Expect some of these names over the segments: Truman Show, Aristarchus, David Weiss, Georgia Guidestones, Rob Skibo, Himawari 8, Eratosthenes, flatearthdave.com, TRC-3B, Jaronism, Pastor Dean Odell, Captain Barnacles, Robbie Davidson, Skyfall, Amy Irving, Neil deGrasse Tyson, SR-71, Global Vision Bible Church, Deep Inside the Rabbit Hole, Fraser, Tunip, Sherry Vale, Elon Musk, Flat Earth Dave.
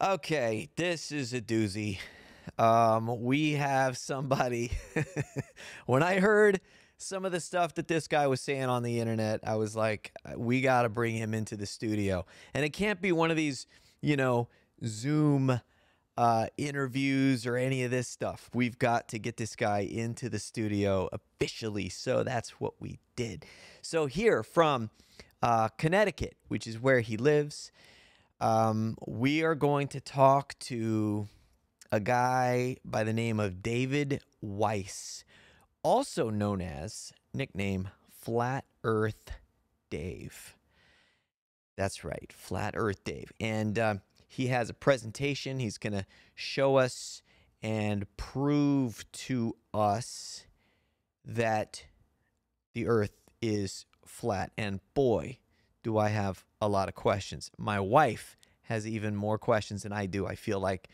Okay, this is a doozy. We have somebody. When I heard some of the stuff that this guy was saying on the internet, I was like, we got to bring him into the studio. And it can't be one of these, you know, Zoom interviews or any of this stuff. We've got to get this guy into the studio officially. So that's what we did. So here from Connecticut, which is where he lives, we are going to talk to a guy by the name of David Weiss, also known as, nickname, Flat Earth Dave. That's right, Flat Earth Dave. And he has a presentation he's going to show us and prove to us that the Earth is flat. And boy, do I have a lot of questions. My wife has even more questions than I do, I feel like.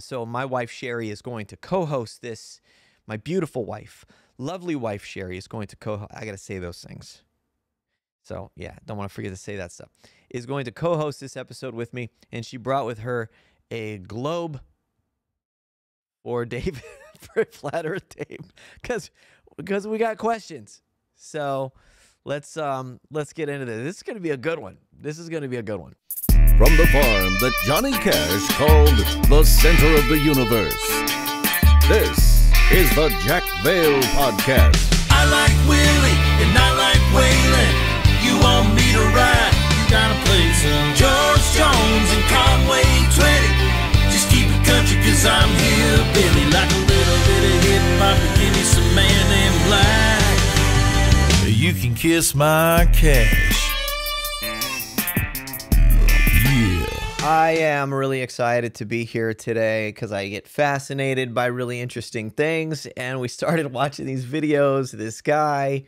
So my wife, Sherry, is going to co-host this. My beautiful wife, lovely wife, Sherry, is going to co-host. I got to say those things. So, yeah, don't want to forget to say that stuff. Is going to co-host this episode with me, and she brought with her a globe for David, for Flat Earth Dave, because we got questions. So let's get into this. This is going to be a good one. This is going to be a good one. From the farm that Johnny Cash called the center of the universe, this is the Jack Vale Podcast. I like Willie and I like Waylon. You want me to ride? You gotta play some George Jones and Conway Twitty. Just keep it country cause I'm here, baby. Like a little bit of hip-hop and give me some Man in Black. You can kiss my cash. I am really excited to be here today because I get fascinated by really interesting things. And we started watching these videos. This guy,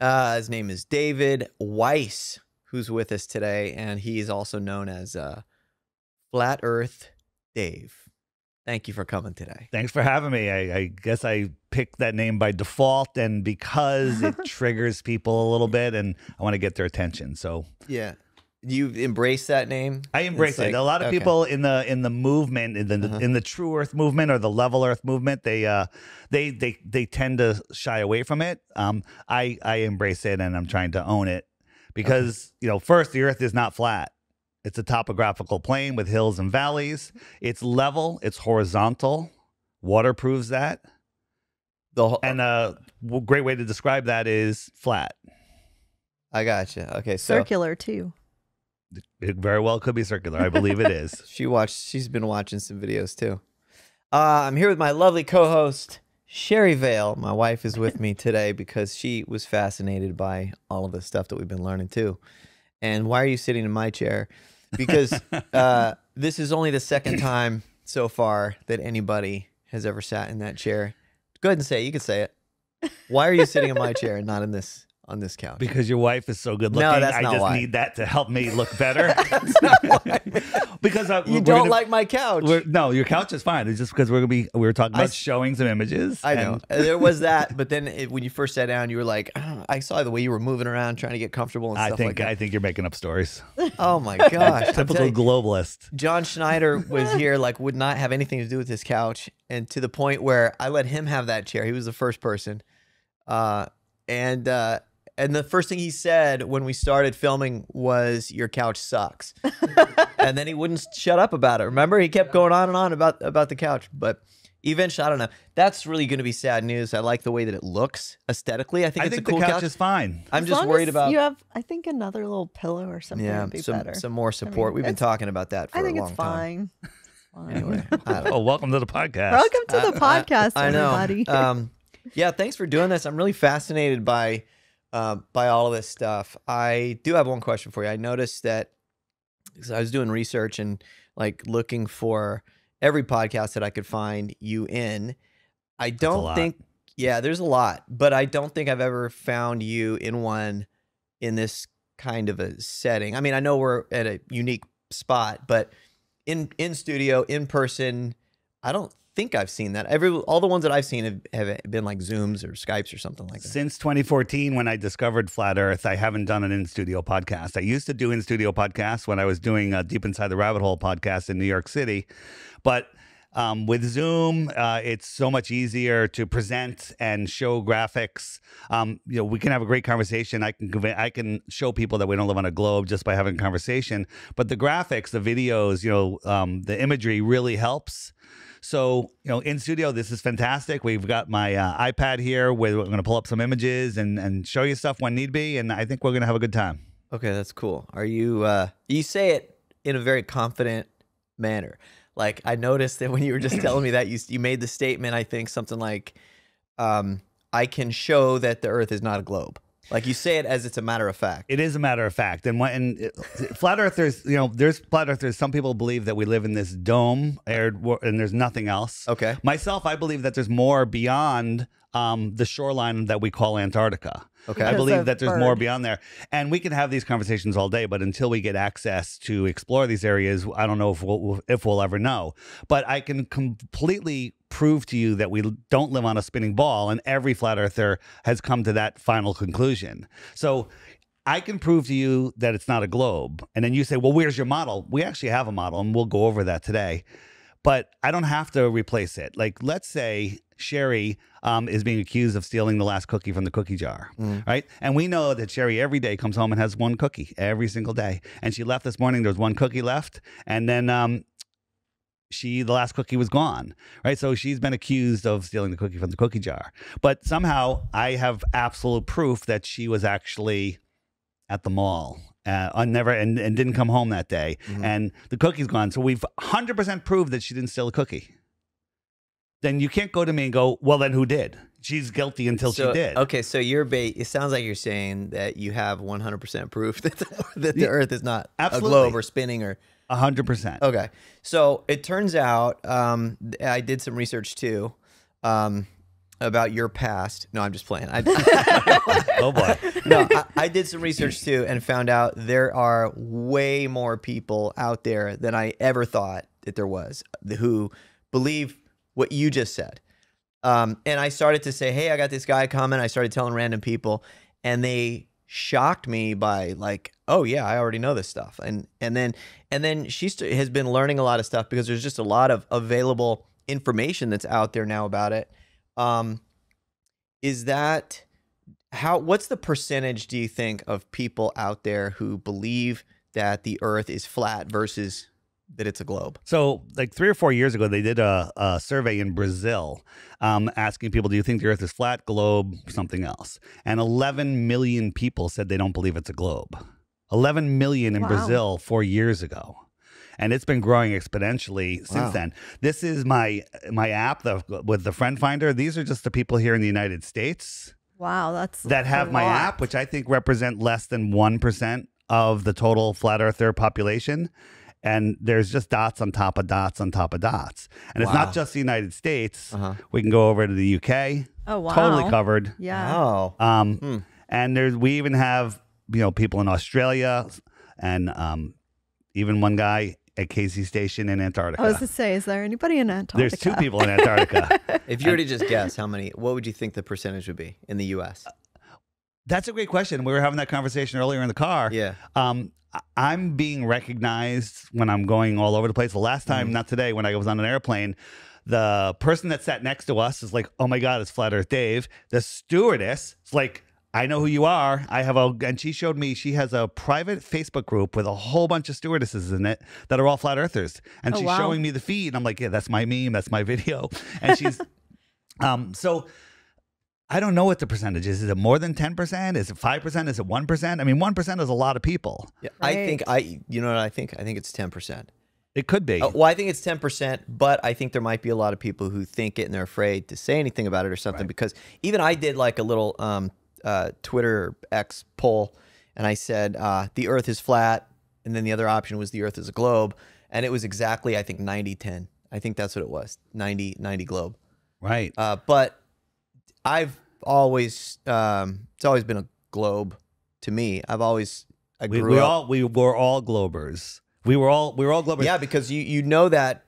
his name is David Weiss, who's with us today. And he's also known as Flat Earth Dave. Thank you for coming today. Thanks for having me. I guess I picked that name by default and because it triggers people a little bit and I want to get their attention. So yeah. You embrace that name? I embrace it. A lot of people in the movement, in the true Earth movement or the level Earth movement, they tend to shy away from it. I embrace it and I'm trying to own it because you know, first, the Earth is not flat. It's a topographical plane with hills and valleys. It's level. It's horizontal. Water proves that. And a great way to describe that is flat. I gotcha. Okay, so circular too. It very well could be circular. I believe it is. She's been watching some videos too. I'm here with my lovely co-host Sherry Vale. My wife is with me today because she was fascinated by all of the stuff that we've been learning too. And why are you sitting in my chair? Because this is only the second time so far that anybody has ever sat in that chair. Go ahead and say it. You can say it. Why are you sitting in my chair and not in this? On this couch. Because your wife is so good looking. No, that's not I just need that to help me look better. That's not why. Because you don't like my couch. No, your couch is fine. It's just because we were talking about showing some images. I know. There was that, but then when you first sat down, you were like, oh, I saw the way you were moving around trying to get comfortable and stuff like that. I think you're making up stories. Oh my gosh. Typical globalist. John Schneider was here, like would not have anything to do with this couch. And to the point where I let him have that chair. He was the first person. And the first thing he said when we started filming was, your couch sucks. And then he wouldn't shut up about it. Remember, he kept going on and on about the couch. But eventually, I don't know. That's really going to be sad news. I like the way that it looks aesthetically. I think it's a cool couch. Is fine. I'm just worried about... You have, I think, another little pillow or something would be better. Some more support. I mean, we've been talking about that for a long time. I think it's fine. Anyway, oh, welcome to the podcast. Welcome to the podcast, everybody. I know. Yeah, thanks for doing this. I'm really fascinated by all of this stuff. I do have one question for you. I noticed that because I was doing research and like looking for every podcast that I could find you in. I don't think, yeah, there's a lot, but I don't think I've ever found you in one in this kind of a setting. I mean, I know we're at a unique spot, but in studio, in person, I don't think I've seen that. All the ones that I've seen have been like Zooms or Skypes or something like that. Since 2014, when I discovered Flat Earth, I haven't done an in-studio podcast. I used to do in-studio podcasts when I was doing a Deep Inside the Rabbit Hole podcast in New York City. But with Zoom, it's so much easier to present and show graphics. You know, we can have a great conversation. I can show people that we don't live on a globe just by having a conversation. But the graphics, the videos, you know, the imagery really helps. So, you know, in studio, this is fantastic. We've got my iPad here where I'm going to pull up some images and show you stuff when need be. And I think we're going to have a good time. Okay, that's cool. Are you, you say it in a very confident manner. Like, I noticed that when you were just telling me that, you made the statement, I think, something like, I can show that the Earth is not a globe. Like, you say it as it's a matter of fact. It is a matter of fact. And flat earthers, you know, there's flat earthers. Some people believe that we live in this dome and there's nothing else. Okay. Myself, I believe that there's more beyond the shoreline that we call Antarctica. Okay. I believe that there's more beyond there. And we can have these conversations all day, but until we get access to explore these areas, I don't know if we'll ever know. But I can completely prove to you that we don't live on a spinning ball, and every flat earther has come to that final conclusion. So I can prove to you that it's not a globe. And then you say, well, where's your model? We actually have a model, and we'll go over that today. But I don't have to replace it. Like, let's say Sherry is being accused of stealing the last cookie from the cookie jar, right? And we know that Sherry every day comes home and has one cookie every single day. And she left this morning, there was one cookie left. And then the last cookie was gone, right? So she's been accused of stealing the cookie from the cookie jar. But somehow I have absolute proof that she was actually at the mall and didn't come home that day. And the cookie's gone. So we've 100% proved that she didn't steal a cookie. Then you can't go to me and go, well, then who did? She's guilty until she did. Okay, so it sounds like you're saying that you have 100% proof that the Earth is not a globe or spinning or... 100%. Okay, so it turns out, I did some research too about your past. No, I'm just playing. Oh boy. No, I did some research too and found out there are way more people out there than I ever thought that there was who believe what you just said. And I started to say, hey, I got this guy comment. I started telling random people, and they shocked me by like, oh yeah, I already know this stuff. And then she has been learning a lot of stuff because there's just a lot of available information that's out there now about it. Is that how? What's the percentage, do you think, of people out there who believe that the Earth is flat versus that it's a globe? So like 3 or 4 years ago, they did a survey in Brazil asking people, do you think the Earth is flat, globe, something else? And 11 million people said they don't believe it's a globe. 11 million in Brazil 4 years ago. And it's been growing exponentially since then. This is my app with the Friend Finder. These are just the people here in the United States. Wow, that have my app, which I think represent less than 1% of the total flat earther population. And there's just dots on top of dots on top of dots. And it's not just the United States. We can go over to the UK. Oh, wow. Totally covered. Yeah. Wow. And we even have, you know, people in Australia and even one guy at KC Station in Antarctica. I was going to say, is there anybody in Antarctica? There's 2 people in Antarctica. If you were to just guess how many, what would you think the percentage would be in the U.S.? That's a great question. We were having that conversation earlier in the car. Yeah. I'm being recognized when I'm going all over the place. The last time, not today, when I was on an airplane, the person that sat next to us is like, oh my God, it's Flat Earth Dave. The stewardess is like, I know who you are. And she showed me, she has a private Facebook group with a whole bunch of stewardesses in it that are all flat earthers. And she's showing me the feed. And I'm like, yeah, that's my meme. That's my video. And she's, so I don't know what the percentage is. Is it more than 10%? Is it 5%? Is it 1%? I mean, 1% is a lot of people. Yeah, right. You know what I think? I think it's 10%. It could be. Well, I think it's 10%, but I think there might be a lot of people who think it and they're afraid to say anything about it or something. Right. Because even I did like a little, Twitter X poll, and I said the Earth is flat, and then the other option was the Earth is a globe, and it was exactly, I think, 90-10. I think that's what it was, 90 globe, right? But I've always it's always been a globe to me. I've always we were all globers. Yeah, because you know that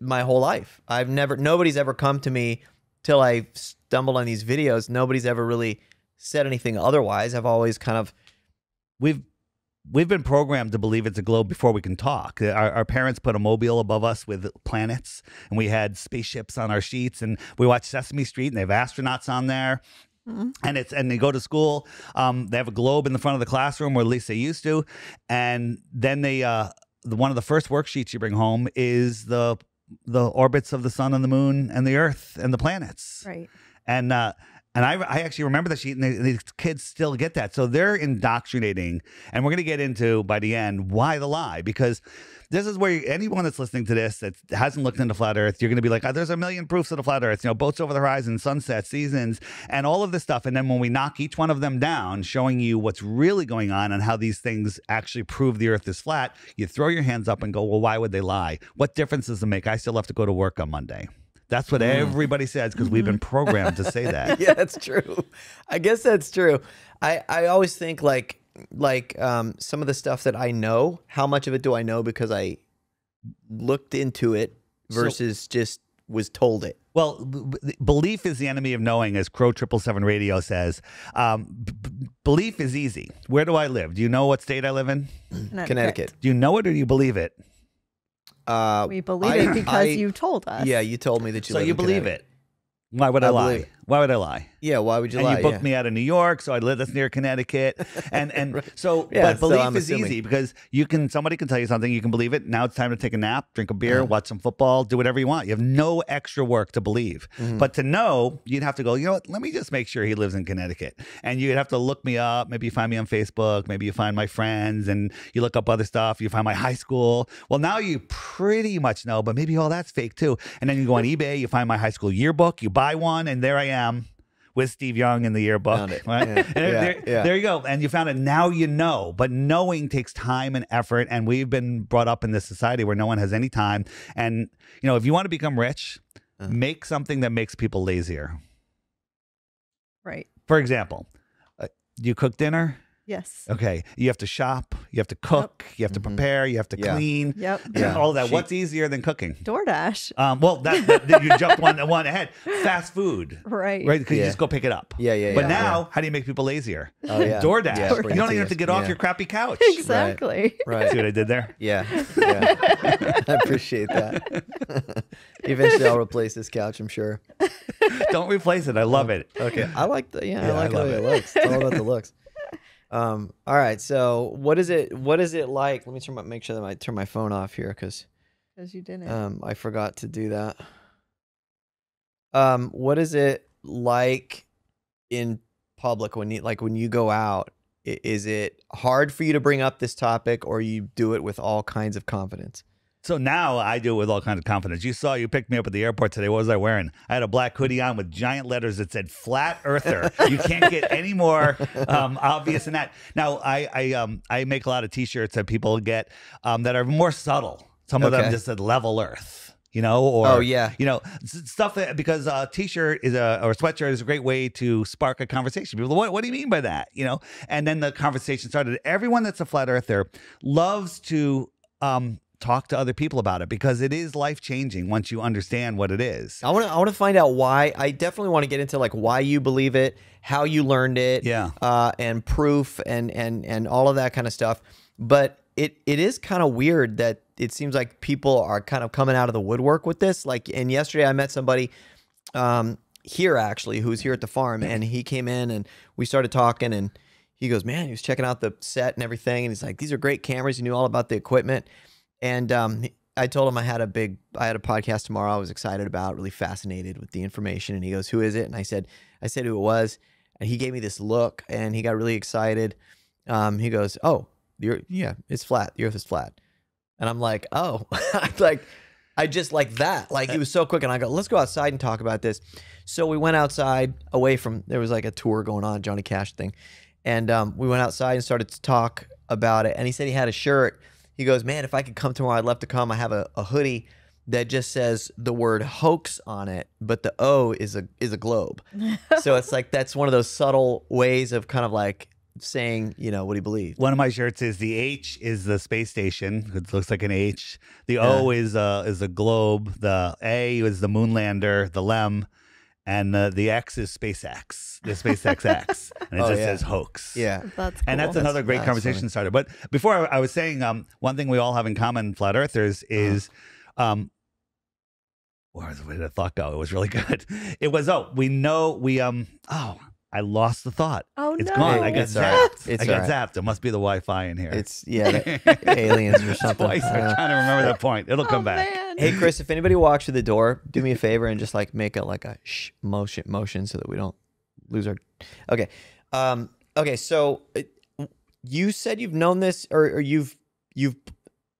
my whole life. I've never, nobody's ever come to me till I stumbled on these videos. Nobody's ever really said anything otherwise. I've always kind of, we've been programmed to believe it's a globe before we can talk. Our parents put a mobile above us with planets, and we had spaceships on our sheets, and we watched Sesame Street, and they have astronauts on there. And it's, and they go to school. They have a globe in the front of the classroom, or at least they used to. And then they, one of the first worksheets you bring home is the orbits of the sun and the moon and the earth and the planets. Right. And I actually remember the sheet, and these kids still get that. So they're indoctrinating, and we're going to get into, by the end, why the lie, because this is where anyone that's listening to this that hasn't looked into flat earth, you're going to be like, oh, there's a million proofs of the flat earth, you know, boats over the horizon, sunset, seasons, and all of this stuff. And then when we knock each one of them down, showing you what's really going on and how these things actually prove the earth is flat, you throw your hands up and go, well, why would they lie? What difference does it make? I still have to go to work on Monday. That's what everybody says, because we've been programmed to say that. Yeah, that's true. I guess that's true. I always think like some of the stuff that I know, how much of it do I know because I looked into it versus just was told it? Well, belief is the enemy of knowing, as Crow 777 Radio says. Belief is easy. Where do I live? Do you know what state I live in? Connecticut. Do you know it, or do you believe it? We believe it because you told us. Yeah, you told me that you. So you believe it. Why would I lie? Why would I lie? Yeah, why would you lie? And you booked me out of New York, so I live that's near Connecticut, and so. Yeah, but belief is easy, because you can, somebody can tell you something, you can believe it. Now it's time to take a nap, drink a beer, watch some football, do whatever you want. You have no extra work to believe, but to know, you'd have to go, you know what? Let me just make sure he lives in Connecticut, and you'd have to look me up. Maybe you find me on Facebook. Maybe you find my friends, and you look up other stuff. You find my high school. Well, now you pretty much know, but maybe all that's fake too. And then you go on eBay, you find my high school yearbook, you buy one, and there I am with Steve Young in the yearbook. Right? Yeah. There you go. And you found it. Now you know. But knowing takes time and effort. And we've been brought up in this society where no one has any time. And, you know, if you want to become rich, make something that makes people lazier. Right. For example, do you cook dinner? Yes. Okay. You have to shop. You have to cook. Yep. You have to prepare. You have to clean. Yep. Yeah. All that. What's easier than cooking? DoorDash. Well, that you jumped one ahead. Fast food. Right. Right. Because you just go pick it up. Yeah. Yeah. But now, how do you make people lazier? Oh, yeah. DoorDash. Yeah, you don't even have to get off your crappy couch. Exactly. Right. See what I did there? Yeah. I appreciate that. Eventually, I'll replace this couch, I'm sure. Don't replace it. I love it. Okay. I like the. Yeah. I like how it looks. It's all about the looks. All right. So what is it like? Let me make sure that I turn my phone off here. Cause you didn't, I forgot to do that. What is it like in public when you go out? Is it hard for you to bring up this topic, or you do it with all kinds of confidence? So now I do it with all kinds of confidence. You picked me up at the airport today. What was I wearing? I had a black hoodie on with giant letters that said Flat Earther. You can't get any more obvious than that. Now, I make a lot of T-shirts that people get that are more subtle. Some of them just said Level Earth. You know, or, you know, stuff that, because a T-shirt is or a sweatshirt is a great way to spark a conversation. People, what do you mean by that? You know, and then the conversation started. Everyone that's a Flat Earther loves to, talk to other people about it, because it is life-changing once you understand what it is. I want to find out why. I definitely want to get into like why you believe it, how you learned it, and proof and all of that kind of stuff. But it is kind of weird that it seems like people are kind of coming out of the woodwork with this. Like, and yesterday I met somebody here actually, who's here at the farm, and he came in and we started talking, and he goes, man, he was checking out the set and everything, and he's like, these are great cameras. He knew all about the equipment. And I told him I had a podcast tomorrow I was excited about, really fascinated with the information. And he goes, who is it? And I said who it was. And he gave me this look, and he got really excited. He goes, oh, it's flat. The earth is flat. And I'm like, oh, I just like that. Like, he was so quick. And I go, let's go outside and talk about this. So we went outside away from, there was like a tour going on, Johnny Cash thing. And we went outside and started to talk about it. And he said he had a shirt. He goes, man, if I could come tomorrow, I'd love to come. I have a hoodie that just says the word hoax on it, but the O is a globe. So it's like, that's one of those subtle ways of kind of like, saying, you know, what he believed. One of my shirts is the H is the space station. It looks like an H. The O is a globe. The A is the moon lander, the LEM. And the X is SpaceX, the SpaceX X, and it just says hoax. Yeah, that's cool. And that's another great conversation starter. But before I was saying, one thing we all have in common, flat earthers, is, where did the thought go? It was really good. It was I lost the thought. Oh, it's gone. I got zapped. I got zapped. It must be the Wi-Fi in here. It's aliens or something. Twice. I'm trying to remember that point. It'll come back. Man. Hey Chris, if anybody walks through the door, do me a favor and just like make a shh motion so that we don't lose our. Okay, okay. So you said you've known this, or you've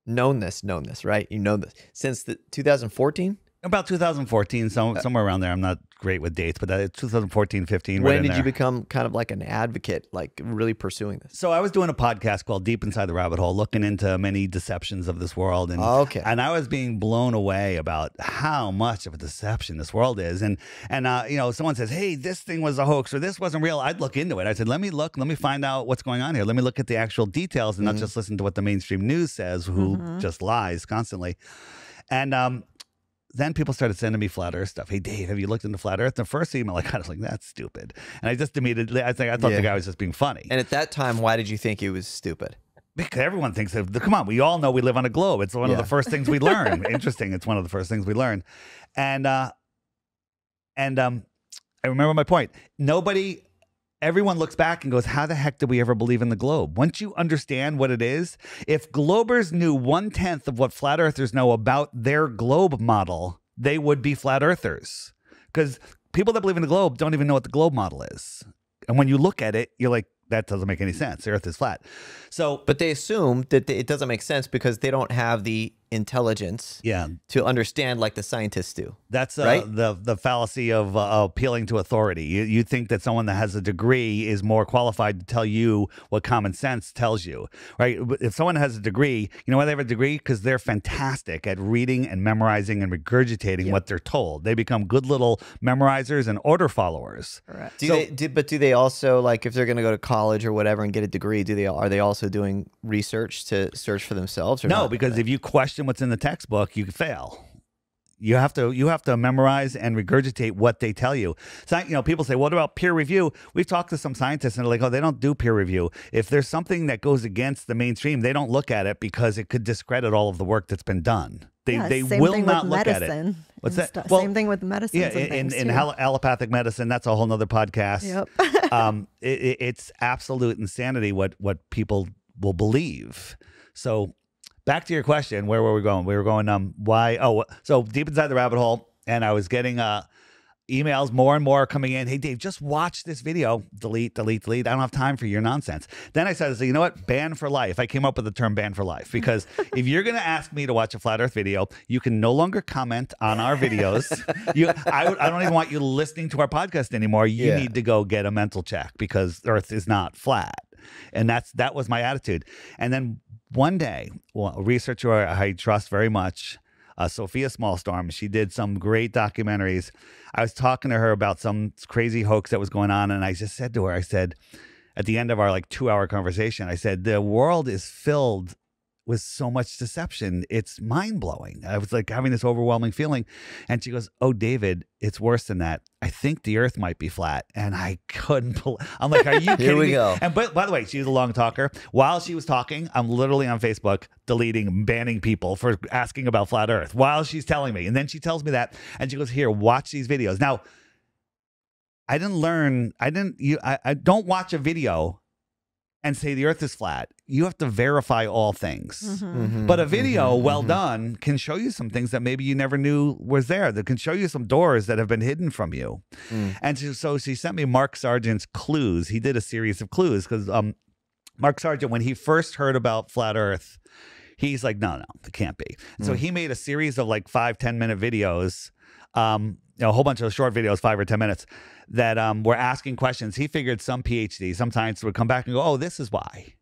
known this, right? You know this since the 2014. About 2014, somewhere around there. I'm not great with dates, but that 2014, 15. When did you become kind of like an advocate, like really pursuing this? So I was doing a podcast called Deep Inside the Rabbit Hole, looking into many deceptions of this world. And, and I was being blown away about how much of a deception this world is. And you know, someone says, hey, this thing was a hoax or this wasn't real. I'd look into it. I said, let me look. Let me find out what's going on here. Let me look at the actual details and not just listen to what the mainstream news says, who just lies constantly. And then people started sending me flat earth stuff. Hey, Dave, have you looked into flat earth? The first email I got, I was like, that's stupid. And I just immediately, I thought the guy was just being funny. And at that time, why did you think he was stupid? Because everyone thinks, come on, we all know we live on a globe. It's one of the first things we learn. Interesting. It's one of the first things we learn. And I remember my point. Nobody... Everyone looks back and goes, how the heck did we ever believe in the globe? Once you understand what it is, if globers knew 1/10 of what flat earthers know about their globe model, they would be flat earthers. Because people that believe in the globe don't even know what the globe model is. And when you look at it, you're like, that doesn't make any sense. The earth is flat. So, but they assume that it doesn't make sense because they don't have the intelligence to understand like the scientists do. That's right? the fallacy of appealing to authority. You think that someone that has a degree is more qualified to tell you what common sense tells you, right? If someone has a degree, you know why they have a degree? Because they're fantastic at reading and memorizing and regurgitating what they're told. They become good little memorizers and order followers. Right. But do they also, like, if they're going to go to college or whatever and get a degree, are they also doing research to search for themselves? Or no, because if you question what's in the textbook, you fail. You have to memorize and regurgitate what they tell you. So, you know, people say, what about peer review? We've talked to some scientists and they're like, oh, they don't do peer review. If there's something that goes against the mainstream, they don't look at it because it could discredit all of the work that's been done. They will not look at it. What's that? Well, same thing with medicine. Yeah, in allopathic medicine, that's a whole nother podcast. Yep. It's absolute insanity what people will believe. So back to your question, where were we going? We were going, why? Oh, so Deep Inside the Rabbit Hole, and I was getting emails more and more coming in. Hey, Dave, just watch this video. Delete, delete, delete. I don't have time for your nonsense. Then I said, you know what? Ban for life. I came up with the term ban for life because if you're going to ask me to watch a flat earth video, you can no longer comment on our videos. I don't even want you listening to our podcast anymore. You need to go get a mental check because Earth is not flat. And that was my attitude. And then one day, a researcher I trust very much, Sophia Smallstorm, she did some great documentaries. I was talking to her about some crazy hoax that was going on, and I just said to her, I said, at the end of our like 2-hour conversation, I said, the world is filled with so much deception. It's mind-blowing. I was like having this overwhelming feeling. And she goes, oh, David, it's worse than that. I think the earth might be flat. And I couldn't believe. I'm like, are you kidding me? Go. And by the way, she's a long talker. While she was talking, I'm literally on Facebook deleting, banning people for asking about flat earth while she's telling me. And then she tells me that. And she goes, here, watch these videos. Now, I didn't learn. I don't watch a video and say the earth is flat. You have to verify all things. But a video well done can show you some things that maybe you never knew was there, that can show you some doors that have been hidden from you. And so she sent me Mark Sargent's Clues. He did a series of clues because Mark Sargent, when he first heard about flat earth, he's like, no, it can't be. So he made a series of like 5-10-minute videos, you know, a whole bunch of short videos, 5 or 10 minutes, that were asking questions. He figured some PhD, some scientists would come back and go, oh, this is why,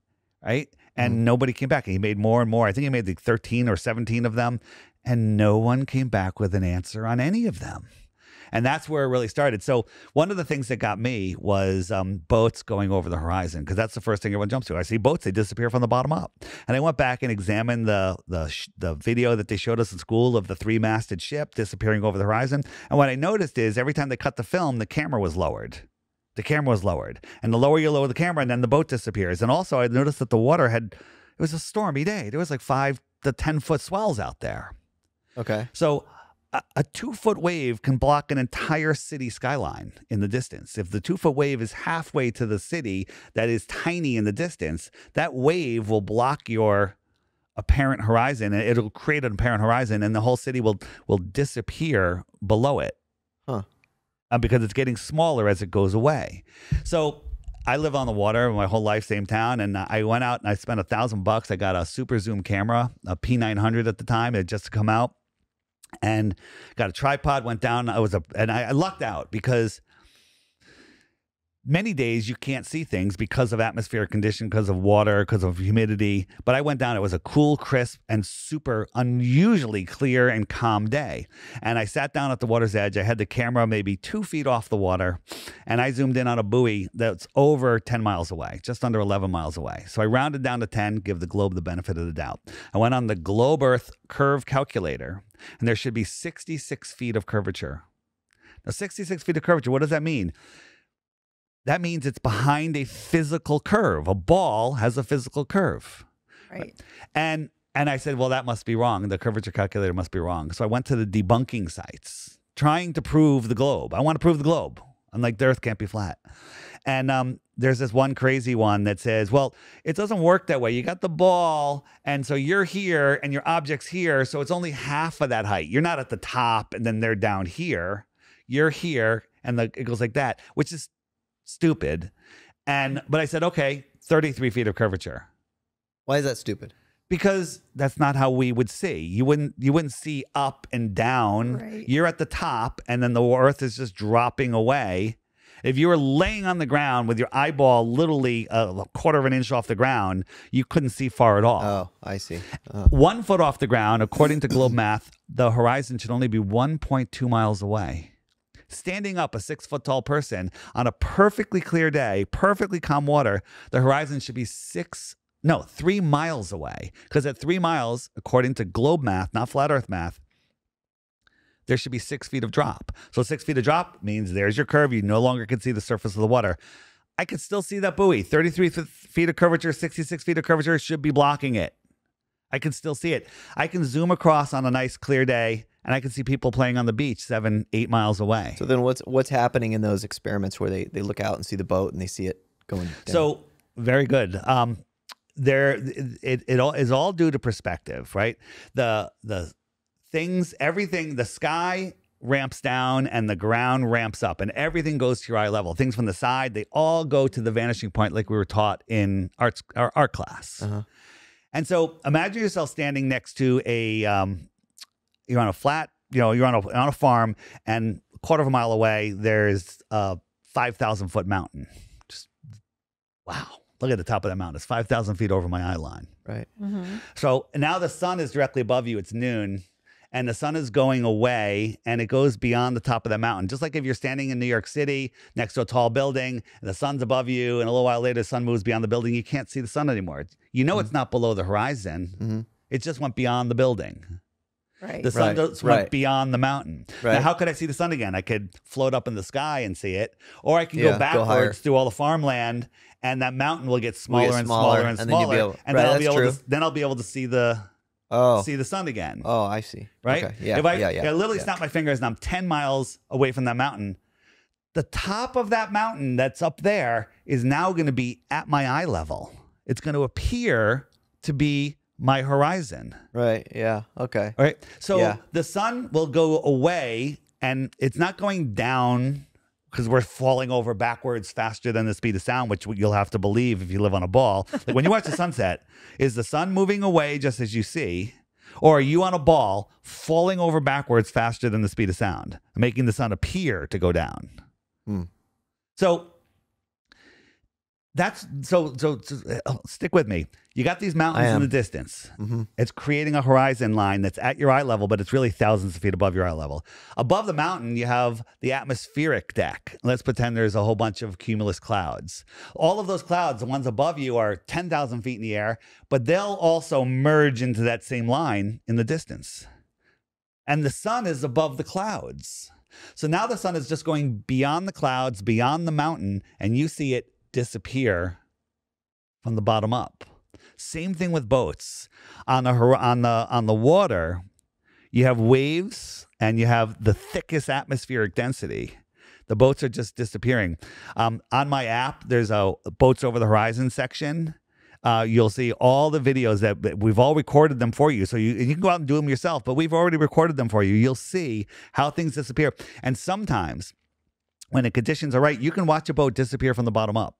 right? And nobody came back. And he made more and more. I think he made like 13 or 17 of them, and no one came back with an answer on any of them. And that's where it really started. So one of the things that got me was boats going over the horizon, because that's the first thing everyone jumps to. I see boats, they disappear from the bottom up. And I went back and examined the video that they showed us in school of the three-masted ship disappearing over the horizon. And what I noticed is every time they cut the film, the camera was lowered. The camera was lowered. And the lower you lower the camera, and then the boat disappears. And also I noticed that the water had, it was a stormy day. There was like 5 to 10 foot swells out there. Okay. So a 2 foot wave can block an entire city skyline in the distance. If the 2 foot wave is halfway to the city that is tiny in the distance, that wave will block your apparent horizon, and it'll create an apparent horizon, and the whole city will disappear below it. Huh. Because it's getting smaller as it goes away. So I live on the water my whole life, same town, and I went out and I spent $1,000. I got a super zoom camera, a P900 at the time. It had just come out, and got a tripod, went down. I lucked out because many days you can't see things because of atmospheric condition, because of water, because of humidity. But I went down. It was a cool, crisp, and super unusually clear and calm day. And I sat down at the water's edge. I had the camera maybe 2 feet off the water, and I zoomed in on a buoy that's over 10 miles away, just under 11 miles away. So I rounded down to 10, give the globe the benefit of the doubt. I went on the globe Earth curve calculator, and there should be 66 feet of curvature. Now, 66 feet of curvature, what does that mean? That means it's behind a physical curve. A ball has a physical curve. Right. And I said, well, that must be wrong. The curvature calculator must be wrong. So I went to the debunking sites, trying to prove the globe. I want to prove the globe. I'm like, the Earth can't be flat. And there's this one crazy one that says, well, it doesn't work that way. You got the ball, and so you're here, and your object's here, so it's only half of that height. You're not at the top, and then they're down here. You're here, and it goes like that, which is stupid. But I said, okay, 33 feet of curvature. Why is that stupid? Because that's not how we would see. You wouldn't see up and down. Right. You're at the top, and then the Earth is just dropping away. If you were laying on the ground with your eyeball literally a quarter of an inch off the ground, you couldn't see far at all. Oh, I see. Oh. 1 foot off the ground, according to globe math, the horizon should only be 1.2 miles away. Standing up, a 6 foot tall person on a perfectly clear day, perfectly calm water, the horizon should be 3 miles away. Because at 3 miles, according to globe math, not flat earth math, there should be 6 feet of drop. So 6 feet of drop means there's your curve. You no longer can see the surface of the water. I could still see that buoy. 33 feet of curvature, 66 feet of curvature should be blocking it. I can still see it. I can zoom across on a nice clear day, and I can see people playing on the beach 7, 8 miles away. So then what's happening in those experiments where they look out and see the boat and they see it going down? So very good. It all is all due to perspective, right? The things, everything, the sky ramps down and the ground ramps up, and everything goes to your eye level. Things from the side, they all go to the vanishing point, like we were taught in art class. Uh-huh. And so imagine yourself standing next to a, you're on a flat, you're on a farm, and a quarter of a mile away, there's a 5,000 foot mountain. Just, wow. Look at the top of that mountain. It's 5,000 feet over my eye line. Right. Mm-hmm. So now the sun is directly above you. It's noon, and the sun is going away, and it goes beyond the top of the mountain. Just like if you're standing in New York City next to a tall building, and the sun's above you, and a little while later, the sun moves beyond the building. You can't see the sun anymore. You know, mm-hmm. It's not below the horizon. Mm-hmm. It just went beyond the building. Right. The sun just went beyond the mountain. Right. Now, how could I see the sun again? I could float up in the sky and see it, or I can go backwards through all the farmland, and that mountain will get smaller and smaller. And then I'll be able to see the... Oh, see the sun again. Oh, I see. Right? Okay. Yeah, if I literally snap my fingers and I'm 10 miles away from that mountain, the top of that mountain that's up there is now going to be at my eye level. It's going to appear to be my horizon. Right. Yeah. Okay. All right. So the sun will go away, and it's not going down, because we're falling over backwards faster than the speed of sound, which you'll have to believe if you live on a ball. Like when you watch the sunset, is the sun moving away just as you see, or are you on a ball falling over backwards faster than the speed of sound, making the sun appear to go down? Hmm. So That's so stick with me. You got these mountains in the distance. Mm-hmm. It's creating a horizon line that's at your eye level, but it's really thousands of feet above your eye level. Above the mountain, you have the atmospheric deck. Let's pretend there's a whole bunch of cumulus clouds. All of those clouds, the ones above you, are 10,000 feet in the air, but they'll also merge into that same line in the distance. And the sun is above the clouds. So now the sun is just going beyond the clouds, beyond the mountain, and you see it disappear from the bottom up. Same thing with boats. On the water, you have waves and you have the thickest atmospheric density. The boats are just disappearing. On my app, there's a Boats Over the Horizon section. You'll see all the videos that we've all recorded them for you. So you can go out and do them yourself, but we've already recorded them for you. You'll see how things disappear. And sometimes when the conditions are right, you can watch a boat disappear from the bottom up.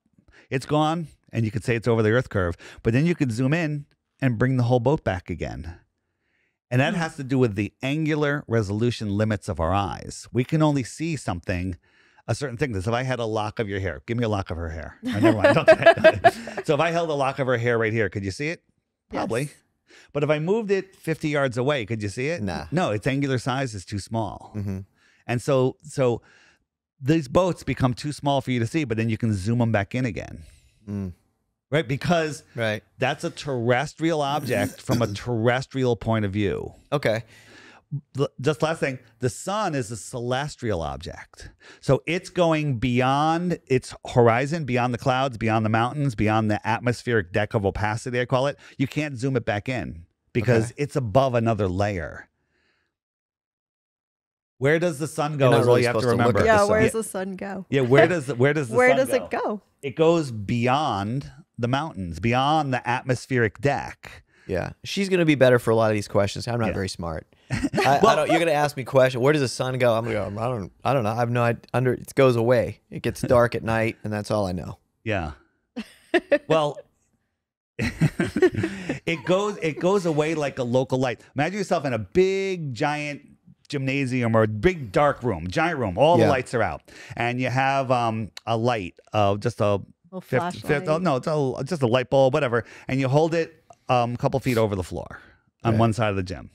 It's gone, and you could say it's over the Earth curve, but then you could zoom in and bring the whole boat back again. And that has to do with the angular resolution limits of our eyes. We can only see something, a certain thing. So if I had a lock of your hair, give me a lock of her hair. Oh, never mind. Don't. So if I held a lock of her hair right here, could you see it? Probably. Yes. But if I moved it 50 yards away, could you see it? Nah. No, its angular size is too small. Mm-hmm. And so these boats become too small for you to see, but then you can zoom them back in again. Mm. Right? Because that's a terrestrial object from a terrestrial point of view. Okay. Just last thing, the sun is a celestial object. So it's going beyond its horizon, beyond the clouds, beyond the mountains, beyond the atmospheric deck of opacity, I call it. You can't zoom it back in because it's above another layer. Where does the sun go is all you have to remember. Yeah, where does the sun go? Yeah, where does it go? It goes beyond the mountains, beyond the atmospheric deck. Yeah, she's going to be better for a lot of these questions. I'm not very smart. I don't, you're going to ask me questions. Where does the sun go? I'm going to go, I don't know. I have no idea. It goes away. It gets dark at night, and that's all I know. Yeah. Well, it goes away like a local light. Imagine yourself in a big, giant gymnasium or a big dark room, giant room, all the lights are out, and you have a light of just a just a light bulb, whatever, and you hold it a couple feet over the floor on one side of the gym.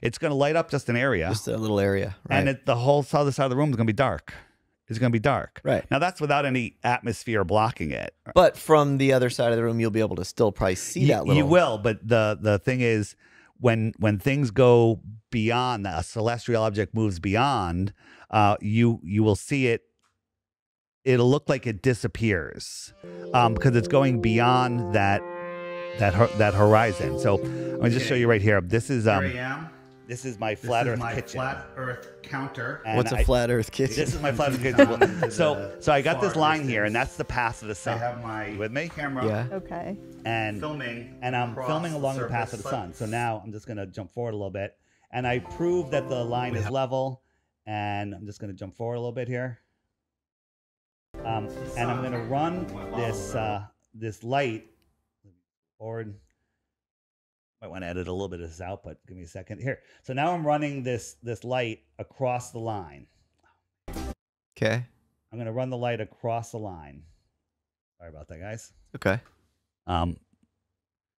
It's going to light up just an area, just a little area, and the whole other side of the room is going to be dark. It's going to be dark. Right. Now, that's without any atmosphere blocking it. But from the other side of the room, you'll be able to still probably see that little. You will, but the thing is, when things go beyond, a celestial object moves beyond, you will see it. It'll look like it disappears because it's going beyond that horizon. So I'm gonna just show you right here. This is my flat earth counter. And what's a flat earth kitchen? This is my flat earth kitchen. So I got this line here, and that's the path of the sun. I have my camera. Yeah. Okay. And I'm filming along the path of the sun. So now I'm just gonna jump forward a little bit. And I prove that the line is level, and I'm just going to jump forward a little bit here. And I'm going to run this light forward. Might want to edit a little bit of this out, but give me a second here. So now I'm running this light across the line. Okay. I'm going to run the light across the line. Sorry about that, guys. Okay.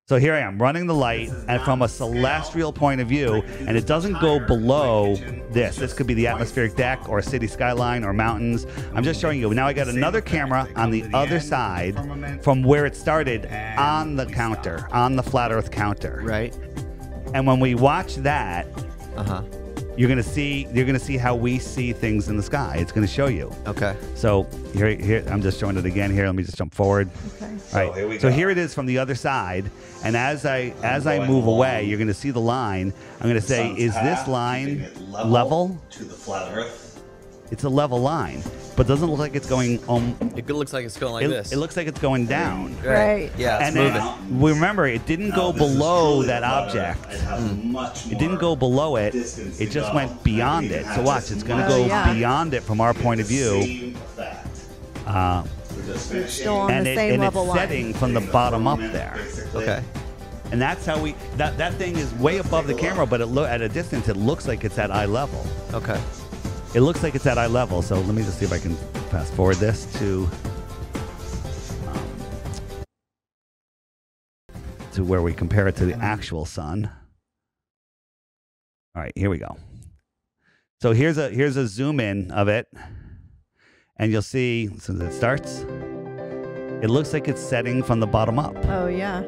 So here I am running the light, and from a celestial point of view, and it doesn't go below this. This could be the atmospheric deck or city skyline or mountains. I'm just showing you. Now I got another camera on the other side from where it started on the counter, on the flat earth counter. Right. And when we watch that, you're gonna see how we see things in the sky. It's gonna show you. Okay. So here I'm just showing it again here. Let me just jump forward. Okay. All right. Here we go. So here it is from the other side. And as I move away, you're gonna see the line. I'm gonna say, is this line level to the flat earth? It's a level line, but it doesn't look like it's going it looks like it's going like this. It looks like it's going down. Right. Yeah. And then we remember it didn't go below that object. It didn't go below it. It just went beyond it. So watch, it's going to go beyond it from our point of view. And it's setting from the bottom up there. Okay. And that's how that thing is way above the camera, but at a distance it looks like it's at eye level. Okay. It looks like it's at eye level, so let me just see if I can fast forward this to to where we compare it to the actual sun. All right, here we go. So here's a zoom in of it, and you'll see, since it starts, it looks like it's setting from the bottom up. Oh, yeah.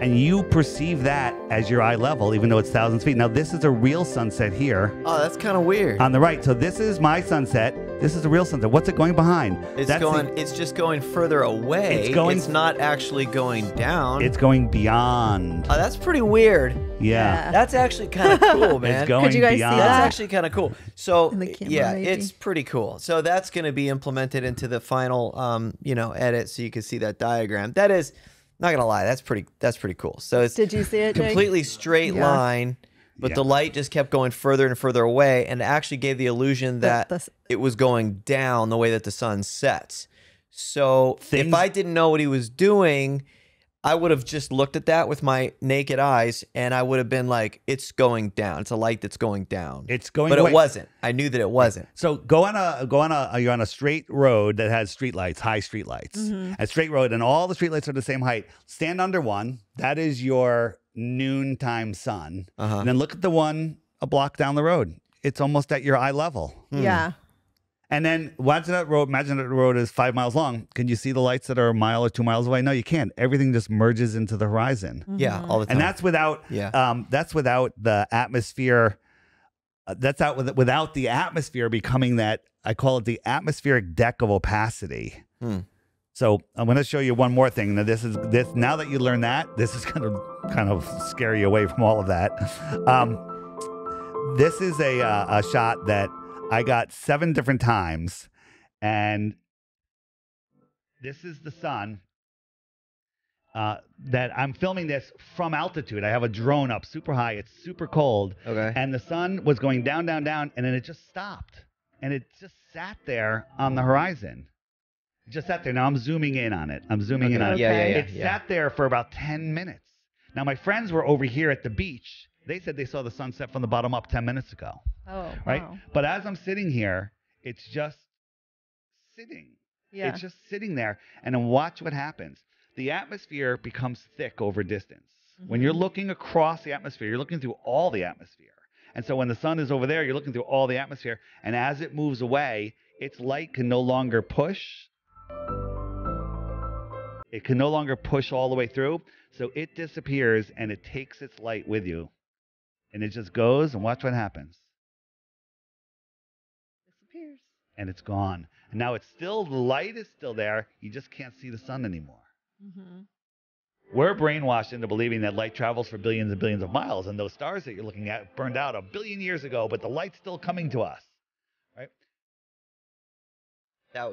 And you perceive that as your eye level, even though it's thousands of feet. Now, this is a real sunset here. Oh, that's kind of weird. On the right. So this is my sunset. This is a real sunset. What's it going behind? It's just going further away. It's not actually going down. It's going beyond. Oh, that's pretty weird. Yeah. That's actually kind of cool, man. It's going Could you guys beyond. See that? That's actually kind of cool. So, yeah, maybe. It's pretty cool. So that's going to be implemented into the final, you know, edit, so you can see that diagram. That is... Not gonna lie, that's pretty cool. So it's Did you see it, Jake? Completely straight yeah. line, but yeah. the light just kept going further and further away, and it actually gave the illusion that it was going down the way that the sun sets. So if I didn't know what he was doing, I would have just looked at that with my naked eyes, and I would have been like, "It's going down. It's a light that's going down. It's going." But away. It wasn't. I knew that it wasn't. So you're on a straight road that has streetlights, high streetlights, a straight road, and all the streetlights are the same height. Stand under one. That is your noontime sun, and then look at the one a block down the road. It's almost at your eye level. Yeah. And then imagine that road is 5 miles long. Can you see the lights that are a mile or 2 miles away? No, you can't. Everything just merges into the horizon. Yeah, all the time. And that's without that's without the atmosphere. That's out without the atmosphere becoming that, I call it the atmospheric deck of opacity. So I'm going to show you one more thing. Now now that you learn that, this is going to kind of scare you away from all of that. This is a shot that I got 7 different times, and this is the sun that I'm filming this from altitude. I have a drone up super high. It's super cold. Okay. And the sun was going down, down, down, and then it just stopped, and it just sat there on the horizon. It just sat there. Now I'm zooming in on it. I'm zooming in on it. It sat there for about 10 minutes. Now my friends were over here at the beach. They said they saw the sunset from the bottom up 10 minutes ago. Oh, right. Wow. But as I'm sitting here, it's just sitting. Yeah. It's just sitting there. And then watch what happens. The atmosphere becomes thick over distance. When you're looking across the atmosphere, you're looking through all the atmosphere. And so when the sun is over there, you're looking through all the atmosphere. And as it moves away, its light can no longer push. It can no longer push all the way through. So it disappears, and it takes its light with you. And it just goes, and watch what happens. Disappears. And it's gone. And now it's still, the light is still there. You just can't see the sun anymore. We're brainwashed into believing that light travels for billions and billions of miles, and those stars that you're looking at burned out a billion years ago, but the light's still coming to us. Right?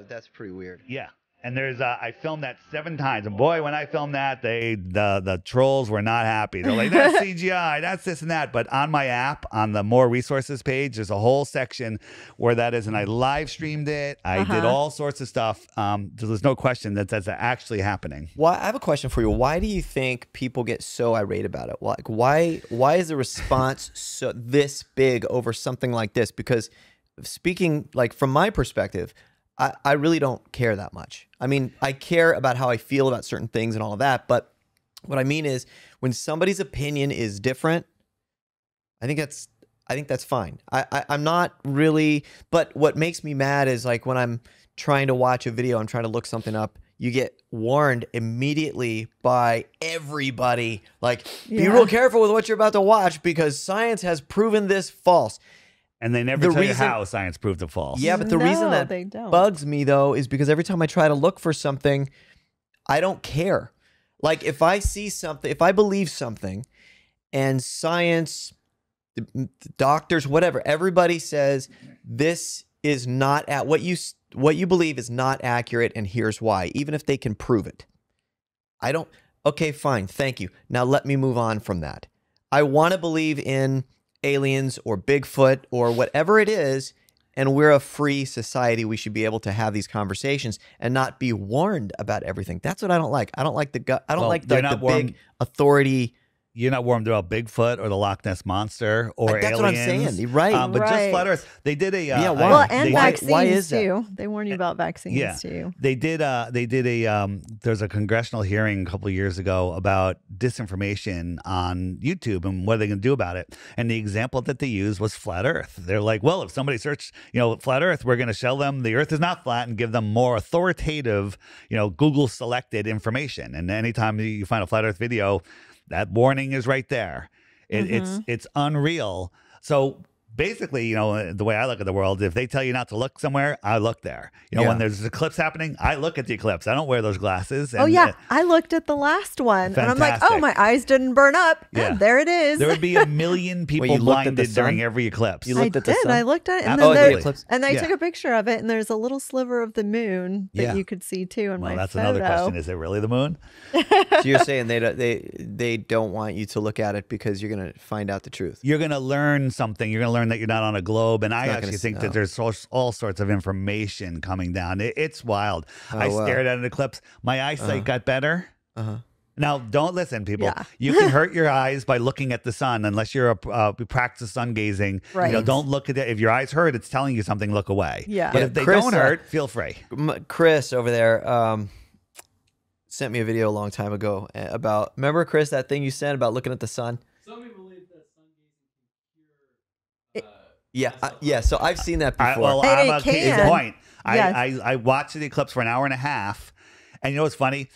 That's pretty weird. Yeah. And there's, I filmed that 7 times, and boy, when I filmed that, the trolls were not happy. They're like, that's CGI, that's this and that. But on my app, on the more resources page, there's a whole section where that is, and I live streamed it. I did all sorts of stuff. There's no question that that's actually happening. Why? I have a question for you. Why do you think people get so irate about it? Like, why is the response so this big over something like this? Because speaking, like, from my perspective, I really don't care that much. I mean, I care about how I feel about certain things and all of that, but what I mean is, when somebody's opinion is different, I think that's fine. I'm not really, but what makes me mad is, like, when I'm trying to watch a video, I'm trying to look something up, you get warned immediately by everybody, like, be real careful with what you're about to watch because science has proven this false. And they never tell you how science proved it false. Yeah, but the reason that bugs me, though, is because every time I try to look for something, I don't care. Like, if I see something, if I believe something, and science, the doctors, whatever, everybody says this is not at what you believe is not accurate, and here's why, even if they can prove it. I don't. Okay, fine. Thank you. Now let me move on from that. I want to believe in aliens or Bigfoot or whatever it is, and we're a free society. We should be able to have these conversations and not be warned about everything. That's what I don't like. I don't like the big authority You're not warmed about Bigfoot or the Loch Ness Monster or aliens. That's what I'm saying. Right. But just Flat Earth. They did a vaccines too. They warned you about vaccines too. They did there's a congressional hearing a couple of years ago about disinformation on YouTube and what are they going to do about it. And the example that they used was Flat Earth. They're like, well, if somebody searched, you know, Flat Earth, we're going to show them the Earth is not flat and give them more authoritative, you know, Google selected information. And anytime you find a Flat Earth video, that warning is right there. It's unreal. So basically, you know, the way I look at the world, if they tell you not to look somewhere, I look there. You know, when there's an eclipse happening, I look at the eclipse. I don't wear those glasses. And, I looked at the last one. Fantastic. And I'm like, oh, my eyes didn't burn up. Yeah. Oh, there it is. There would be a million people blinded during every eclipse. You looked at the sun? I looked at it. And, I took a picture of it. And there's a little sliver of the moon that you could see, too, in my photo. Well, that's another question. Is it really the moon? So you're saying they don't want you to look at it because you're going to find out the truth. You're going to learn something. You're going to learn that you're not on a globe, and I actually think that there's all sorts of information coming down. It's wild. Oh, I stared at an eclipse. My eyesight got better. Now, don't listen, people. Yeah. You can hurt your eyes by looking at the sun, unless you're a practice sun gazing. Right. You know, don't look at it. If your eyes hurt, it's telling you something. Look away. Yeah. But if they don't hurt, feel free. Chris over there sent me a video a long time ago about. Remember, Chris, that thing you sent about looking at the sun. Yeah. So I've seen that before. I'm a case in point. I watched the eclipse for an hour and a half, and you know what's funny?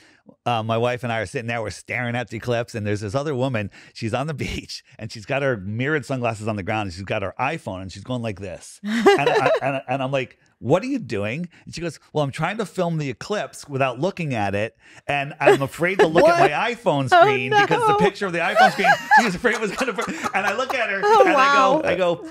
My wife and I are sitting there, we're staring at the eclipse, and there's this other woman. She's on the beach, and she's got her mirrored sunglasses on the ground, and she's got her iPhone, and she's going like this, and I'm like, what are you doing? And she goes, well, I'm trying to film the eclipse without looking at it. And I'm afraid to look at my iPhone screen because the picture of the iPhone screen, she was afraid it was going to. And I look at her and I go,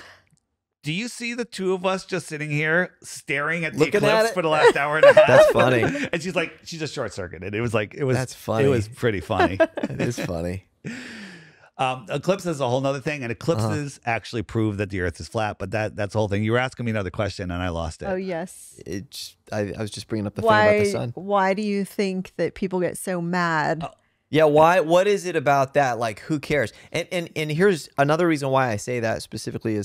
do you see the two of us just sitting here staring at the eclipse for the last hour and a half? That's funny. And she's like, she just short-circuited. It was like, that's funny. It was pretty funny. It is funny. Eclipses is a whole nother thing, and eclipses actually prove that the Earth is flat, but that's the whole thing. You were asking me another question, and I lost it. Oh, yes. I was just bringing up the thing about the sun. Why do you think that people get so mad? Yeah, why? What is it about that? Like, who cares? And here's another reason why I say that specifically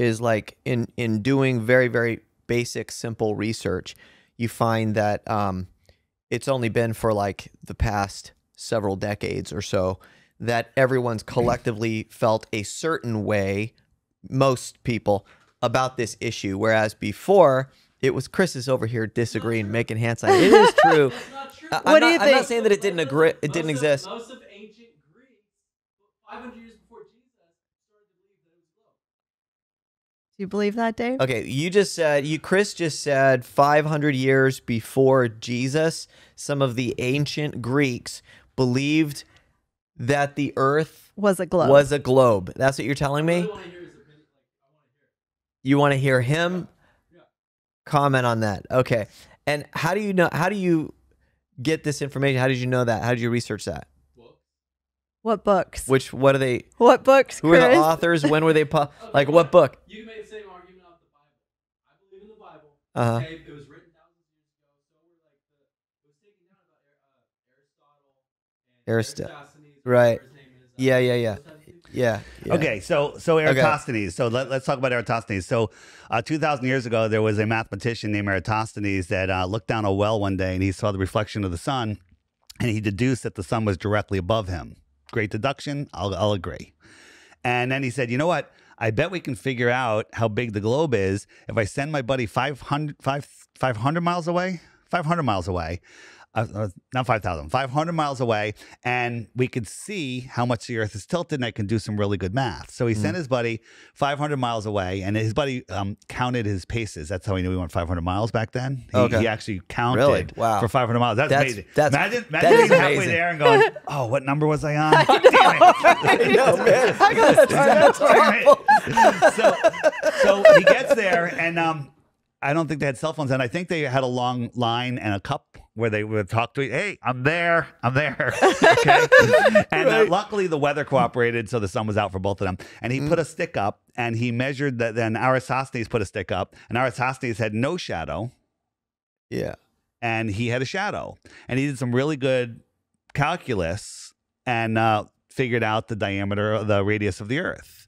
is like in doing very, very basic, simple research, you find that it's only been for like the past several decades or so that everyone's collectively felt a certain way, most people, about this issue. Whereas before, it was Chris is over here disagreeing, making hand signs. It is true. What do you think? I'm not saying that it didn't agree. It didn't exist. Most of ancient Greece, 500 years before Jesus, started to believe that it was low. Do you believe that, Dave? Okay, you just said Chris just said 500 years before Jesus, some of the ancient Greeks believed that the Earth was a globe. That's what you're telling me? I really want to hear his opinion. I want to hear it. You want to hear him? Yeah. Comment on that. Okay. And how do you know? How do you get this information? How did you know that? How did you research that? What books? What are they? What books? Who are the authors? When were they? Like what book? You made the same argument off the Bible. I believe in the Bible. Okay, it was written down. Aristarchus. Right. Yeah. Okay. So Eratosthenes. So let's talk about Eratosthenes. So 2,000 years ago, there was a mathematician named Eratosthenes that looked down a well one day and he saw the reflection of the sun, and he deduced that the sun was directly above him. Great deduction. I'll agree. And then he said, you know what? I bet we can figure out how big the globe is if I send my buddy 500 miles away. Not 5,000, 500 miles away, and we could see how much the Earth is tilted, and I can do some really good math. So he sent his buddy 500 miles away, and his buddy counted his paces. That's how he knew he went 500 miles back then. He actually counted for 500 miles. That's amazing. Imagine being halfway there and going, oh, what number was I on? So he gets there, and I don't think they had cell phones, and I think they had a long line and a cup where they would talk to each other. Hey, I'm there. Okay. And luckily the weather cooperated, so the sun was out for both of them. And he put a stick up, and he measured that. Then Eratosthenes put a stick up, and Eratosthenes had no shadow. Yeah. And he had a shadow. And he did some really good calculus and figured out the diameter of the radius of the Earth.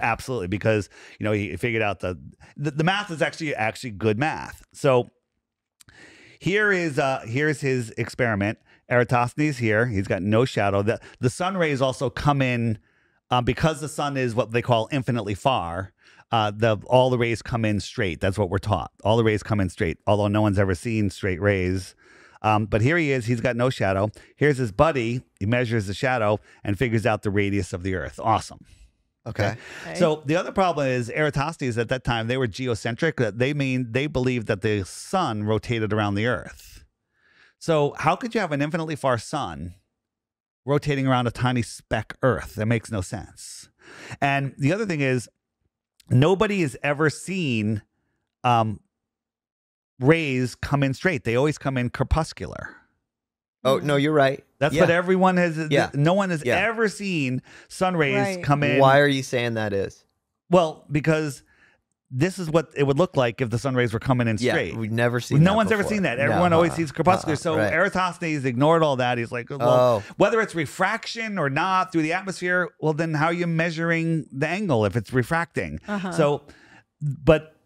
Absolutely, because, you know, he figured out the math is actually good math. So here is here's his experiment. Eratosthenes here. He's got no shadow. The sun rays also come in because the sun is what they call infinitely far. All the rays come in straight. That's what we're taught. All the rays come in straight, although no one's ever seen straight rays. But here he is. He's got no shadow. Here's his buddy. He measures the shadow and figures out the radius of the Earth. Awesome. Okay. So the other problem is Eratosthenes at that time, they were geocentric. They believed that the sun rotated around the Earth. So how could you have an infinitely far sun rotating around a tiny speck Earth? That makes no sense. And the other thing is nobody has ever seen rays come in straight. They always come in crepuscular. Oh, no, you're right. That's what everyone has. Yeah. No one has ever seen sun rays come in. Why are you saying that is? Well, because this is what it would look like if the sun rays were coming in straight. Yeah, we've never seen that. No one's ever seen that. Everyone always sees crepuscular. So Eratosthenes ignored all that. He's like, well, whether it's refraction or not through the atmosphere, well, then how are you measuring the angle if it's refracting? So, but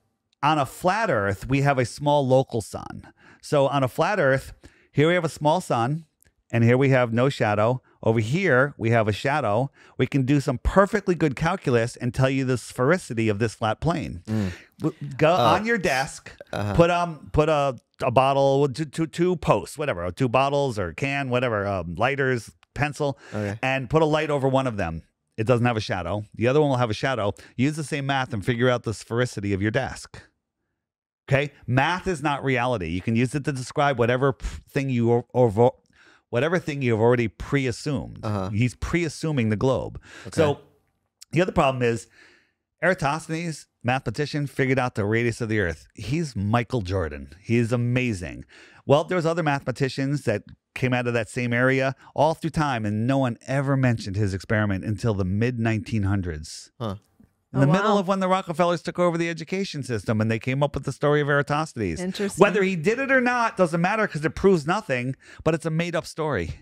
on a flat Earth, we have a small local sun. So on a flat Earth, here we have a small sun, and here we have no shadow. Over here, we have a shadow. We can do some perfectly good calculus and tell you the sphericity of this flat plane. Go on your desk, put a bottle, two posts, whatever, two bottles or can, whatever, lighters, pencil, and put a light over one of them. It doesn't have a shadow. The other one will have a shadow. Use the same math and figure out the sphericity of your desk. Okay, math is not reality. You can use it to describe whatever thing you have already pre-assumed. He's pre-assuming the globe. So the other problem is Eratosthenes, mathematician, figured out the radius of the Earth. He's Michael Jordan. He's amazing. Well, there's other mathematicians that came out of that same area all through time, and no one ever mentioned his experiment until the mid-1900s. In the middle of when the Rockefellers took over the education system, and they came up with the story of Eratosthenes. Interesting. Whether he did it or not doesn't matter because it proves nothing, but it's a made-up story.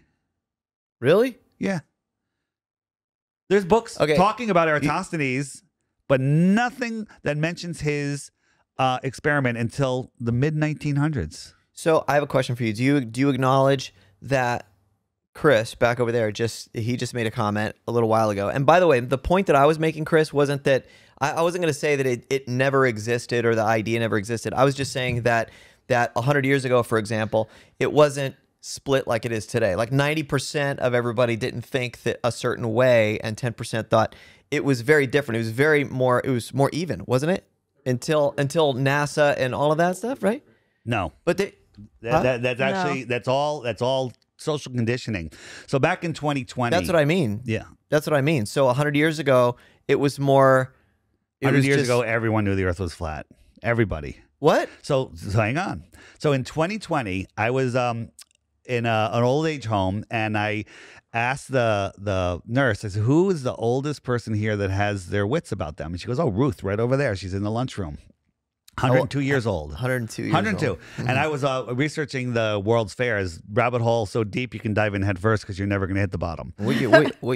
Really? Yeah. There's books talking about Eratosthenes, but nothing that mentions his experiment until the mid-1900s. So I have a question for you. Do you acknowledge that Chris back over there he just made a comment a little while ago? And by the way, the point that I was making, Chris, wasn't that I wasn't going to say that it never existed or the idea never existed. I was just saying that 100 years ago, for example, it wasn't split like it is today. Like 90% of everybody didn't think that a certain way and 10% thought. It was very different. It was more even, wasn't it? Until NASA and all of that stuff, right? No. But that's all social conditioning. So back in 2020. That's what I mean. Yeah. That's what I mean. So 100 years ago, it was more. 100 years ago, everyone knew the Earth was flat. Everybody. What? So hang on. So in 2020, I was in an old age home, and I asked the nurse, I said, who is the oldest person here that has their wits about them? And she goes, oh, Ruth, right over there. She's in the lunchroom. 102 years old. 102 years old. And I was researching the World's Fair's rabbit hole so deep you can dive in head first because you're never going to hit the bottom. What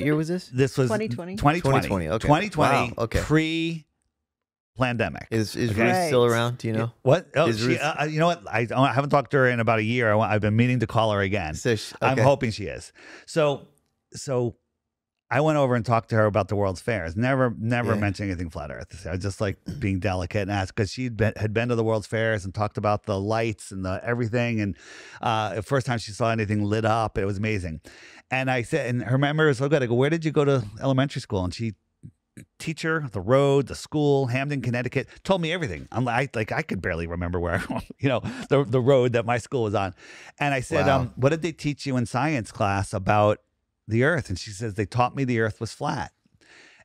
year was this? This was 2020. 2020. Okay. 2020. Wow, okay. Pre-pandemic. Is Ruth still around? Do you know? What? Oh, you know what? I haven't talked to her in about a year. I've been meaning to call her again. So I'm hoping she is. So I went over and talked to her about the World's Fairs, never mentioned anything flat Earth. I was just like being delicate and asked because she had been to the World's Fairs and talked about the lights and the everything. And the first time she saw anything lit up, it was amazing. And I said, and her memory was so good. I go, where did you go to elementary school? And she, teacher, the road, the school, Hamden, Connecticut, told me everything. I'm like I could barely remember where, you know, the road that my school was on. And I said, what did they teach you in science class about the Earth? And she says, they taught me the Earth was flat.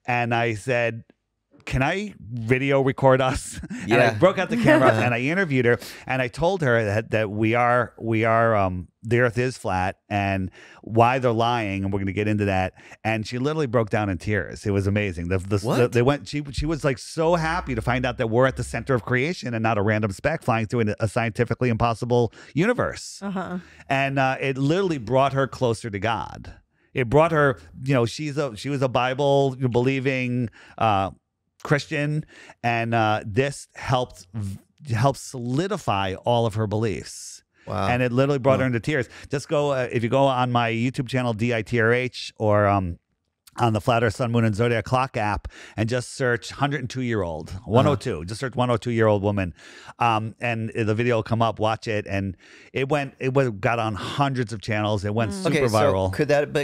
And I said, can I video record us? Yeah. And I broke out the camera and I interviewed her and I told her that we are the Earth is flat and why they're lying, and we're going to get into that. And she literally broke down in tears. It was amazing. She was like so happy to find out that we're at the center of creation and not a random speck flying through a scientifically impossible universe. And it literally brought her closer to God. It brought her, you know, she was a Bible believing Christian, and this helped solidify all of her beliefs. Wow. And it literally brought her into tears. Just go, if you go on my YouTube channel, DITRH, or on the Flat Earth Sun Moon and Zodiac Clock app, and just search 102-year-old, 102. Just search 102-year-old woman, and the video will come up. Watch it, and it got on hundreds of channels. It went super viral. So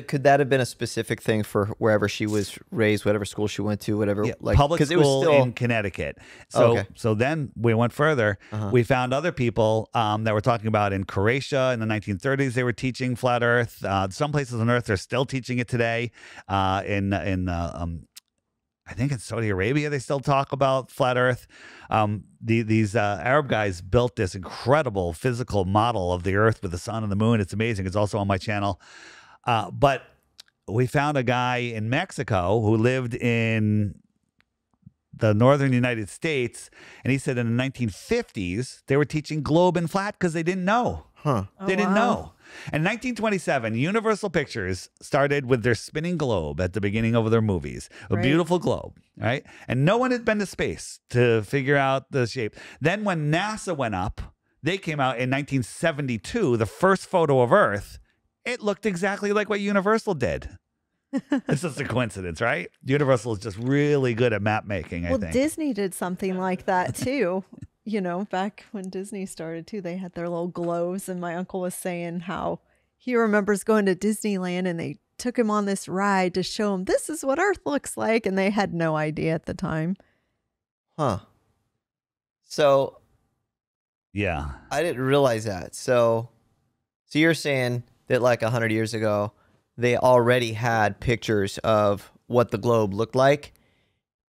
could that have been a specific thing for wherever she was raised, whatever school she went to, whatever? Yeah, like, public school, it was still in Connecticut. So so then we went further. We found other people that were talking about in Croatia in the 1930s. They were teaching flat Earth. Some places on Earth are still teaching it today. I think in Saudi Arabia they still talk about flat Earth. These Arab guys built this incredible physical model of the Earth with the sun and the moon. It's amazing. It's also on my channel. But we found a guy in Mexico who lived in the northern United States, and he said in the 1950s they were teaching globe and flat because they didn't know. They didn't know. In 1927, Universal Pictures started with their spinning globe at the beginning of their movies. A beautiful globe, right? And no one had been to space to figure out the shape. Then when NASA went up, they came out in 1972, the first photo of Earth. It looked exactly like what Universal did. It's just a coincidence, right? Universal is just really good at map making, I think. Well, Disney did something like that, too. You know, back when Disney started too, they had their little globes, and my uncle was saying how he remembers going to Disneyland and they took him on this ride to show him this is what Earth looks like, and they had no idea at the time. So yeah, I didn't realize that. So you're saying that like 100 years ago, they already had pictures of what the globe looked like.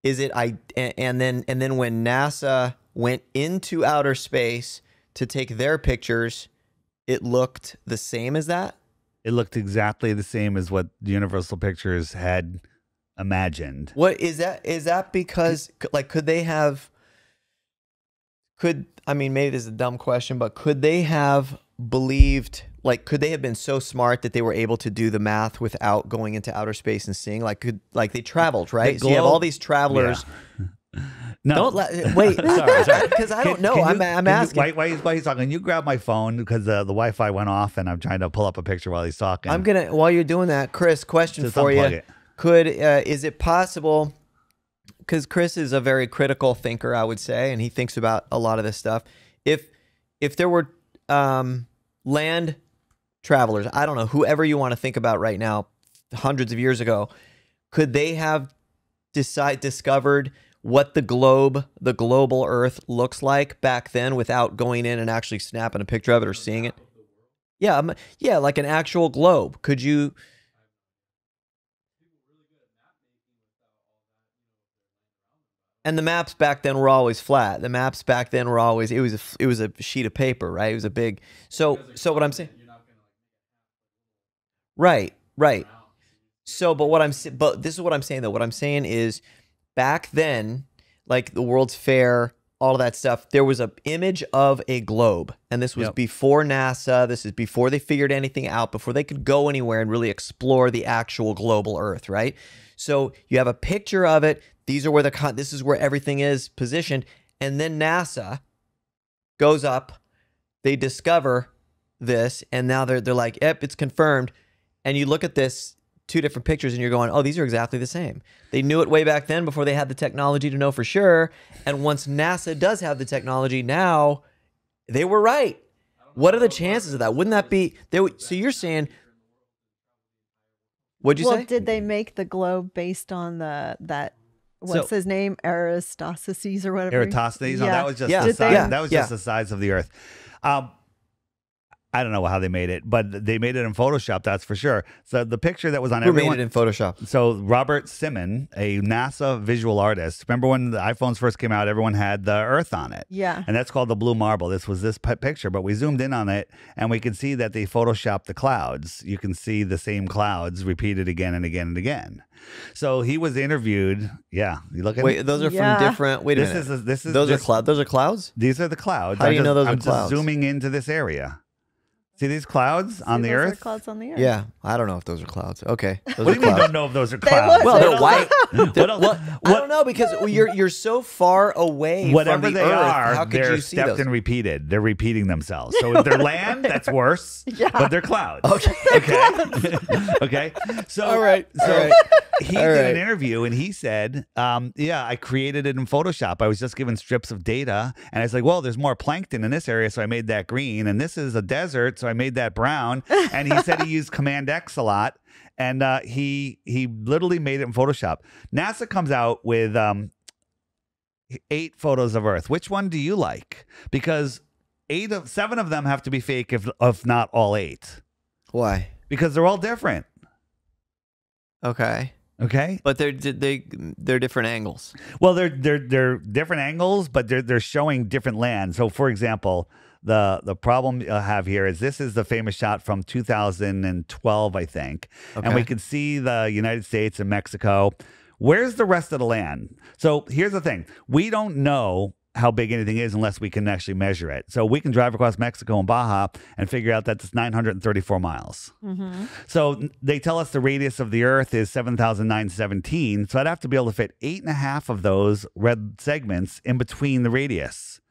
Is it and then when NASA went into outer space to take their pictures, it looked the same as that? It looked exactly the same as what Universal Pictures had imagined. What is that? Is that because, like, could they have, I mean, maybe this is a dumb question, but could they have believed, like, could they have been so smart that they were able to do the math without going into outer space and seeing, like, they traveled, right? So you have all these travelers. Yeah. No, don't wait. Sorry, because I don't know. I'm asking. Why he's talking? You grab my phone because the Wi-Fi went off, and I'm trying to pull up a picture while he's talking. I'm gonna while you're doing that, Chris. Question for you: is it possible? Because Chris is a very critical thinker, I would say, and he thinks about a lot of this stuff. If there were land travelers, I don't know, whoever you want to think about right now, hundreds of years ago, could they have discovered what the global Earth looks like back then without going in and actually snapping a picture of it or seeing it? Yeah, yeah, like an actual globe. Could you? And the maps back then were always flat. The maps back then were always it was a sheet of paper, right? It was a big. So what I'm saying. Right, right. So, but this is what I'm saying though. What I'm saying is, back then, like the World's Fair, all of that stuff, there was an image of a globe. And this was before NASA. This is before they figured anything out, before they could go anywhere and really explore the actual global Earth, right? So you have a picture of it. These are where this is where everything is positioned. And then NASA goes up. They discover this. And now they're like, yep, it's confirmed. And you look at this, two different pictures, and you're going, oh, these are exactly the same. They knew it way back then before they had the technology to know for sure. And once NASA does have the technology now, they were right. What are the chances of that? Wouldn't that be – so you're saying – what'd you say? Well, did they make the globe based on that – what's his name? Aristarchus or whatever? Eratosthenes. Yeah. No, that was just the size. Yeah. That was just the size of the Earth. I don't know how they made it, but they made it in Photoshop, that's for sure. So the picture that was on everyone... Who made it in Photoshop? So Robert Simon, a NASA visual artist. Remember when the iPhones first came out, everyone had the Earth on it. Yeah. And that's called the Blue Marble. This was this picture, but we zoomed in on it, and we could see that they Photoshopped the clouds. You can see the same clouds repeated again and again and again. So he was interviewed. Yeah, you look at. Wait, those are from different. Wait a minute. Those are clouds. These are the clouds. How do you know those are clouds? I'm just zooming into this area. See these clouds on the earth? Clouds on the earth. Yeah, I don't know if those are clouds. Okay. What do you mean you don't know if those are clouds? Well, they're white. I don't know because you're so far away. Whatever they are, they're stepped and repeated. They're repeating themselves. So if they're land, that's worse. Yeah. But they're clouds. Okay. Okay. Okay. So all right. So he did an interview and he said, "Yeah, I created it in Photoshop. I was just given strips of data, and I was like, well, there's more plankton in this area, so I made that green, and this is a desert." So I made that brown, and he said he used Command X a lot, and he literally made it in Photoshop. NASA comes out with 8 photos of Earth. Which one do you like? Because 7 of them have to be fake, if not all 8. Why? Because they're all different. Okay. Okay, but they're different angles. Well, they're different angles, but they're showing different land. So, for example. The problem I have here is this is the famous shot from 2012, I think. Okay. And we can see the United States and Mexico. Where's the rest of the land? So here's the thing. We don't know how big anything is unless we can actually measure it. So we can drive across Mexico and Baja and figure out that it's 934 miles. Mm-hmm. So they tell us the radius of the Earth is 7,917. So I'd have to be able to fit 8.5 of those red segments in between the radius,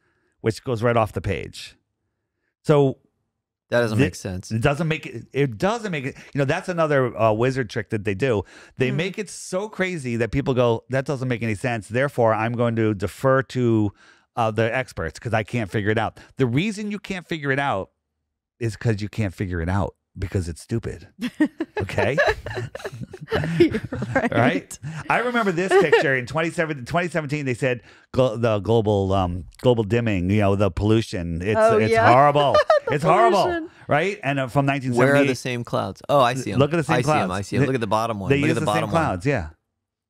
which goes right off the page. So that doesn't make sense. It doesn't make it. You know, that's another wizard trick that they do. They make it so crazy that people go, that doesn't make any sense. Therefore, I'm going to defer to the experts because I can't figure it out. The reason you can't figure it out is because you can't figure it out because it's stupid. Okay. Right. Right. I remember this picture in 2017. They said the global dimming, you know, the pollution. It's horrible. It's horrible. Right. And from 1978. Where are the same clouds? Oh, I see them. Look at the same clouds. I see them. Look at the bottom one. They use the same clouds. Yeah.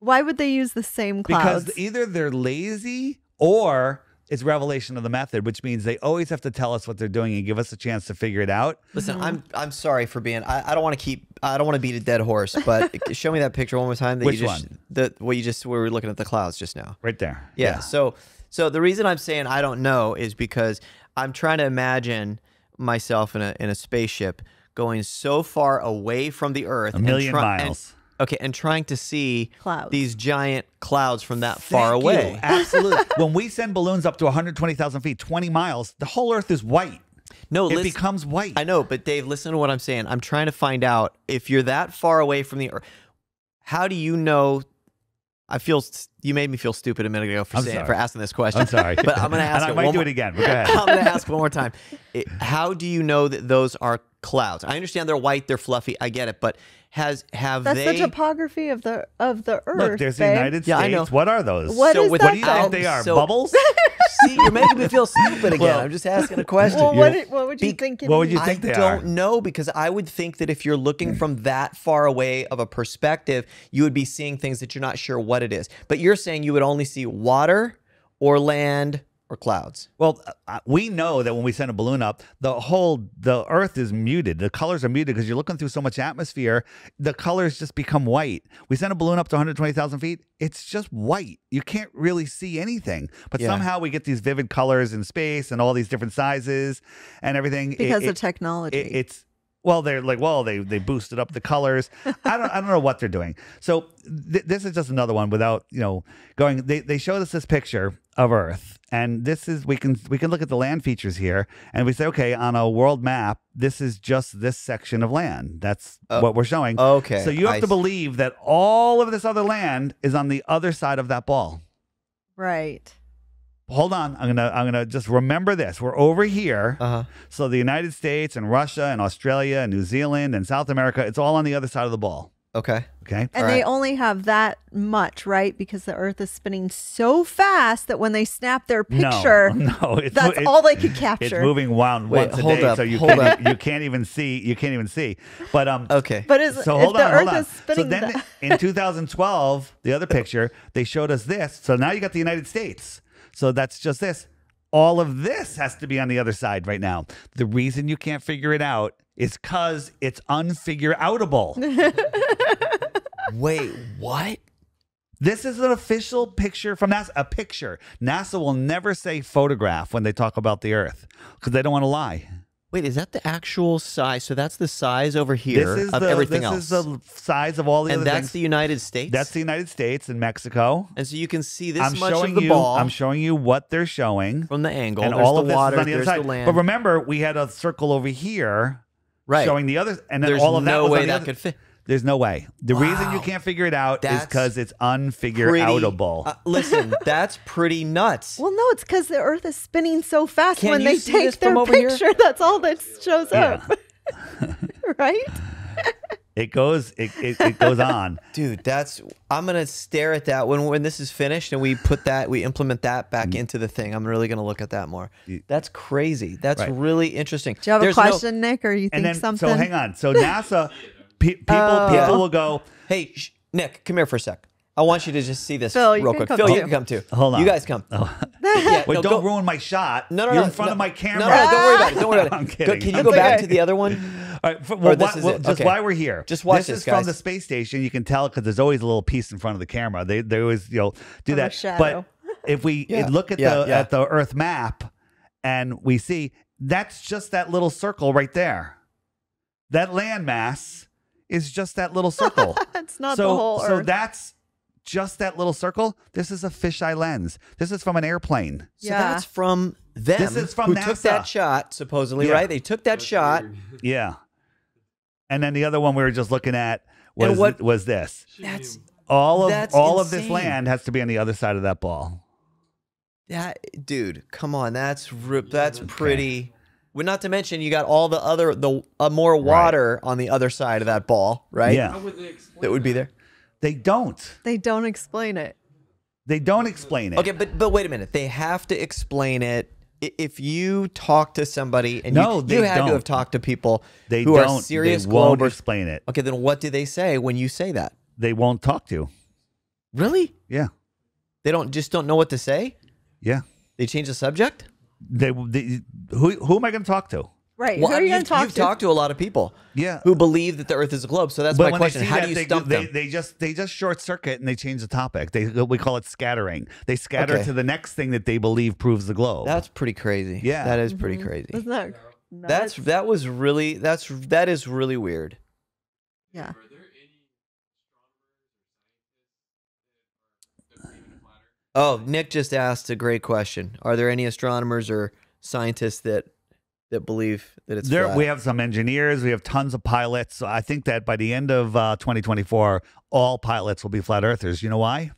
Why would they use the same clouds? Because either they're lazy or it's revelation of the method, which means they always have to tell us what they're doing and give us a chance to figure it out. Listen, I'm sorry for being. I don't want to keep. I don't want to beat a dead horse, but show me that picture one more time. That we were looking at the clouds just now, right there. Yeah. So the reason I'm saying I don't know is because I'm trying to imagine myself in a spaceship going so far away from the Earth, a million miles. Okay, and trying to see these giant clouds from that far away. Absolutely. When we send balloons up to 120,000 feet, 20 miles, the whole Earth is white. No, it becomes white. I know, but Dave, listen to what I'm saying. I'm trying to find out if you're that far away from the Earth. How do you know? You made me feel stupid a minute ago for asking this question. I'm sorry, but I'm going to ask. I might do it again. Go ahead. I'm going to ask one more time. How do you know that those are clouds? I understand they're white, they're fluffy. I get it, but that's the topography of the Earth. Look, there's the United States. Yeah, I know. What are those? What do you think they are? Bubbles? See, you're making me feel stupid again. Well, I'm just asking a question. Well, what would you think? What would you think they are? I don't know, because I would think that if you're looking from that far away of a perspective, you would be seeing things that you're not sure what it is. But you're saying you would only see water or land or clouds. Well, we know that when we send a balloon up, the Earth is muted. The colors are muted because you're looking through so much atmosphere. The colors just become white. We send a balloon up to 120,000 feet. It's just white. You can't really see anything. But somehow we get these vivid colors in space and all these different sizes and everything. Because of technology. Well, they're like, well, they boosted up the colors. I don't know what they're doing. So this is just another one without, you know, going. They showed us this picture of Earth, and this is we can look at the land features here, and we say, okay, on a world map, this is just this section of land. That's what we're showing. Okay. So you have to believe that all of this other land is on the other side of that ball. Right. Hold on, I'm gonna just remember this. We're over here, so the United States and Russia and Australia and New Zealand and South America—it's all on the other side of the ball. Okay, okay. And they only have that much, right? Because the Earth is spinning so fast that when they snap their picture, that's all they could capture. It's moving once a day, so you can't even see. You can't even see. But okay. But hold on. In 2012, the other picture, they showed us this. So now you got the United States. So that's just this. All of this has to be on the other side right now. The reason you can't figure it out is because it's unfigure-outable. Wait, what? This is an official picture from NASA. A picture. NASA will never say photograph when they talk about the Earth because they don't want to lie. Wait, is that the actual size? So that's the size over here of everything else. This is the size of all the other things. And that's the United States? That's the United States and Mexico. And so you can see this much of the ball. I'm showing you what they're showing. From the angle. And all of this is on the other side. But remember, we had a circle over here showing the other. And then all of that was on the other. There's no way that could fit. There's no way. The reason you can't figure it out is because it's unfigure-outable. Listen, that's pretty nuts. Well, no, it's because the Earth is spinning so fast when they take their picture. Here? That's all that shows up. Right? It goes on. Dude, that's I'm gonna stare at that when this is finished and we put that implement that back into the thing. I'm really gonna look at that more. That's crazy. That's really interesting. Do you have a question, Nick, or you think something? So hang on. So NASA people will go, hey, Nick, come here for a sec. I want you to just see this real quick. Phil, you can come too. Hold on. You guys come. Oh. Yeah, wait, don't ruin my shot. No, no, no. You're in front of my camera. No, no, don't worry about it. Don't worry about it. I'm kidding. Can you go back to the other one? All right. Well, just why we're here. Just watch this, guys. This is from the space station. You can tell because there's always a little piece in front of the camera. They always do that. But if we look at the Earth map and we see, that's just that little circle right there. That landmass is just that little circle. It's not the whole Earth. So that's just that little circle. This is a fisheye lens. This is from an airplane. So that's from them. This is from NASA. Took that shot, supposedly, right? They took that shot. Weird. Yeah. And then the other one we were just looking at was this. That's all of this land has to be on the other side of that ball. Dude, come on. That's pretty. Well, not to mention you got all the other more water on the other side of that ball, right? Yeah. How would they explain that would be there? They don't. They don't explain it. They don't explain it. Okay, but wait a minute. They have to explain it. If you talk to somebody and you had to have talked to people who are serious globers. They won't explain it. Okay, then what do they say when you say that? They won't talk to. Really? Yeah. They just don't know what to say? Yeah. They change the subject? Who am I going to talk to? Right. Well, who are you going to talk to? You've talked to a lot of people who believe that the Earth is a globe. So that's my question. How do you stump them? They just short circuit and they change the topic. We call it scattering. They scatter to the next thing that they believe proves the globe. That's pretty crazy. Yeah. That is pretty crazy. Isn't that nuts? That is really weird. Yeah. Oh, Nick just asked a great question. Are there any astronomers or scientists that believe that it's flat? We have some engineers. We have tons of pilots. I think that by the end of 2024, all pilots will be flat earthers. You know why?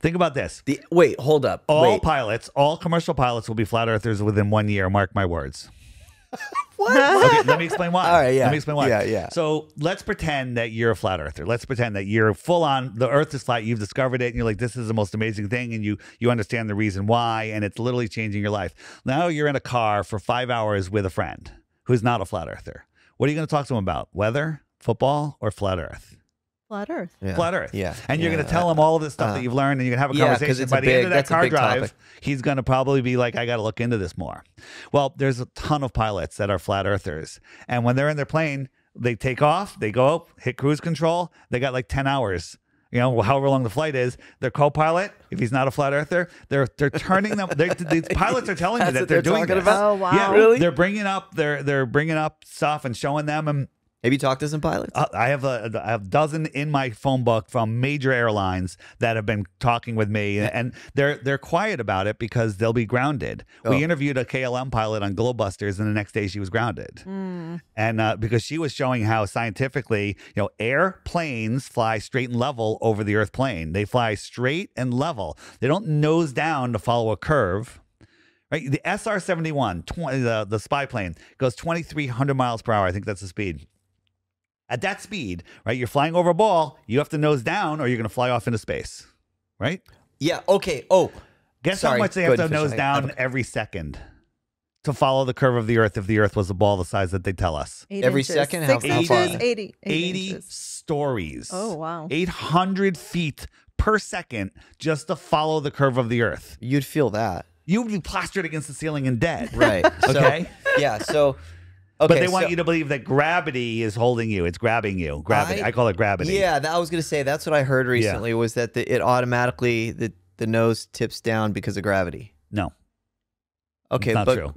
Think about this. Wait, hold up. All commercial pilots will be flat earthers within 1 year. Mark my words. What? Okay, let me explain why. All right, yeah. Let me explain why. Yeah, yeah. So let's pretend that you're a flat earther. Let's pretend that you're full on, the Earth is flat, you've discovered it, and you're like, this is the most amazing thing, and you understand the reason why, and it's literally changing your life. Now you're in a car for 5 hours with a friend who's not a flat earther. What are you going to talk to him about? Weather, football, or flat Earth? Flat Earth. Yeah. Flat Earth. Yeah. And you're going to tell him all of this stuff that you've learned, and you're going to have a conversation. By the end of that car drive, he's going to probably be like, I got to look into this more. Well, there's a ton of pilots that are flat earthers. And when they're in their plane, they take off, they go up, hit cruise control. They got like 10 hours, however long the flight is. Their co-pilot, if he's not a flat earther, they're turning them. These pilots are telling me that they're doing this. Oh, wow. Yeah, really? They're bringing up stuff and showing them. And have you talked to some pilots? I have a dozen in my phone book from major airlines that have been talking with me, and they're quiet about it because they'll be grounded. Oh. We interviewed a KLM pilot on Globusters, and the next day she was grounded, and because she was showing how scientifically, airplanes fly straight and level over the Earth plane. They fly straight and level. They don't nose down to follow a curve. Right? The SR-71, the spy plane, goes 2,300 miles per hour. I think that's the speed. At that speed, right, you're flying over a ball, you have to nose down or you're going to fly off into space, right? Yeah, okay. Oh, guess how much they have to nose down every second to follow the curve of the Earth if the Earth was a ball the size that they tell us? Every second? How far? 80 stories. Oh, wow. 800 feet per second just to follow the curve of the Earth. You'd feel that. You would be plastered against the ceiling and dead. Right. Okay? Yeah, so... Okay, but they want you to believe that gravity is holding you. It's grabbing you. Gravity. I call it gravity. Yeah, I was going to say that's what I heard recently was that it automatically, the nose tips down because of gravity. No. Okay, not true.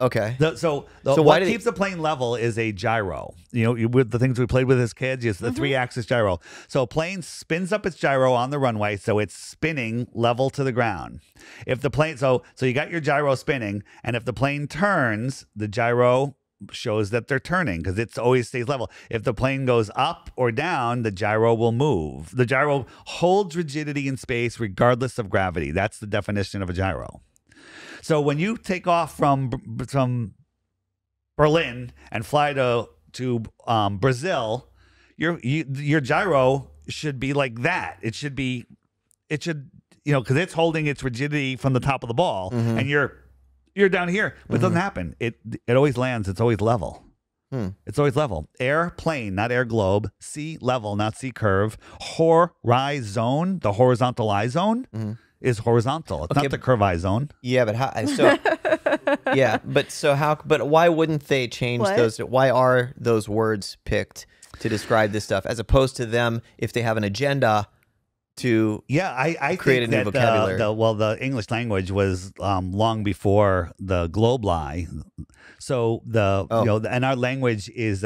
Okay. So what keeps the plane level is a gyro. You know, with the things we played with as kids, is the three-axis gyro. So a plane spins up its gyro on the runway, so it's spinning level to the ground. If the plane, so you got your gyro spinning, and if the plane turns, the gyro shows that they're turning because it always stays level. If the plane goes up or down, the gyro will move. The gyro holds rigidity in space regardless of gravity. That's the definition of a gyro. So when you take off from Berlin and fly to Brazil, your gyro should be like that. It should, you know, because it's holding its rigidity from the top of the ball, and you're down here, but it doesn't happen. It always lands. It's always level. It's always level. Air plane, not air globe. Sea level, not sea curve. Horizon, the horizontal I zone is horizontal. It's not the curve I zone. Yeah, but how? So yeah, but so how? But why wouldn't they change those? Why are those words picked to describe this stuff as opposed to them if they have an agenda? I think that vocabulary. The English language was long before the globe lie. So and our language is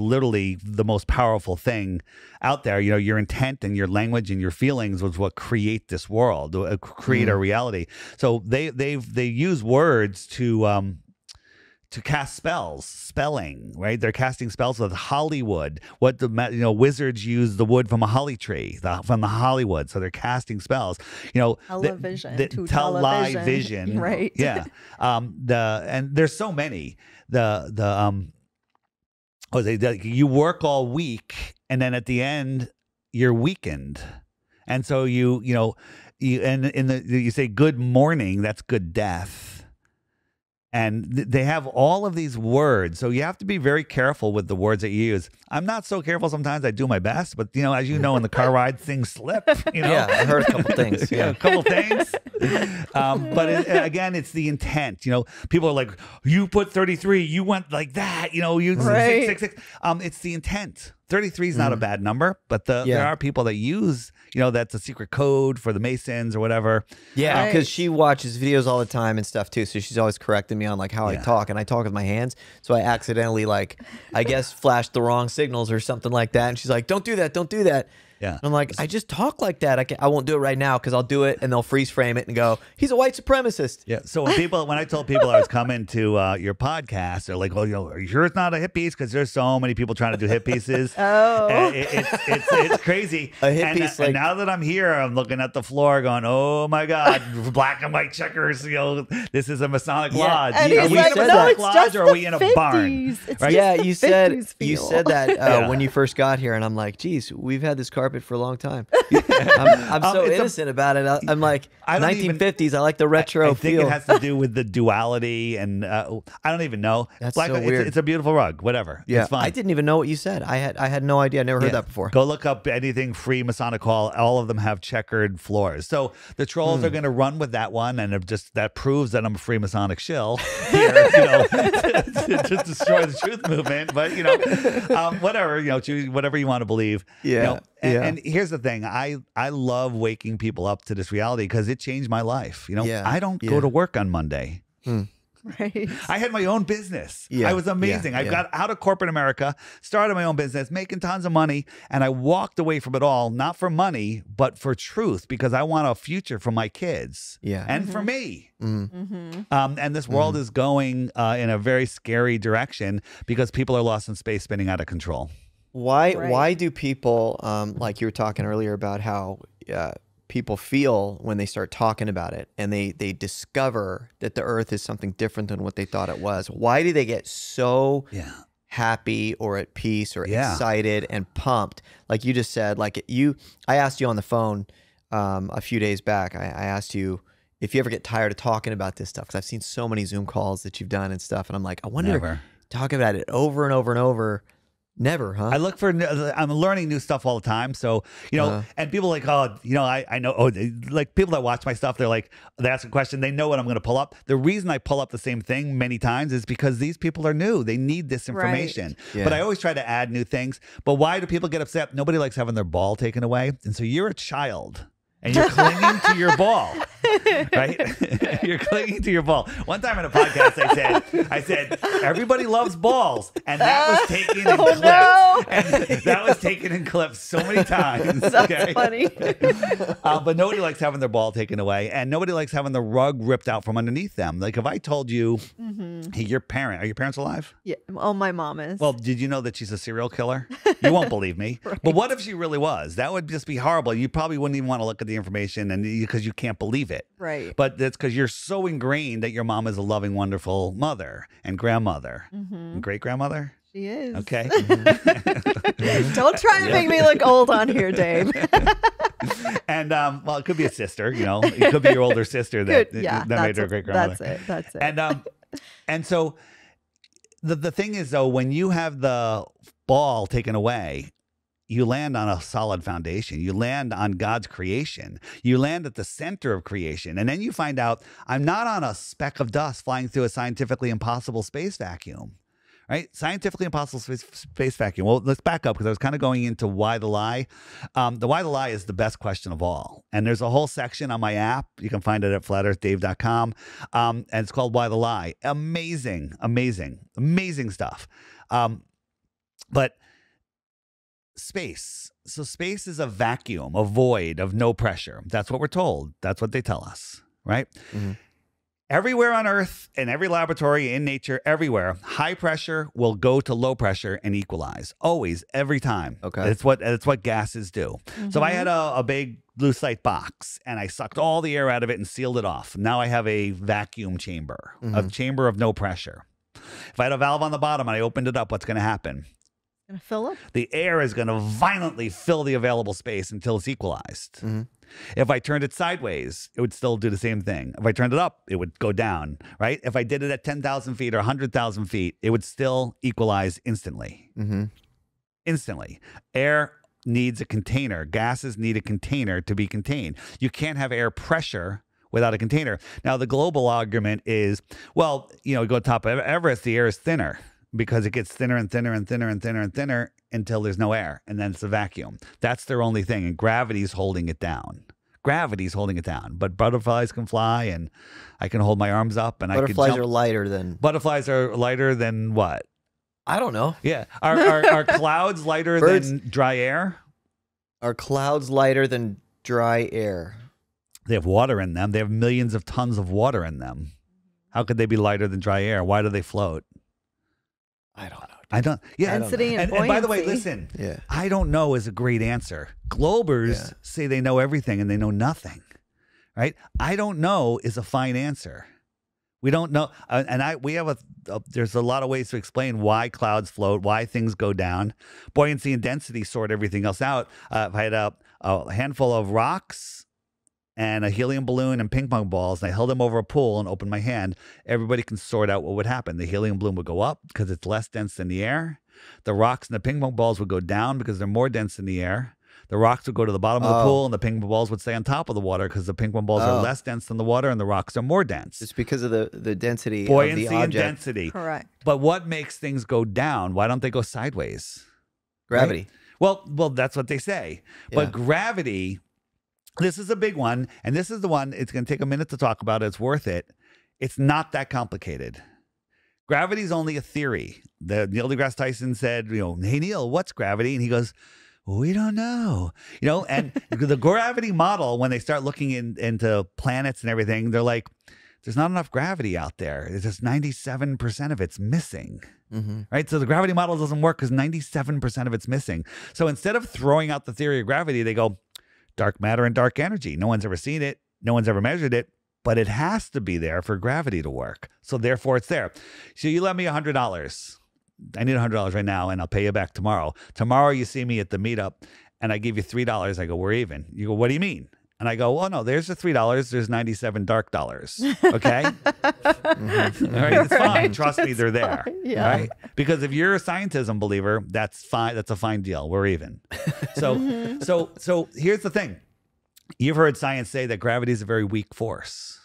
literally the most powerful thing out there. You know, your intent and your language and your feelings was what create this world, create our reality. So they use words to cast spells, spelling, right? They're casting spells with Hollywood. What the, you know, wizards use the wood from a holly tree, from the Hollywood. So they're casting spells, you know, television, television, right? Yeah. And there's so many, you work all week and then at the end you're weakened. And so you say good morning, that's good death. And they have all of these words. So you have to be very careful with the words that you use. I'm not so careful sometimes. I do my best. But, you know, as you know, in the car ride, things slip. You know? Yeah, I heard a couple things. Yeah, a couple things. But again, it's the intent. You know, people are like, you put 33. You went like that. You know, you 666. It's the intent. 33 is not a bad number, but there are people that use, you know, that's a secret code for the Masons or whatever. Yeah, because she watches videos all the time and stuff too, so she's always correcting me on like how I talk, and I talk with my hands, so I accidentally like, I guess flashed the wrong signals or something like that, and she's like, don't do that, don't do that. Yeah. And I'm like, I just talk like that. I won't do it right now because I'll do it and they'll freeze frame it and go, he's a white supremacist. Yeah. So when I told people I was coming to your podcast, they're like, well, are you sure it's not a hit piece? Because there's so many people trying to do hit pieces. It's crazy. A hit piece. And now that I'm here, I'm looking at the floor going, oh my God, black and white checkers. You know, this is a Masonic lodge. And are we in a Masonic lodge or are we in a barn? Right? Yeah. You said that when you first got here, and I'm like, geez, we've had this carpet for a long time. I'm so innocent about it. I'm like, 1950s. I like the retro. I think it has to do with the duality, and I don't even know. That's so weird. It's a beautiful rug. Whatever. Yeah, it's fine. I didn't even know what you said. I had no idea. I never heard that before. Go look up anything free Masonic Hall. All of them have checkered floors. So the trolls are going to run with that one, and that proves that I'm a free Masonic shill here. You know, to destroy the truth movement. But you know, whatever. You know, choose whatever you want to believe. Yeah. You know, and here's the thing. I love waking people up to this reality because it changed my life. You know, I don't go to work on Monday. Right. I had my own business. I was amazing. I got out of corporate America, started my own business, making tons of money. And I walked away from it all, not for money, but for truth, because I want a future for my kids and for me. And this world is going in a very scary direction because people are lost in space, spinning out of control. Why do people, like you were talking earlier about how people feel when they start talking about it and they discover that the earth is something different than what they thought it was? Why do they get so happy or at peace or excited and pumped? Like you just said, like I asked you on the phone a few days back, I asked you if you ever get tired of talking about this stuff, because I've seen so many Zoom calls that you've done and stuff. And I'm like, I wonder, talk about it over and over and over. Never, huh? I'm learning new stuff all the time. So, you know, and people like, oh, you know, I know, like people that watch my stuff, they're like, they ask a question, they know what I'm going to pull up. The reason I pull up the same thing many times is because these people are new. They need this information. Right. Yeah. But I always try to add new things. But why do people get upset? Nobody likes having their ball taken away. And so you're a child. and you're clinging to your ball, right? You're clinging to your ball. One time in a podcast, I said, everybody loves balls, and that was taken in clips. No. And that was taken in clips so many times. That's okay? Funny. But nobody likes having their ball taken away, and nobody likes having the rug ripped out from underneath them. Like if I told you, hey, are your parents alive? Yeah. Oh, my mom is. Well, did you know that she's a serial killer? You won't believe me. Right. But what if she really was? That would just be horrible. You probably wouldn't even want to look at the information, and because you can't believe it, right? But that's because you're so ingrained that your mom is a loving, wonderful mother and grandmother, and great grandmother. She is. Okay. Don't try to make me look old on here, Dave. And well, it could be a sister. You know, it could be your older sister that that made her great grandmother. That's it. That's it. And so the thing is, though, when you have the ball taken away, you land on a solid foundation. You land on God's creation. You land at the center of creation. And then you find out, I'm not on a speck of dust flying through a scientifically impossible space vacuum, right? Scientifically impossible space vacuum. Well, let's back up because I was kind of going into why the lie. The why the lie is the best question of all. And there's a whole section on my app. You can find it at flatearthdave.com. And it's called Why the Lie. Amazing, amazing, amazing stuff. But space. So space is a vacuum, a void of no pressure. That's what we're told. That's what they tell us, right? Everywhere on Earth, in every laboratory, in nature, everywhere, high pressure will go to low pressure and equalize. Always, every time. Okay. It's what gases do. So I had a big lucite box, and I sucked all the air out of it and sealed it off. Now I have a vacuum chamber, a chamber of no pressure. If I had a valve on the bottom and I opened it up, what's going to happen? Gonna fill up? The air is going to violently fill the available space until it's equalized. If I turned it sideways, it would still do the same thing. If I turned it up, it would go down, right? If I did it at 10,000 feet or 100,000 feet, it would still equalize instantly. Instantly. Air needs a container. Gases need a container to be contained. You can't have air pressure without a container. Now, the global argument is, well, you know, you go to the top of Everest, the air is thinner, because it gets thinner and thinner and thinner and thinner and thinner until there's no air, and then it's a vacuum. That's their only thing, and gravity's holding it down. Gravity's holding it down, but butterflies can fly, and I can hold my arms up, and butterflies I can jump. Butterflies are lighter than what? I don't know. Yeah. Are clouds lighter than dry air? Are clouds lighter than dry air? They have water in them. They have millions of tons of water in them. How could they be lighter than dry air? Why do they float? I don't know. Yeah. Density and buoyancy. And by the way, listen, I don't know is a great answer. Globers say they know everything and they know nothing, right? I don't know is a fine answer. We don't know. And we have there's a lot of ways to explain why clouds float, why things go down. Buoyancy and density sort everything else out. If I had a handful of rocks and a helium balloon and ping pong balls, and I held them over a pool and opened my hand, everybody can sort out what would happen. The helium balloon would go up because it's less dense than the air. The rocks and the ping pong balls would go down because they're more dense than the air. The rocks would go to the bottom of the pool, and the ping pong balls would stay on top of the water because the ping pong balls are less dense than the water, and the rocks are more dense. It's because of the density buoyancy of the object. And density. Correct. But what makes things go down? Why don't they go sideways? Gravity. Right? Well, that's what they say. Yeah. But gravity... This is a big one, and this is the one, it's going to take a minute to talk about. It's worth it. It's not that complicated. Gravity is only a theory. Neil deGrasse Tyson said, you know, hey, Neil, what's gravity? And he goes, we don't know. You know, and the gravity model, when they start looking into planets and everything, they're like, there's not enough gravity out there. It's just 97% of it's missing. Right? So the gravity model doesn't work because 97% of it's missing. So instead of throwing out the theory of gravity, they go, dark matter and dark energy. No one's ever seen it. No one's ever measured it, but it has to be there for gravity to work. So therefore it's there. So you lend me $100. I need $100 right now, and I'll pay you back tomorrow. Tomorrow you see me at the meetup and I give you $3. I go, we're even. You go, what do you mean? And I go, well, no, there's the $3. There's 97 dark dollars. Okay. All right. It's fine. Trust me, they're there. Yeah. Right? Because if you're a scientism believer, that's fine. That's a fine deal. We're even. So, so here's the thing. You've heard science say that gravity is a very weak force.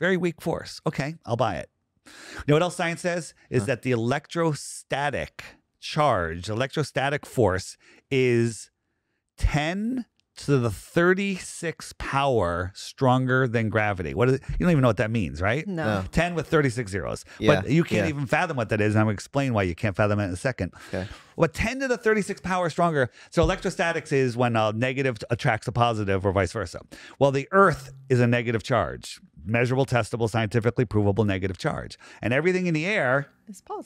Very weak force. Okay. I'll buy it. You know what else science says is that the electrostatic force is 10 to the 36th power stronger than gravity. What is it? You don't even know what that means, right? No. 10 with 36 zeros. Yeah. But you can't even fathom what that is, and I'm going to explain why you can't fathom it in a second. Okay. But 10 to the 36th power stronger. So electrostatics is when a negative attracts a positive or vice versa. Well, the Earth is a negative charge. Measurable, testable, scientifically provable negative charge. And everything in the air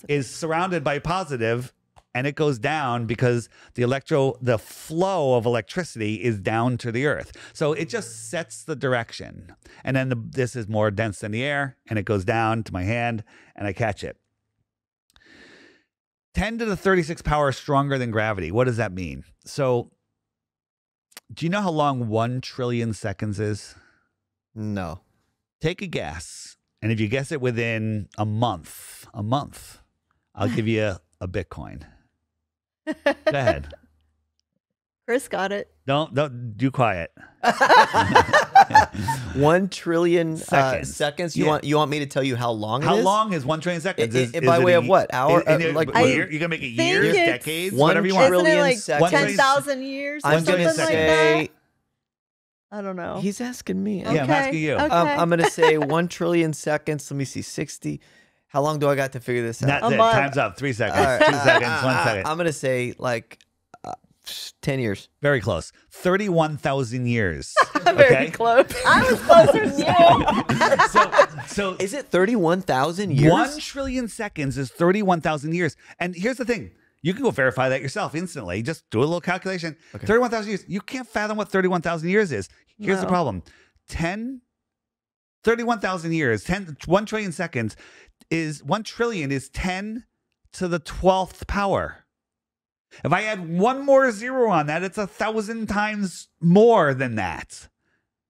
is surrounded by positive, and it goes down because the flow of electricity is down to the Earth. So it just sets the direction. And then this is more dense than the air, and it goes down to my hand, and I catch it. 10 to the 36th power stronger than gravity. What does that mean? So do you know how long 1 trillion seconds is? No. Take a guess. And if you guess it within a month, I'll give you a Bitcoin. Go ahead. Chris got it. Don't do quiet. 1 trillion seconds. You want me to tell you how long it is? How long is 1 trillion seconds? By way of what? Hour? You're going to make it years, decades, whatever you want. Isn't it like 10,000 years or something like that? I don't know. He's asking me. Okay. Yeah, I'm asking you. Okay. I'm going to say 1 trillion seconds. Let me see. 60. How long do I got to figure this out? That's it. Time's up. 3 seconds. Right. 2 seconds. 1 second. I'm going to say like 10 years. Very close. 31,000 years. Very close. I was closer than you. so is it 31,000 years? 1 trillion seconds is 31,000 years. And here's the thing. You can go verify that yourself instantly. Just do a little calculation. Okay. 31,000 years. You can't fathom what 31,000 years is. Here's the problem. 31,000 years, 1 trillion seconds is 1 trillion is 10 to the 12th power. If I add one more zero on that, it's 1,000 times more than that.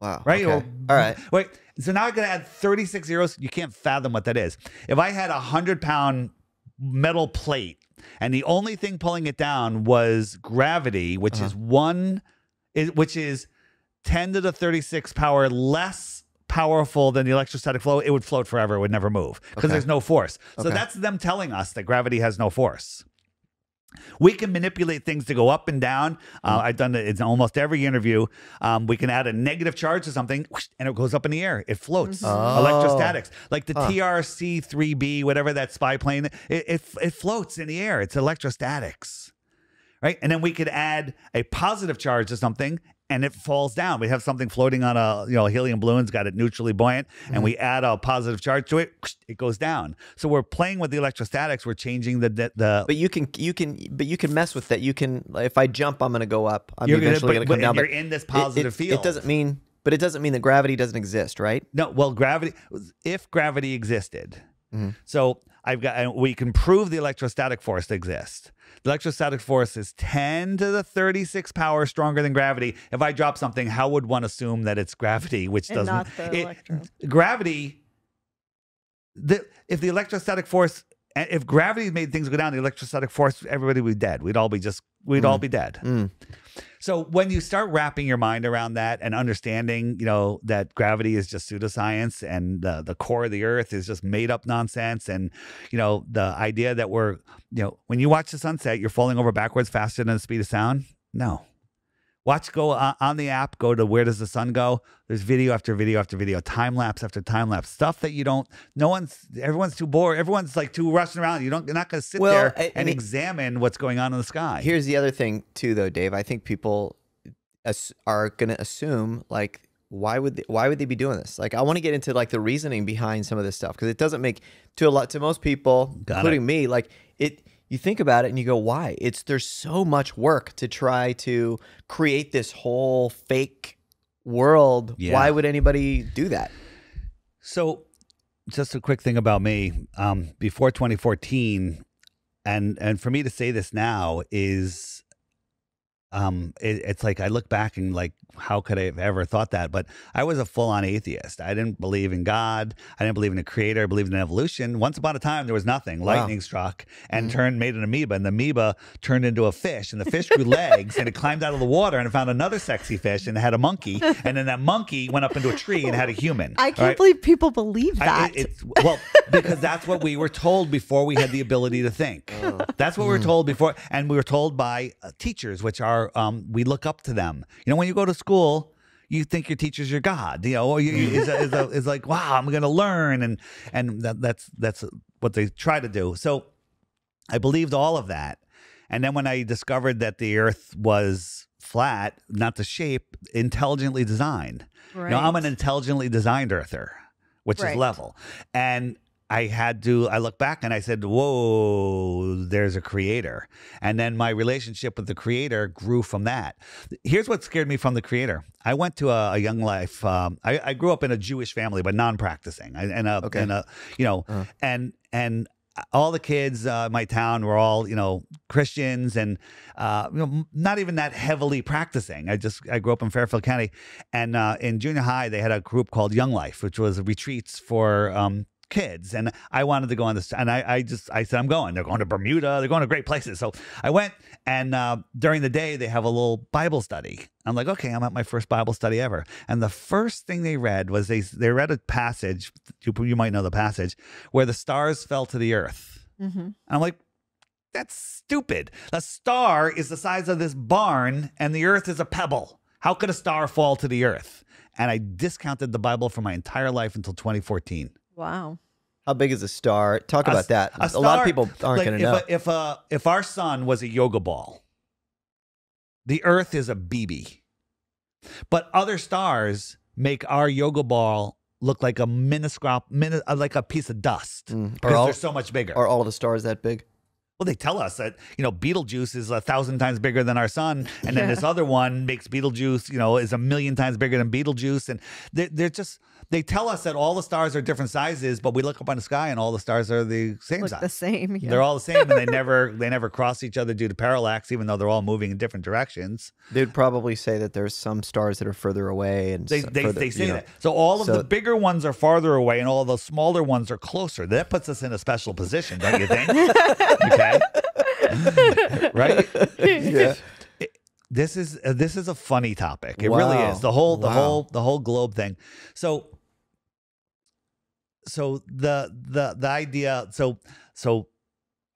Wow. Right? Okay. All right. Wait. So now I'm going to add 36 zeros. You can't fathom what that is. If I had a 100-pound metal plate and the only thing pulling it down was gravity, which is 10 to the 36th power less powerful than the electrostatic flow, it would float forever. It would never move because there's no force. So that's them telling us that gravity has no force. We can manipulate things to go up and down. I've done it in almost every interview. We can add a negative charge to something, and it goes up in the air. It floats. Electrostatics. Like the TRC-3B, whatever that spy plane, it floats in the air. It's electrostatics. Right? And then we could add a positive charge to something, and it falls down. We have something floating on a helium balloon's got it neutrally buoyant, and we add a positive charge to it. It goes down. So we're playing with the electrostatics. We're changing the. But you can mess with that. You can. If I jump, I'm going to go up. I'm eventually going to come down. You're in this positive field. It doesn't mean that gravity doesn't exist, right? No. Well, if gravity existed, so we can prove the electrostatic force exists. The electrostatic force is 10 to the 36th power stronger than gravity. If I drop something, how would one assume that it's gravity, which doesn't... Not the gravity, if the electrostatic force... If gravity made things go down, the electrostatic force, everybody would be dead. We'd all be dead. So when you start wrapping your mind around that and understanding, that gravity is just pseudoscience and the core of the Earth is just made up nonsense. And, the idea that when you watch the sunset, you're falling over backwards faster than the speed of sound. No. Go on the app, go to Where Does the Sun Go? There's video after video after video, time lapse after time lapse, stuff that everyone's too bored. Everyone's like too rushing around. You're not going to sit there and examine what's going on in the sky. Here's the other thing too, though, Dave. I think people are going to assume like, why would they be doing this? Like, I want to get into like the reasoning behind some of this stuff. Cause it doesn't make to most people, including me, like you think about it and you go, why? There's so much work to try to create this whole fake world. Yeah. Why would anybody do that? So just a quick thing about me, before 2014, and for me to say this now is, it's like, I look back and like, how could I have ever thought that? But I was a full-on atheist. I didn't believe in God. I didn't believe in a creator. I believed in evolution. Once upon a time, there was nothing. Lightning struck and made an amoeba, and the amoeba turned into a fish, and the fish grew legs, and it climbed out of the water, and it found another sexy fish, and it had a monkey, and then that monkey went up into a tree and had a human. I can't believe people believe that. Well, because that's what we were told before we had the ability to think. That's what we're told before. And we were told by teachers, which are, we look up to them. You know, when you go to school, you think your teacher's your God, you know, is like, wow, I'm going to learn. And that's what they try to do. So I believed all of that. And then when I discovered that the earth was flat, not the shape, intelligently designed. Right. Now, I'm an intelligently designed earther, which is level. And I look back and I said, whoa, there's a creator. And then my relationship with the creator grew from that. Here's what scared me from the creator. I went to a young life. I grew up in a Jewish family, but non-practicing. And all the kids in my town were all, you know, Christians and, you know, not even that heavily practicing. I grew up in Fairfield County, and in junior high, they had a group called Young Life, which was retreats for, kids. And I wanted to go on this, and I said, I'm going. They're going to Bermuda. They're going to great places. So I went, and during the day, they have a little Bible study. I'm like, okay, I'm at my first Bible study ever. And the first thing they read was they read a passage, you might know the passage, where the stars fell to the earth. Mm-hmm. And I'm like, that's stupid. A star is the size of this barn, and the earth is a pebble. How could a star fall to the earth? And I discounted the Bible for my entire life until 2014. Wow. How big is a star? Talk about that. A lot of people aren't going to know. If our sun was a yoga ball, the earth is a BB. But other stars make our yoga ball look like a like a piece of dust, because they're so much bigger. Are all the stars that big? Well, they tell us that, you know, Betelgeuse is 1,000 times bigger than our sun. And then this other one makes Betelgeuse, you know, is 1,000,000 times bigger than Betelgeuse. And they're just, they tell us that all the stars are different sizes, but we look up on the sky and all the stars are the same size. The same. Yeah. They're all the same, and they never cross each other due to parallax, even though they're all moving in different directions. They'd probably say that there's some stars that are further away, and they say that. So all of the bigger ones are farther away, and all the smaller ones are closer. That puts us in a special position, don't you think? Okay, right? Yeah. This is a funny topic. It really is. The whole globe thing. So the idea, so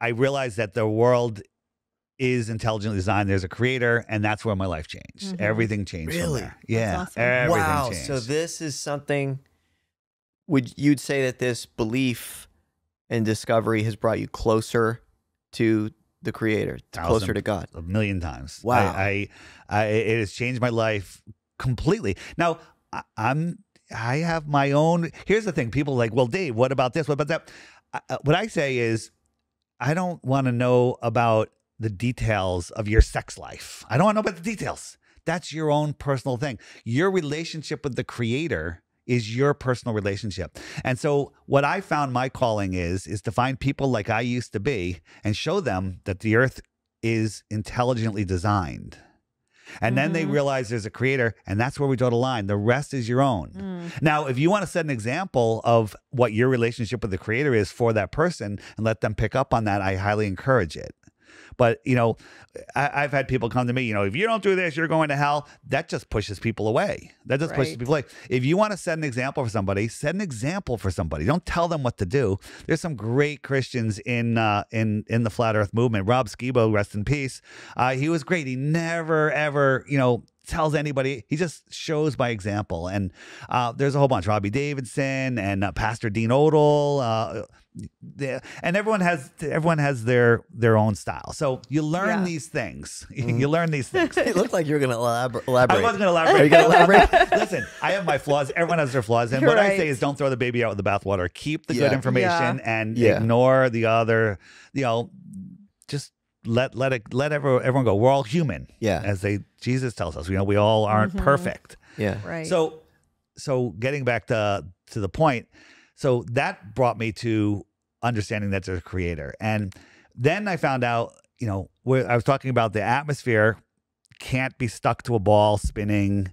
I realized that the world is intelligently designed. There's a creator, and that's where my life changed. Mm-hmm. Everything changed. Really? From there. Yeah. Awesome. Everything changed. So this is something, you'd say that this belief and discovery has brought you closer to the creator, closer to God? A million times. Wow. It has changed my life completely. Now I have my own. Here's the thing. People are like, well, Dave, what about this? What about that? What I say is, I don't want to know about the details of your sex life. I don't want to know about the details. That's your own personal thing. Your relationship with the creator is your personal relationship. And so what I found my calling is to find people like I used to be and show them that the earth is intelligently designed. And then they realize there's a creator, and that's where we draw the line. The rest is your own. Now, if you want to set an example of what your relationship with the creator is for that person and let them pick up on that, I highly encourage it. But, you know, I've had people come to me, you know, if you don't do this, you're going to hell. That just pushes people away. That just pushes people away. If you want to set an example for somebody, set an example for somebody. Don't tell them what to do. There's some great Christians in the Flat Earth movement. Rob Skibo, rest in peace. He was great. He never, ever, you know, tells anybody. He just shows by example. And there's a whole bunch. Robbie Davidson and Pastor Dean Odell. And everyone has their own style. So you learn these things. You learn these things. It looked like you were going to elaborate. I wasn't going to elaborate. Are you going to elaborate? Listen, I have my flaws. Everyone has their flaws. And what I say is, don't throw the baby out with the bathwater. Keep the good information and ignore the other, you know, just let everyone go. We're all human. Yeah. As Jesus tells us, you know, we all aren't perfect. Yeah. Right. So getting back to the point, so that brought me to understanding that there's a creator. And then I found out, you know, I was talking about the atmosphere can't be stuck to a ball spinning,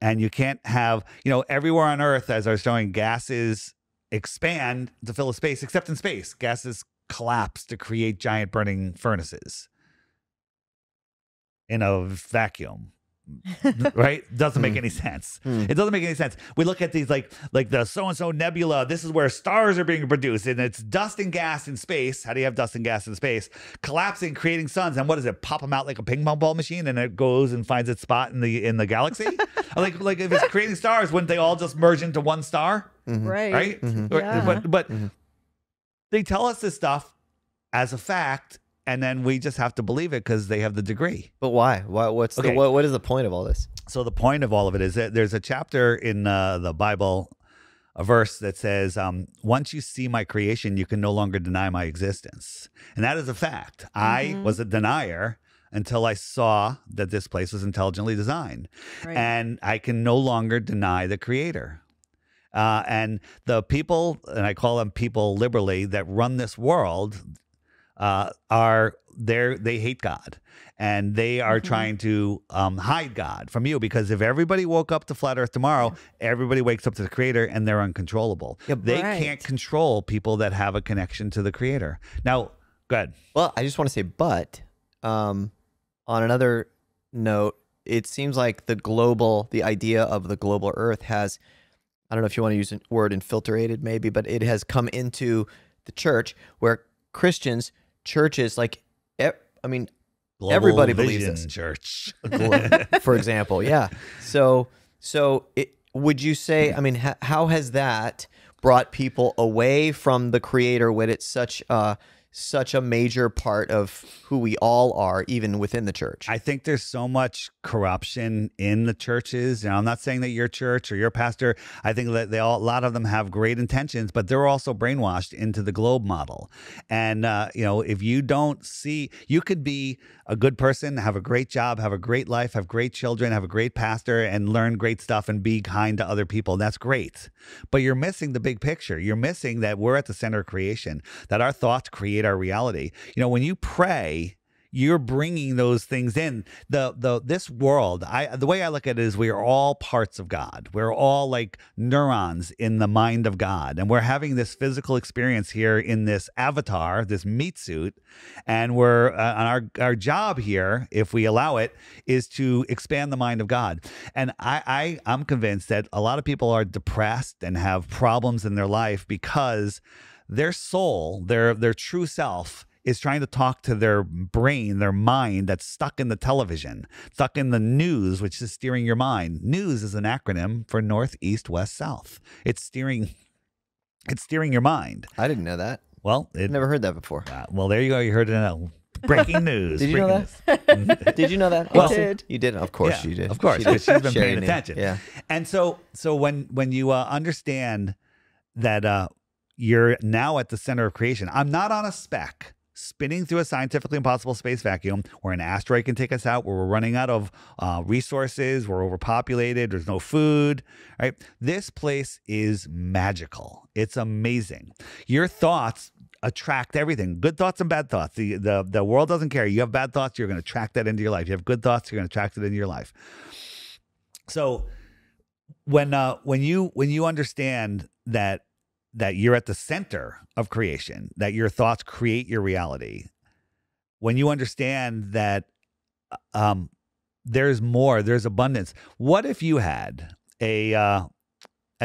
and you can't have, you know, everywhere on Earth, as I was showing, gases expand to fill a space, except in space. Gases collapse to create giant burning furnaces in a vacuum. right? Doesn't make any sense. It doesn't make any sense. We look at these like the so-and-so nebula. This is where stars are being produced, and it's dust and gas in space. How do you have dust and gas in space? Collapsing, creating suns, and what does it? Pop them out like a ping pong ball machine, and it goes and finds its spot in the galaxy. like if it's creating stars, wouldn't they all just merge into one star? Mm-hmm. Right. Mm-hmm. Yeah. But mm-hmm. they tell us this stuff as a fact. And then we just have to believe it because they have the degree. But why? What is the point of all this? So the point of all of it is that there's a chapter in the Bible, a verse that says, once you see my creation, you can no longer deny my existence. And that is a fact. Mm-hmm. I was a denier until I saw that this place was intelligently designed. Right. And I can no longer deny the creator. And the people, and I call them people liberally, that run this world they hate God, and they are mm-hmm. trying to hide God from you, because if everybody woke up to flat earth tomorrow, everybody wakes up to the creator and they're uncontrollable. Yeah, they right. can't control people that have a connection to the creator. Now, go ahead. Well, I just want to say, but on another note, it seems like the idea of the global earth has, I don't know if you want to use a word infiltrated maybe, but it has come into the church, where Christians, churches, like, I mean, Global everybody believes this church, for example. Yeah. So would you say, I mean, how has that brought people away from the creator when it's such a major part of who we all are, even within the church? I think there's so much corruption in the churches. And I'm not saying that your church or your pastor, I think that a lot of them have great intentions, but they're also brainwashed into the globe model. And, you know, if you don't see, you could be a good person, have a great job, have a great life, have great children, have a great pastor, and learn great stuff and be kind to other people. That's great. But you're missing the big picture. You're missing that we're at the center of creation, that our thoughts create our reality. You know, when you pray, you're bringing those things in. This world, the way I look at it is, we are all parts of God. We're all like neurons in the mind of God. And we're having this physical experience here in this avatar, this meat suit. And we're our job here, if we allow it, is to expand the mind of God. And I'm convinced that a lot of people are depressed and have problems in their life because their soul, their true self, is trying to talk to their brain, their mind that's stuck in the television, stuck in the news, which is steering your mind. News is an acronym for north, east, west, south. It's steering your mind. I didn't know that. Well, I've never heard that before. Well, there you go. You heard it now. Breaking news. Did you know that? Did you know that? Well, I did. You did. Of course you did. Of course. She's been paying attention. Yeah. And so when you understand that you're now at the center of creation, I'm not on a speck spinning through a scientifically impossible space vacuum where an asteroid can take us out, where we're running out of resources, we're overpopulated, there's no food, right? This place is magical. It's amazing. Your thoughts attract everything, good thoughts and bad thoughts. The world doesn't care. You have bad thoughts, you're going to attract that into your life. You have good thoughts, you're going to attract it into your life. So when you understand that you're at the center of creation, that your thoughts create your reality, when you understand that there's more, there's abundance. What if you had a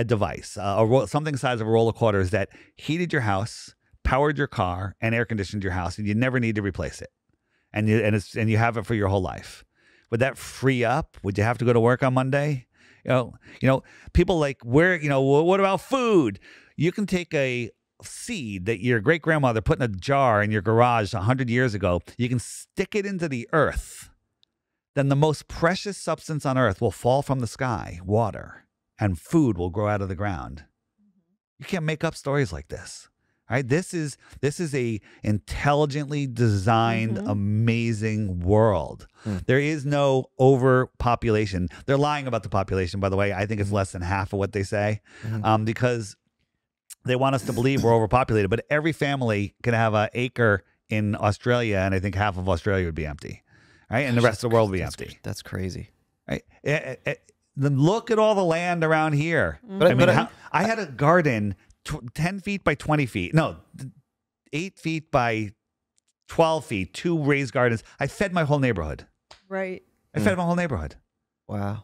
device, something the size of a roll of quarters that heated your house, powered your car, and air conditioned your house, and you never need to replace it, and you have it for your whole life? Would that free up? Would you have to go to work on Monday? You know, people like, what about food? You can take a seed that your great-grandmother put in a jar in your garage 100 years ago. You can stick it into the earth. Then the most precious substance on earth will fall from the sky, water, and food will grow out of the ground. You can't make up stories like this. All right? This is a intelligently designed, mm-hmm. amazing world. Mm. There is no overpopulation. They're lying about the population, by the way. I think it's less than half of what they say, mm-hmm. Because they want us to believe we're overpopulated, but every family can have an acre in Australia, and I think half of Australia would be empty, right? And the rest of the world would be empty. That's crazy, right? Look at all the land around here. Mm-hmm. I had a garden 10 feet by 20 feet, no, 8 feet by 12 feet, 2 raised gardens. I fed my whole neighborhood. Right. I fed my whole neighborhood. Wow.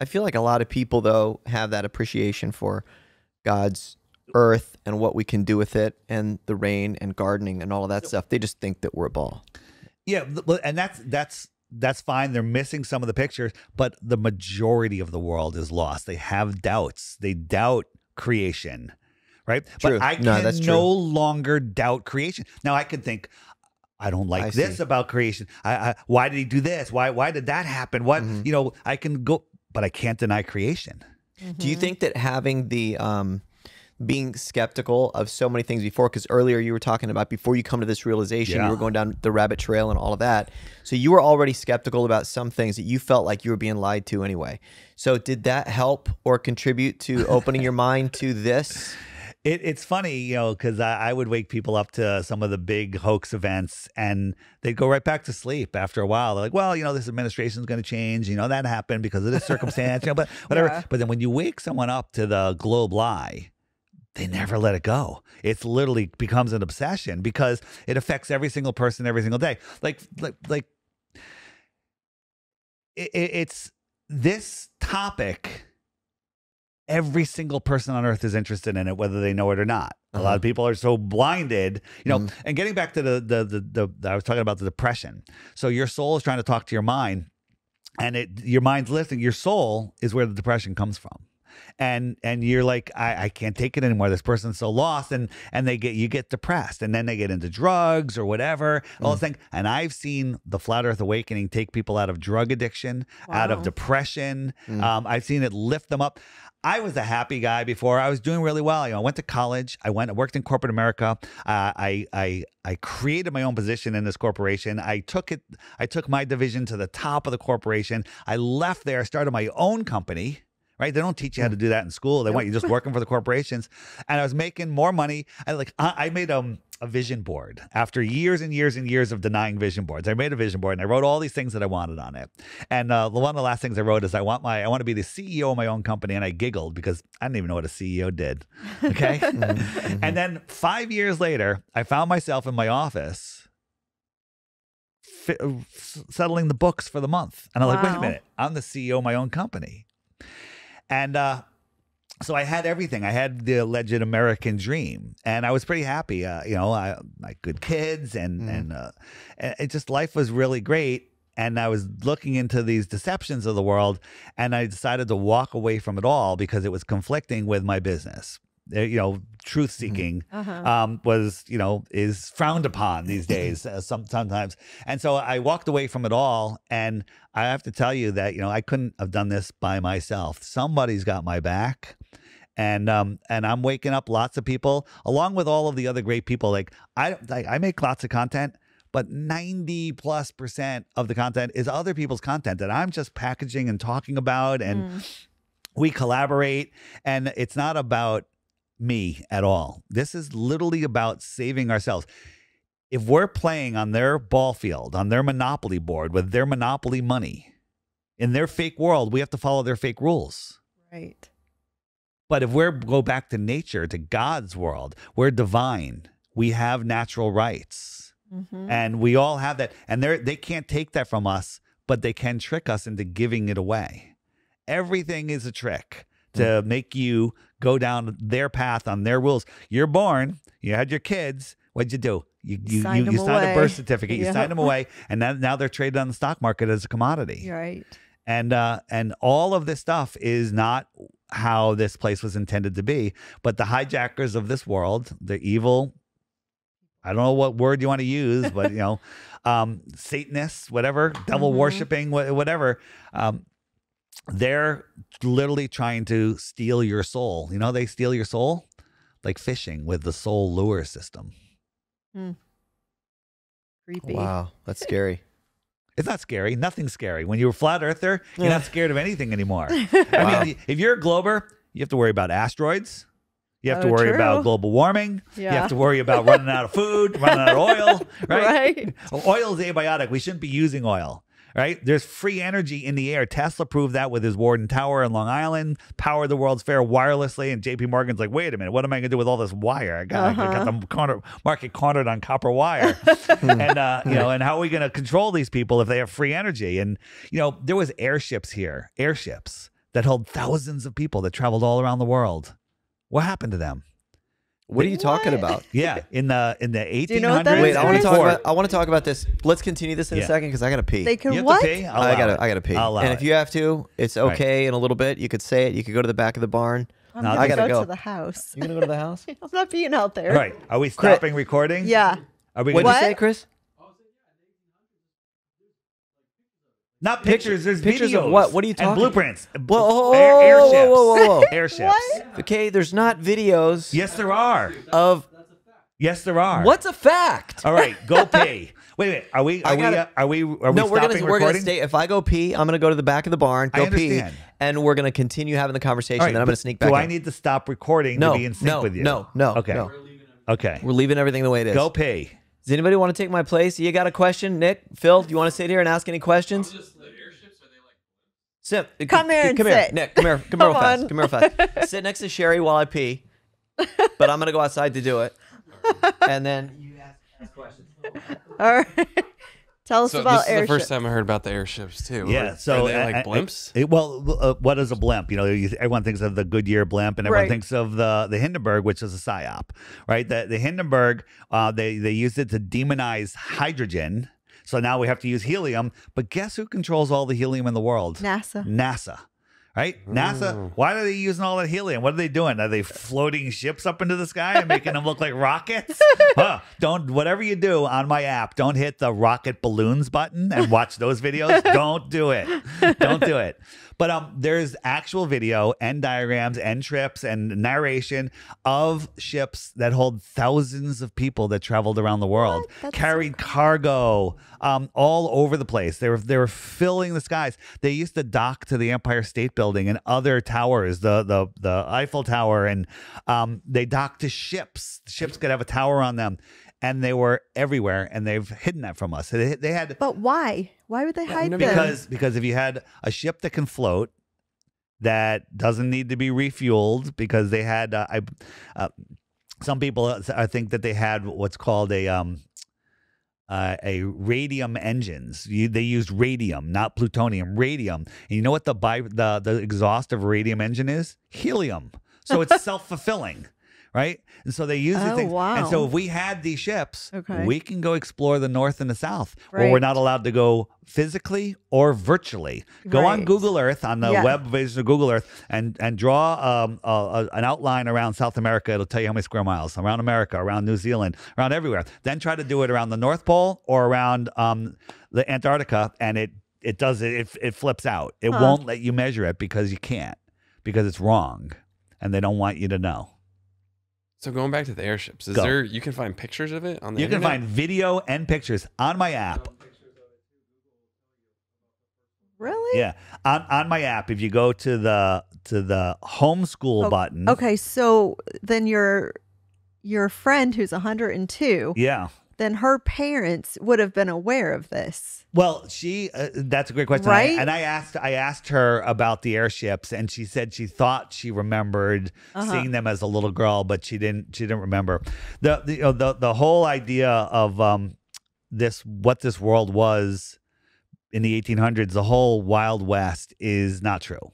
I feel like a lot of people, though, have that appreciation for God's earth and what we can do with it and the rain and gardening and all of that stuff. They just think that we're a ball. Yeah, and that's fine. They're missing some of the pictures, but the majority of the world is lost. They have doubts. They doubt creation, right? True. But I can no longer doubt creation. Now, I could think, I don't like this about creation. Why did he do this? Why did that happen? What, you know, I can go, but I can't deny creation. Do you think that having the, being skeptical of so many things before, because earlier you were talking about before you come to this realization, you were going down the rabbit trail and all of that. So you were already skeptical about some things that you felt like you were being lied to anyway. So did that help or contribute to opening your mind to this? It's funny, you know, because I would wake people up to some of the big hoax events and they'd go right back to sleep after a while. They're like, well, you know, this administration is going to change. You know, that happened because of this circumstance, you know, but whatever. Yeah. But then when you wake someone up to the globe lie, they never let it go. It's literally becomes an obsession because it affects every single person every single day. Like it's this topic. Every single person on earth is interested in it, whether they know it or not. A lot of people are so blinded, you know, and getting back to I was talking about the depression. So your soul is trying to talk to your mind and your mind's listening. Your soul is where the depression comes from. And you're like, I can't take it anymore. This person's so lost. And you get depressed and then they get into drugs or whatever. All this thing. And I've seen the Flat Earth Awakening take people out of drug addiction, out of depression. I've seen it lift them up. I was a happy guy before. I was doing really well. You know, I went to college. I worked in corporate America. I created my own position in this corporation. I took my division to the top of the corporation. I left there. I started my own company. Right? They don't teach you how to do that in school. They want you just working for the corporations. And I was making more money. I made a vision board after years and years and years of denying vision boards. I made a vision board and I wrote all these things that I wanted on it. And one of the last things I wrote is I want to be the CEO of my own company. And I giggled because I didn't even know what a CEO did. Okay. And then 5 years later, I found myself in my office settling the books for the month. And I'm like, wait a minute, I'm the CEO of my own company. And so I had everything. I had the alleged American dream, and I was pretty happy. You know, I good kids, and it just life was really great. And I was looking into these deceptions of the world, and I decided to walk away from it all because it was conflicting with my business. You know, truth seeking is frowned upon these days sometimes. And so I walked away from it all. And I have to tell you that, you know, I couldn't have done this by myself. Somebody's got my back. And I'm waking up lots of people along with all of the other great people. Like I make lots of content, but 90+% of the content is other people's content that I'm just packaging and talking about. And we collaborate, and it's not about me at all. This is literally about saving ourselves. If we're playing on their ball field, on their monopoly board with their monopoly money in their fake world, we have to follow their fake rules. Right. But if we're go back to nature, to God's world, we're divine. We have natural rights and we all have that. And they can't take that from us, but they can trick us into giving it away. Everything is a trick to make you go down their path on their rules. You're born, you had your kids. What'd you do? You signed a birth certificate. You signed them away, and now they're traded on the stock market as a commodity. Right. And all of this stuff is not how this place was intended to be. But the hijackers of this world, the evil, I don't know what word you want to use, but you know, Satanists, whatever, devil worshiping, whatever. They're literally trying to steal your soul. You know, they steal your soul like fishing with the soul lure system. Creepy. Wow, that's scary. It's not scary. Nothing's scary. When you're a flat earther, you're not scared of anything anymore. I mean, if you're a glober, you have to worry about asteroids. You have to worry about global warming. Yeah. You have to worry about running out of food, running out of oil. Right? Oil is abiotic. We shouldn't be using oil. right? There's free energy in the air. Tesla proved that with his Warden Tower in Long Island, powered the World's Fair wirelessly, and JP Morgan's like, wait a minute, what am I going to do with all this wire? I got the market cornered on copper wire. And, you know, and how are we going to control these people if they have free energy? And, you know, there was airships here, airships that held thousands of people that traveled all around the world. What happened to them? What are you talking about? Yeah, in the 1800s. You know what that is? Wait, I want to talk about this. Let's continue this in a second because I gotta pee. They can what? I gotta pee. And if you have to, it's okay. Right. In a little bit, you could say it. You could go to the back of the barn. I gotta go to the house. You gonna go to the house? I'm not being out there. Right? Are we stopping recording? Yeah. Are we? What'd you say, Chris? Not pictures. There's pictures videos. Of what? What are you talking? And blueprints. Whoa, whoa, airships. Whoa, whoa, whoa, whoa. Airships. Okay, there's not videos. Yes, there are. Of. That's a fact. Yes, there are. What's a fact? All right, go pee. Wait a minute. Are we? Are we stopping recording? We're gonna stay. If I go pee, I'm gonna go to the back of the barn. Go pee, and we're gonna continue having the conversation. Right, then I'm gonna sneak back. Do I need to stop recording to be in sync with you? No. No. Okay. No. Okay. We're leaving everything the way it is. Go pee. Does anybody want to take my place? You got a question, Nick? Phil, do you want to sit here and ask any questions? Sit. Come here, Nick. Come here. Come here real fast. Come here real fast. Sit next to Sherry while I pee, but I'm gonna go outside to do it, and then you ask questions. All right. Tell us about airships. This is the first time I heard about the airships too. Yeah. So are they like blimps? What is a blimp? You know, everyone thinks of the Goodyear blimp, and everyone thinks of the Hindenburg, which is a psyop, right? The Hindenburg, they used it to demonize hydrogen. So now we have to use helium. But guess who controls all the helium in the world? NASA. NASA. Right? NASA, why are they using all that helium? What are they doing? Are they floating ships up into the sky and making them look like rockets? Whatever you do on my app, don't hit the rocket balloons button and watch those videos. Don't do it. Don't do it. But there's actual video and diagrams and trips and narration of ships that hold thousands of people that traveled around the world, carried cargo all over the place. They were filling the skies. They used to dock to the Empire State Building and other towers, the Eiffel Tower, and they docked to ships. Ships could have a tower on them, and they were everywhere, and they've hidden that from us. They had, but why? Why would they hide them? Because if you had a ship that can float, that doesn't need to be refueled, because they had some people think that they had what's called a radium engines. They used radium, not plutonium. Radium. And you know what the exhaust of a radium engine is? Helium. So it's self-fulfilling. Right? And so they use these things. Wow. And so if we had these ships, we can go explore the North and the South, where we're not allowed to go physically or virtually. Go on Google Earth, on the web version of Google Earth, and draw an outline around South America. It'll tell you how many square miles. Around America, around New Zealand, around everywhere. Then try to do it around the North Pole or around the Antarctica, and it does it. It flips out. It won't let you measure it because you can't, because it's wrong, and they don't want you to know. So going back to the airships, you can find pictures of it on the internet? You can find video and pictures on my app. Really? Yeah. On my app, if you go to the homeschool button. Okay, so then your friend who's 102. Yeah. Then her parents would have been aware of this. Well, that's a great question. Right? And I asked her about the airships, and she said she thought she remembered seeing them as a little girl, but she didn't remember. The whole idea of what this world was in the 1800s, the whole Wild West, is not true.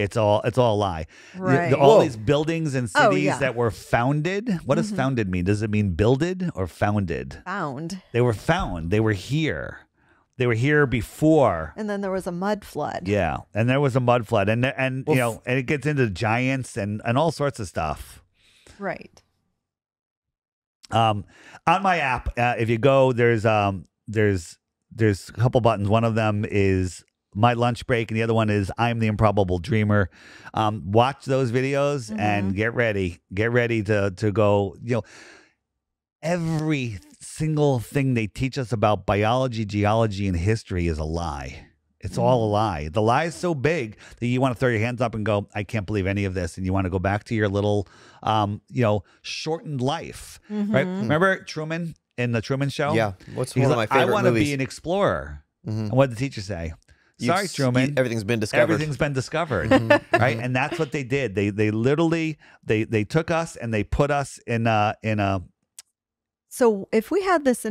It's all a lie. Right. All these buildings and cities that were founded. What does founded mean? Does it mean builded or founded? Found. They were found. They were here. They were here before. And then there was a mud flood. Yeah, and there was a mud flood, and you know, and it gets into giants and all sorts of stuff. Right. On my app, if you go, there's a couple buttons. One of them is My Lunch Break, and the other one is I'm the Improbable Dreamer. Watch those videos and get ready to go. You know, every single thing they teach us about biology, geology, and history is a lie. It's all a lie. The lie is so big that you want to throw your hands up and go, I can't believe any of this. And you want to go back to your little, you know, shortened life, right? Remember Truman in The Truman Show? Yeah. What's one of my favorite movies? I want to be an explorer. And what did the teacher say? Sorry, Truman. Everything's been discovered. Everything's been discovered, right? And that's what they did. They literally they took us and they put us in a. So if we had this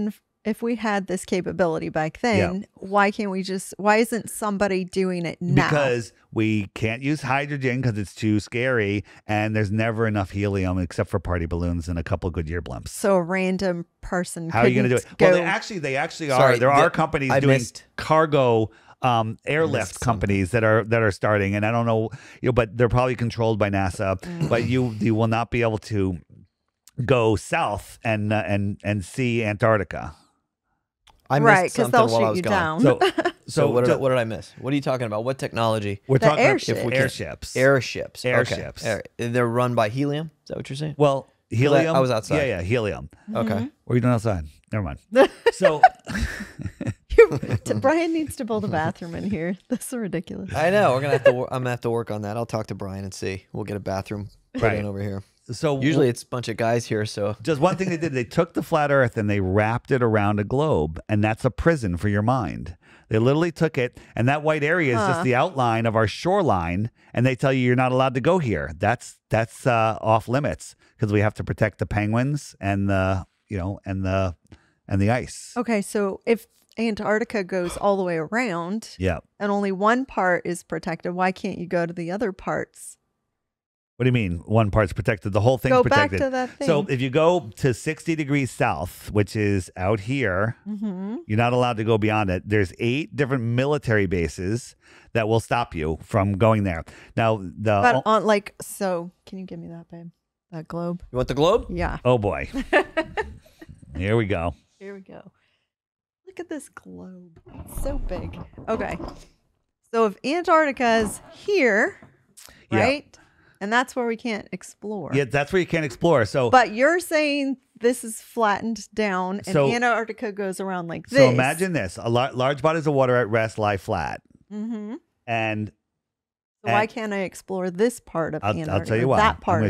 if we had this capability back then, why can't we just? Why isn't somebody doing it now? Because we can't use hydrogen because it's too scary, and there's never enough helium except for party balloons and a couple of Goodyear blimps. So a random person. How are you going to do it? Well, they actually are. Sorry, there are companies doing cargo. Airlift companies that are starting, and I don't know, but they're probably controlled by NASA. But you will not be able to go south and see Antarctica. I missed something while I was gone. So what did I miss? What are you talking about? What technology? We're talking airships. Airships. Airships. Okay. They're run by helium. Is that what you're saying? Well, helium. I was outside. Yeah, yeah, helium. Okay. What are you doing outside? Never mind. So. Brian needs to build a bathroom in here. That's so ridiculous. I know. We're gonna have to. I'm gonna have to work on that. I'll talk to Brian and see. We'll get a bathroom put in over here. So usually it's a bunch of guys here. So just one thing they did. They took the flat Earth and they wrapped it around a globe, and that's a prison for your mind. They literally took it, and that white area is just the outline of our shoreline. And they tell you you're not allowed to go here. That's off limits because we have to protect the penguins and the and the ice. Okay, so if Antarctica goes all the way around, and only one part is protected, why can't you go to the other parts? What do you mean one part's protected? The whole thing's protected. Go back to that thing. So if you go to 60 degrees south, which is out here, you're not allowed to go beyond it. There's 8 different military bases that will stop you from going there. Now, so can you give me that, babe? That globe? You want the globe? Yeah. Oh, boy. Here we go. Here we go. Look at this globe. It's so big. Okay. So if Antarctica is here, right? And that's where we can't explore. Yeah, that's where you can't explore. So, but you're saying this is flattened down and Antarctica goes around like this. So imagine this. Large bodies of water at rest lie flat. And so why can't I explore this part of Antarctica? I'll tell you why. That part,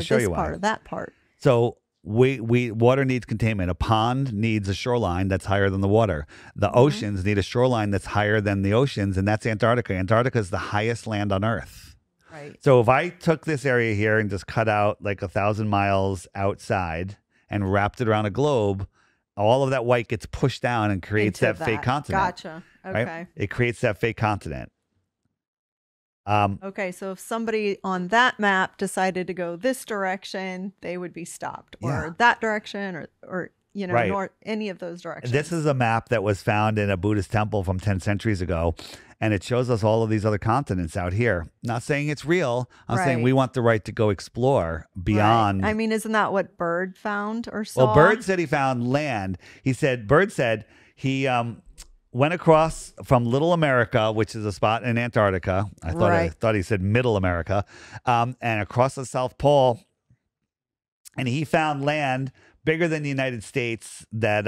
that part. So water needs containment. A pond needs a shoreline that's higher than the water. The oceans need a shoreline that's higher than the oceans, and that's Antarctica. Antarctica is the highest land on Earth. Right. So if I took this area here and just cut out like 1,000 miles outside and wrapped it around a globe, all of that white gets pushed down and creates that fake continent. Gotcha. Okay. Right? It creates that fake continent. Okay, so if somebody on that map decided to go this direction, they would be stopped, or that direction, or north, any of those directions. This is a map that was found in a Buddhist temple from 10 centuries ago, and it shows us all of these other continents out here. Not saying it's real. I'm saying we want the right to go explore beyond. I mean, isn't that what Bird found or saw? Well, Bird said he found land. He said, Bird said he... went across from Little America, which is a spot in Antarctica. I thought he said Middle America, and across the South Pole. And he found land bigger than the United States that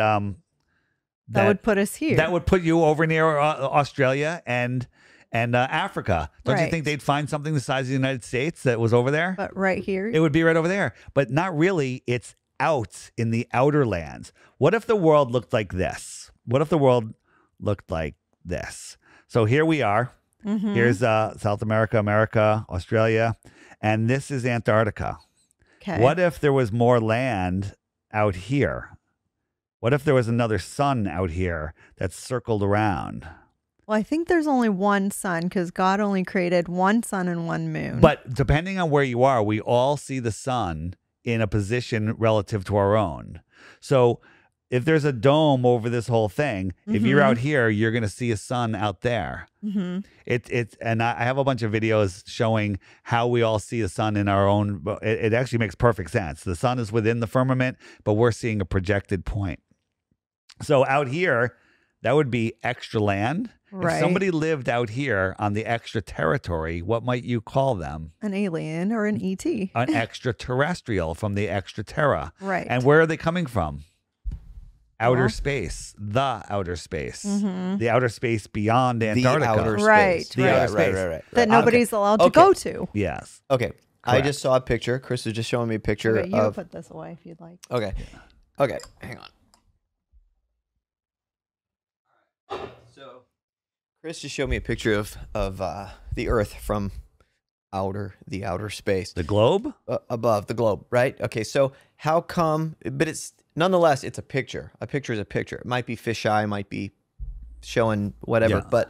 would put us here. That would put you over near Australia and Africa. Don't you think they'd find something the size of the United States that was over there? But right here, it would be right over there. But not really. It's out in the outer lands. What if the world looked like this? What if the world looked like this? So here we are. Here's South America, America, Australia, and this is Antarctica. Okay. What if there was more land out here? What if there was another sun out here that circled around? Well, I think there's only one sun because God only created one sun and one moon. But depending on where you are, we all see the sun in a position relative to our own. So if there's a dome over this whole thing, if you're out here, you're going to see a sun out there. And I have a bunch of videos showing how we all see the sun in our own. It actually makes perfect sense. The sun is within the firmament, but we're seeing a projected point. So out here, that would be extra land. Right. If somebody lived out here on the extra territory, what might you call them? An alien or an ET. An extraterrestrial from the extra terra. Right. And where are they coming from? Outer space, the outer space, the outer space beyond Antarctica, the outer space. Right. That nobody's allowed to go to. Yes. Okay. Correct. I just saw a picture. Chris was just showing me a picture. Okay, you can put this away if you'd like. Okay. Okay. Hang on. So Chris just showed me a picture of the Earth from outer space. The globe? Above the globe, right? Okay, so how come, but it's, nonetheless, it's a picture. A picture is a picture. It might be fisheye, might be showing whatever, yeah, but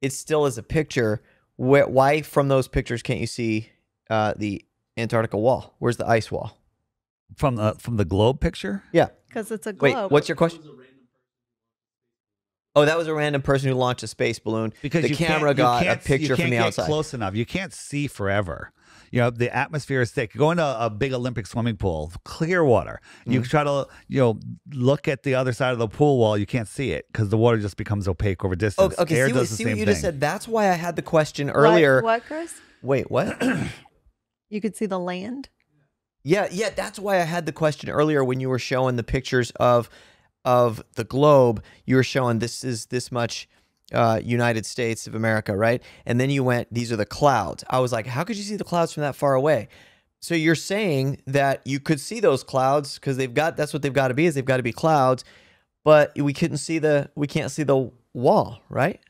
it still is a picture. Why from those pictures can't you see the Antarctica wall? Where's the ice wall? From the globe picture? Yeah. Because it's a globe. Wait, what's your question? Oh, that was a random person who launched a space balloon. Because the camera got a picture from the outside. Close enough. You can't see forever. You know, the atmosphere is thick. You go into a big Olympic swimming pool, clear water. Mm-hmm. You try to, you know, look at the other side of the pool wall. You can't see it because the water just becomes opaque over distance. Okay, air does the same thing. See what you just said. That's why I had the question earlier. What, Chris? Wait, what? You could see the land? Yeah, yeah. That's why I had the question earlier when you were showing the pictures of the globe. You were showing this is this much United States of America, right? And then you went, these are the clouds. I was like, how could you see the clouds from that far away? So you're saying that you could see those clouds because they've got, that's what they've got to be, is they've got to be clouds, but we couldn't see the, we can't see the wall, right?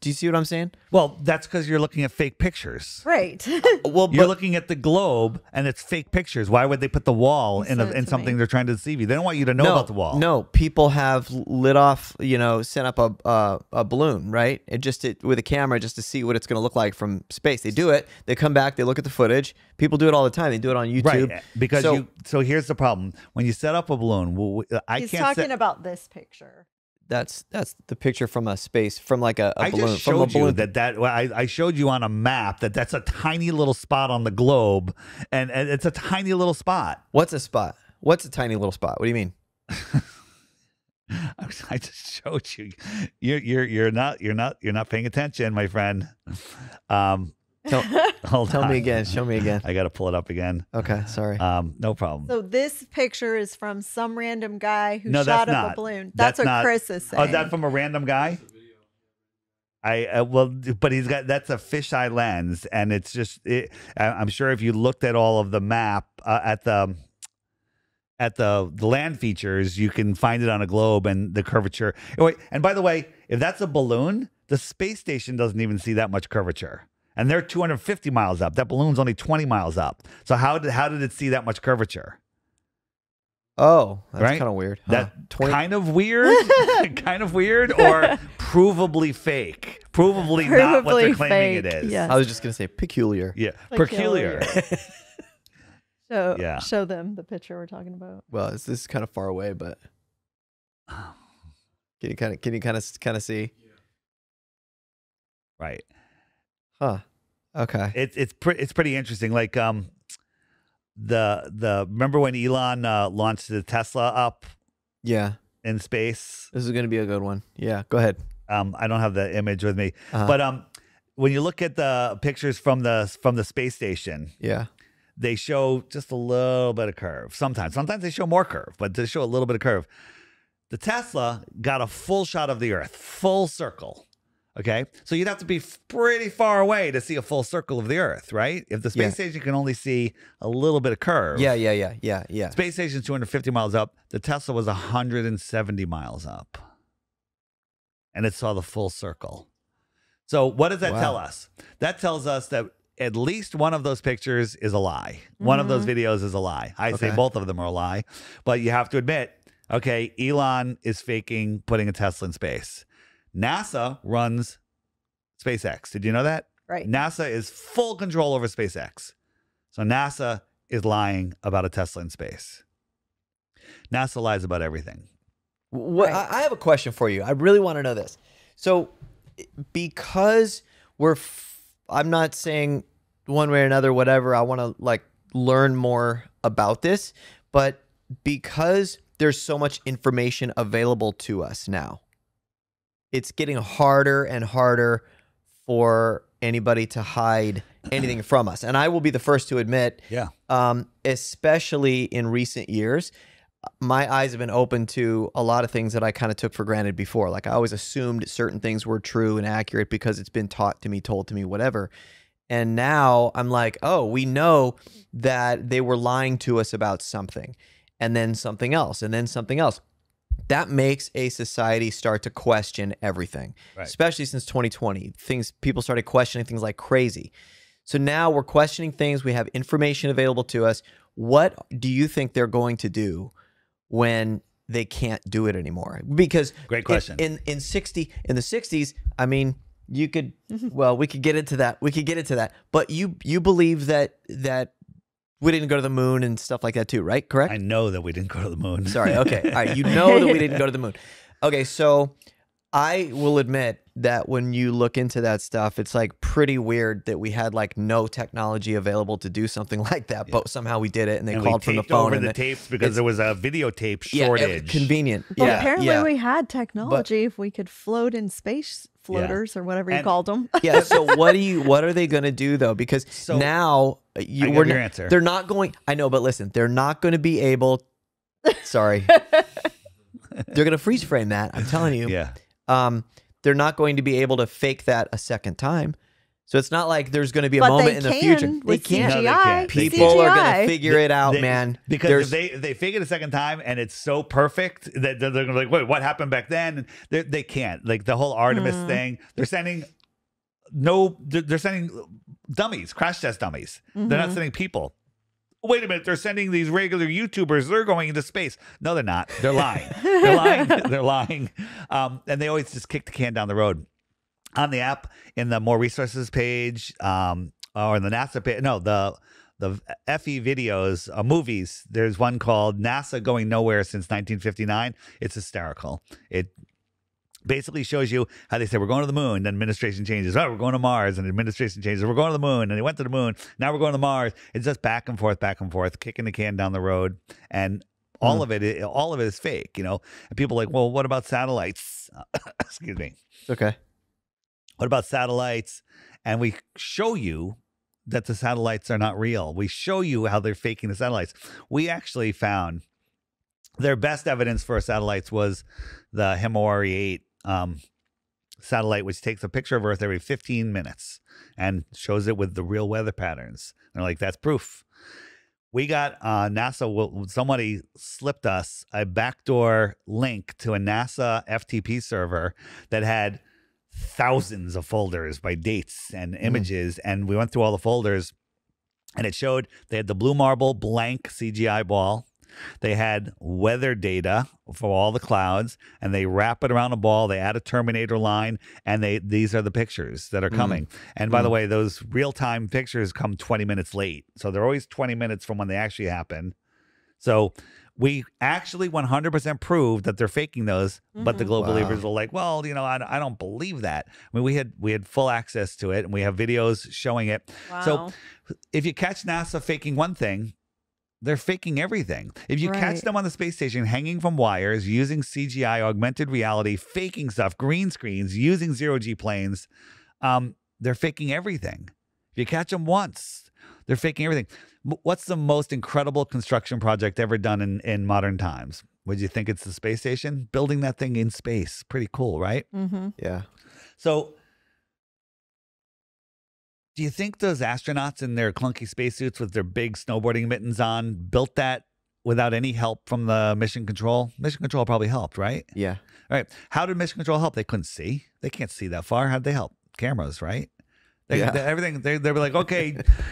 Do you see what I'm saying? Well, that's because you're looking at fake pictures. Right. Well, you're looking at the globe and it's fake pictures. Why would they put the wall in something they're trying to deceive you? They don't want you to know about the wall. No, people have lit off, you know, sent up a balloon, right? It just with a camera just to see what it's going to look like from space. They do it. They come back. They look at the footage. People do it all the time. They do it on YouTube. Right. Because so here's the problem. When you set up a balloon, he's talking about this picture. That's the picture from a space, from like a balloon. I just showed you I showed you on a map that that's a tiny little spot on the globe, and it's a tiny little spot. What's a spot? What's a tiny little spot? What do you mean? I just showed you. You're not paying attention, my friend. Tell me again. Show me again. I got to pull it up again. Okay, sorry. No problem. So this picture is from some random guy who shot up a balloon. That's what Chris is saying. Oh, that from a random guy? But he's got, that's a fisheye lens, and it's just. I'm sure if you looked at all of the map at the land features, you can find it on a globe and the curvature. And by the way, if that's a balloon, the space station doesn't even see that much curvature. And they're 250 miles up. That balloon's only 20 miles up. So how did it see that much curvature? Oh, that's kind of weird. Huh? That kind of weird, kind of weird, or provably fake, provably not what they're claiming it is. Yes. I was just gonna say peculiar. Yeah, peculiar. So yeah. Show them the picture we're talking about. Well, this is kind of far away, but can you kind of see? Yeah. Right. Huh. Okay. It's pretty interesting. Like remember when Elon launched the Tesla up? Yeah. In space. This is going to be a good one. Yeah. Go ahead. I don't have the image with me, but when you look at the pictures from the space station, yeah, they show just a little bit of curve. Sometimes they show more curve, but they show a little bit of curve. The Tesla got a full shot of the Earth, full circle. Okay, so you'd have to be pretty far away to see a full circle of the Earth, right? If the space station can only see a little bit of curve. Yeah. Space station's 250 miles up. The Tesla was 170 miles up. And it saw the full circle. So what does that tell us? That tells us that at least one of those pictures is a lie. One of those videos is a lie. I say both of them are a lie. But you have to admit, okay, Elon is faking putting a Tesla in space. NASA runs SpaceX. Did you know that? Right. NASA is full control over SpaceX. So NASA is lying about a Tesla in space. NASA lies about everything. Well, right. I have a question for you. I really want to know this. So because I'm not saying one way or another, whatever, I want to like learn more about this, but because there's so much information available to us now, it's getting harder and harder for anybody to hide anything from us. And I will be the first to admit, especially in recent years, my eyes have been open to a lot of things that I kind of took for granted before. Like I always assumed certain things were true and accurate because it's been taught to me, told to me, whatever. And now I'm like, oh, we know that they were lying to us about something, and then something else, and then something else. that makes a society start to question everything, right? Especially since 2020, people started questioning things like crazy. So now we're questioning things. We have information available to us. What do you think they're going to do when they can't do it anymore? Because great question. In the 60s, I mean, you could, well, we could get into that. We could get into that. But you believe that we didn't go to the moon and stuff like that too, right? Correct? I know that we didn't go to the moon. Sorry. Okay. All right. You know that we didn't go to the moon. Okay. So I will admit that when you look into that stuff, it's like pretty weird that we had like no technology available to do something like that, but somehow we did it, and they called from the phone. Over the tapes because there was a videotape shortage. Yeah, it was convenient. Well, yeah, apparently we had technology if we could float in space, floaters or whatever you called them. Yeah. So what are they going to do though? Because now they're not going. I know, but listen, they're not going to be able. Sorry, they're going to freeze frame that. I'm telling you. Yeah. They're not going to be able to fake that a second time. So it's not like there's going to be a moment in the future. They can't. No, they can't. People are going to figure it out, man. Because they figure it a second time and it's so perfect that they're going to be like, wait, what happened back then? And they can't. Like the whole Artemis thing. They're sending dummies, crash test dummies. They're not sending people. Wait a minute, they're sending these regular YouTubers. They're going into space. No, they're not. They're lying. They're lying. They're lying. And they always just kick the can down the road. On the app, in the More Resources page, or in the NASA page, no, the FE videos, movies, there's one called NASA Going Nowhere Since 1959. It's hysterical. It basically shows you how they say, we're going to the moon, then administration changes. Oh, we're going to Mars, and administration changes. We're going to the moon, and they went to the moon. Now we're going to Mars. It's just back and forth, kicking the can down the road. And all of it, is fake, you know? And people are like, well, what about satellites? Excuse me. Okay. What about satellites? And we show you that the satellites are not real. We show you how they're faking the satellites. We actually found their best evidence for satellite's was the Himawari 8 satellite, which takes a picture of Earth every 15 minutes and shows it with the real weather patterns. And they're like, that's proof. We got NASA, somebody slipped us a backdoor link to a NASA FTP server that had thousands of folders by dates and images. And we went through all the folders, and it showed they had the Blue Marble blank CGI ball. They had weather data for all the clouds, and they wrap it around a ball. They add a Terminator line, and these are the pictures that are coming. And by the way, those real-time pictures come 20 minutes late. So they're always 20 minutes from when they actually happen. So we actually 100% proved that they're faking those, but the Globe Believers were like, well, you know, I don't believe that. I mean, we had full access to it, and we have videos showing it. Wow. So if you catch NASA faking one thing, they're faking everything. If you catch them on the space station hanging from wires, using CGI, augmented reality, faking stuff, green screens, using zero-G planes, they're faking everything. If you catch them once, they're faking everything. What's the most incredible construction project ever done in modern times? Would you think it's the space station? Building that thing in space. Pretty cool, right? Yeah. So do you think those astronauts in their clunky spacesuits with their big snowboarding mittens on built that without any help from the mission control? Mission control probably helped, right? Yeah. All right. How did mission control help? They couldn't see. They can't see that far. How'd they help? Cameras, right? They were like, okay,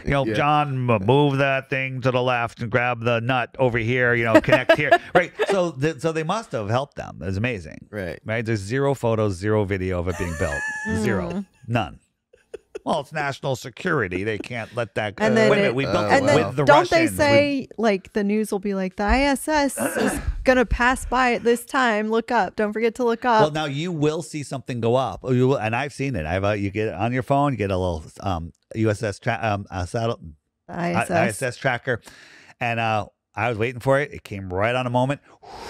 you know, John, move that thing to the left and grab the nut over here, you know, connect here. Right. So so they must have helped them. It's amazing. Right. Right. There's zero photos, zero video of it being built. Zero. None. Well, it's national security. They can't let that go. And then Wait a minute, don't they say, like, the news will be like, the ISS is going to pass by at this time. Look up. Don't forget to look up. Well, now you will see something go up. Oh, you will, and I've seen it. You get it on your phone, you get a little ISS tracker. And I was waiting for it. It came right on a moment.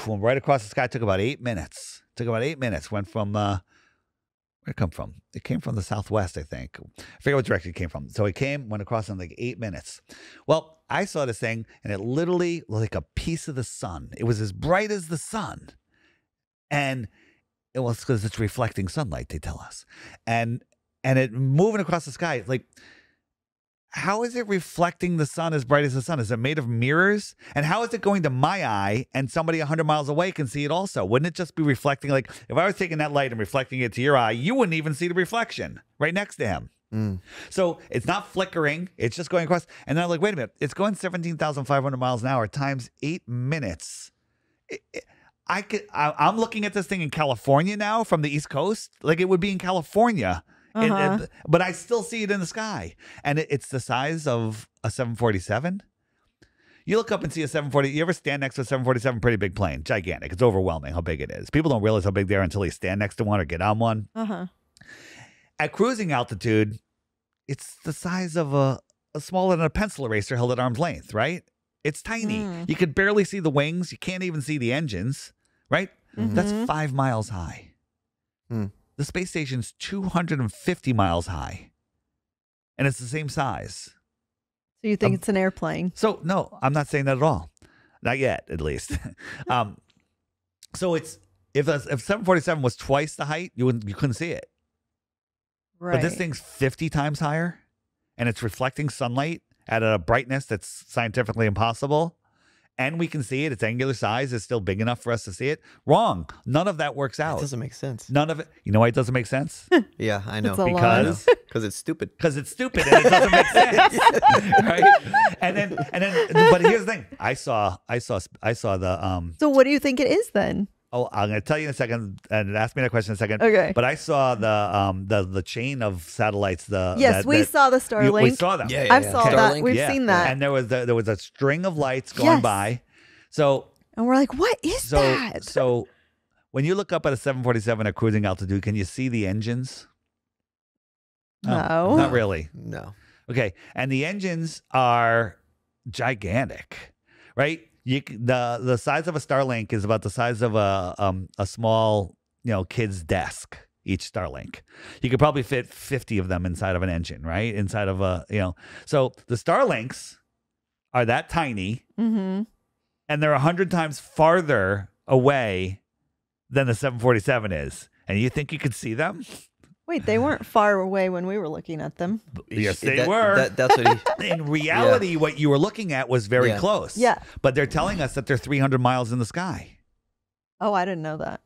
Went right across the sky. It took about 8 minutes. Went from... Where'd it come from? It came from the southwest, I think. I forget what direction it came from. So it came, went across in like 8 minutes. Well, I saw this thing, and it literally was like a piece of the sun. It was as bright as the sun. And it was because it's reflecting sunlight, they tell us. And it moving across the sky, like, how is it reflecting the sun as bright as the sun? Is it made of mirrors? And how is it going to my eye and somebody 100 miles away can see it also? Wouldn't it just be reflecting? Like if I was taking that light and reflecting it to your eye, you wouldn't even see the reflection right next to him. Mm. So it's not flickering. It's just going across. And then I'm like, wait a minute. It's going 17,500 miles an hour times 8 minutes. I'm looking at this thing in California now from the East Coast. Like it would be in California. But I still see it in the sky. And it's the size of a 747. You look up and see a 740. You ever stand next to a 747? Pretty big plane. Gigantic. It's overwhelming how big it is. People don't realize how big they are until they stand next to one or get on one. At cruising altitude, it's the size of a smaller than a pencil eraser held at arm's length, right? It's tiny. You could barely see the wings. You can't even see the engines, right? That's 5 miles high. The space station's 250 miles high, and it's the same size. So you think it's an airplane? So no, I'm not saying that at all. Not yet, at least. So it's if 747 was twice the height, you couldn't see it. Right. But this thing's 50 times higher, and it's reflecting sunlight at a brightness that's scientifically impossible. And we can see it. Its angular size is still big enough for us to see it. Wrong. None of that works out. It doesn't make sense. None of it. You know why it doesn't make sense? Yeah, I know. Because it's stupid. Because it's stupid and it doesn't make sense. Right? And then but here's the thing. I saw the So what do you think it is then? Oh, I'm gonna tell you in a second, and ask me that question in a second. Okay. But I saw the chain of satellites. We saw the Starlink. We saw them. Yeah, I saw that. We've seen that. And there was a string of lights going by. So and we're like, what is that? So when you look up at a 747 at cruising altitude, can you see the engines? No, not really. No. Okay, and the engines are gigantic, right? The size of a Starlink is about the size of a small, you know, kid's desk. Each Starlink, you could probably fit 50 of them inside of an engine, right? Inside of a, you know, so the Starlinks are that tiny, and they're 100 times farther away than the 747 is. And you think you could see them? Wait, they weren't far away when we were looking at them. Yes, they were. That's what in reality, what you were looking at was very close. Yeah. But they're telling us that they're 300 miles in the sky. Oh, I didn't know that.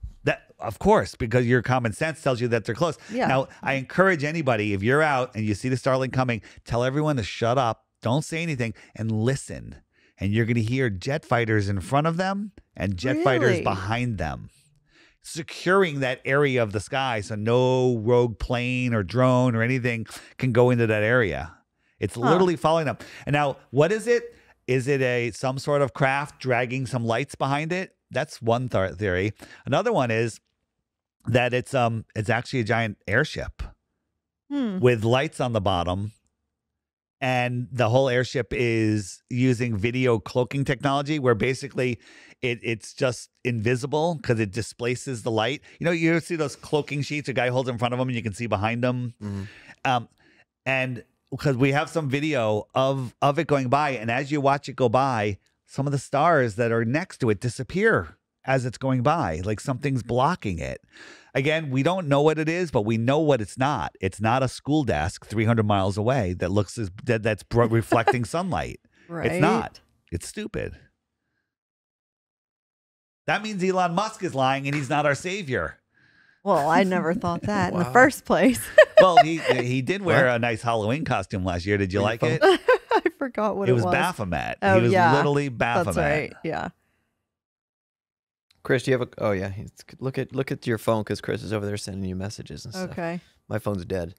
Of course, because your common sense tells you that they're close. Yeah. Now, I encourage anybody, if you're out and you see the Starlink coming, tell everyone to shut up. Don't say anything and listen. And you're going to hear jet fighters in front of them and jet fighters behind them, securing that area of the sky so no rogue plane or drone or anything can go into that area. It's literally following up. And now, what is it? Is it some sort of craft dragging some lights behind it? That's one theory. Another one is that it's actually a giant airship with lights on the bottom. And the whole airship is using video cloaking technology where basically it's just invisible because it displaces the light. You know, you see those cloaking sheets a guy holds in front of him and you can see behind him. And because we have some video of it going by. And as you watch it go by, some of the stars that are next to it disappear as it's going by, like something's blocking it. Again, we don't know what it is, but we know what it's not. It's not a school desk 300 miles away that looks as that's reflecting sunlight. Right. It's not. It's stupid. That means Elon Musk is lying and he's not our savior. Well, I never thought that in the first place. Well, he did wear a nice Halloween costume last year. Did you like it? I forgot what it was. It was Baphomet. Oh, he was literally Baphomet. That's right. Yeah. Chris, do you have a? Oh yeah, look at your phone because Chris is over there sending you messages and stuff. Okay. My phone's dead.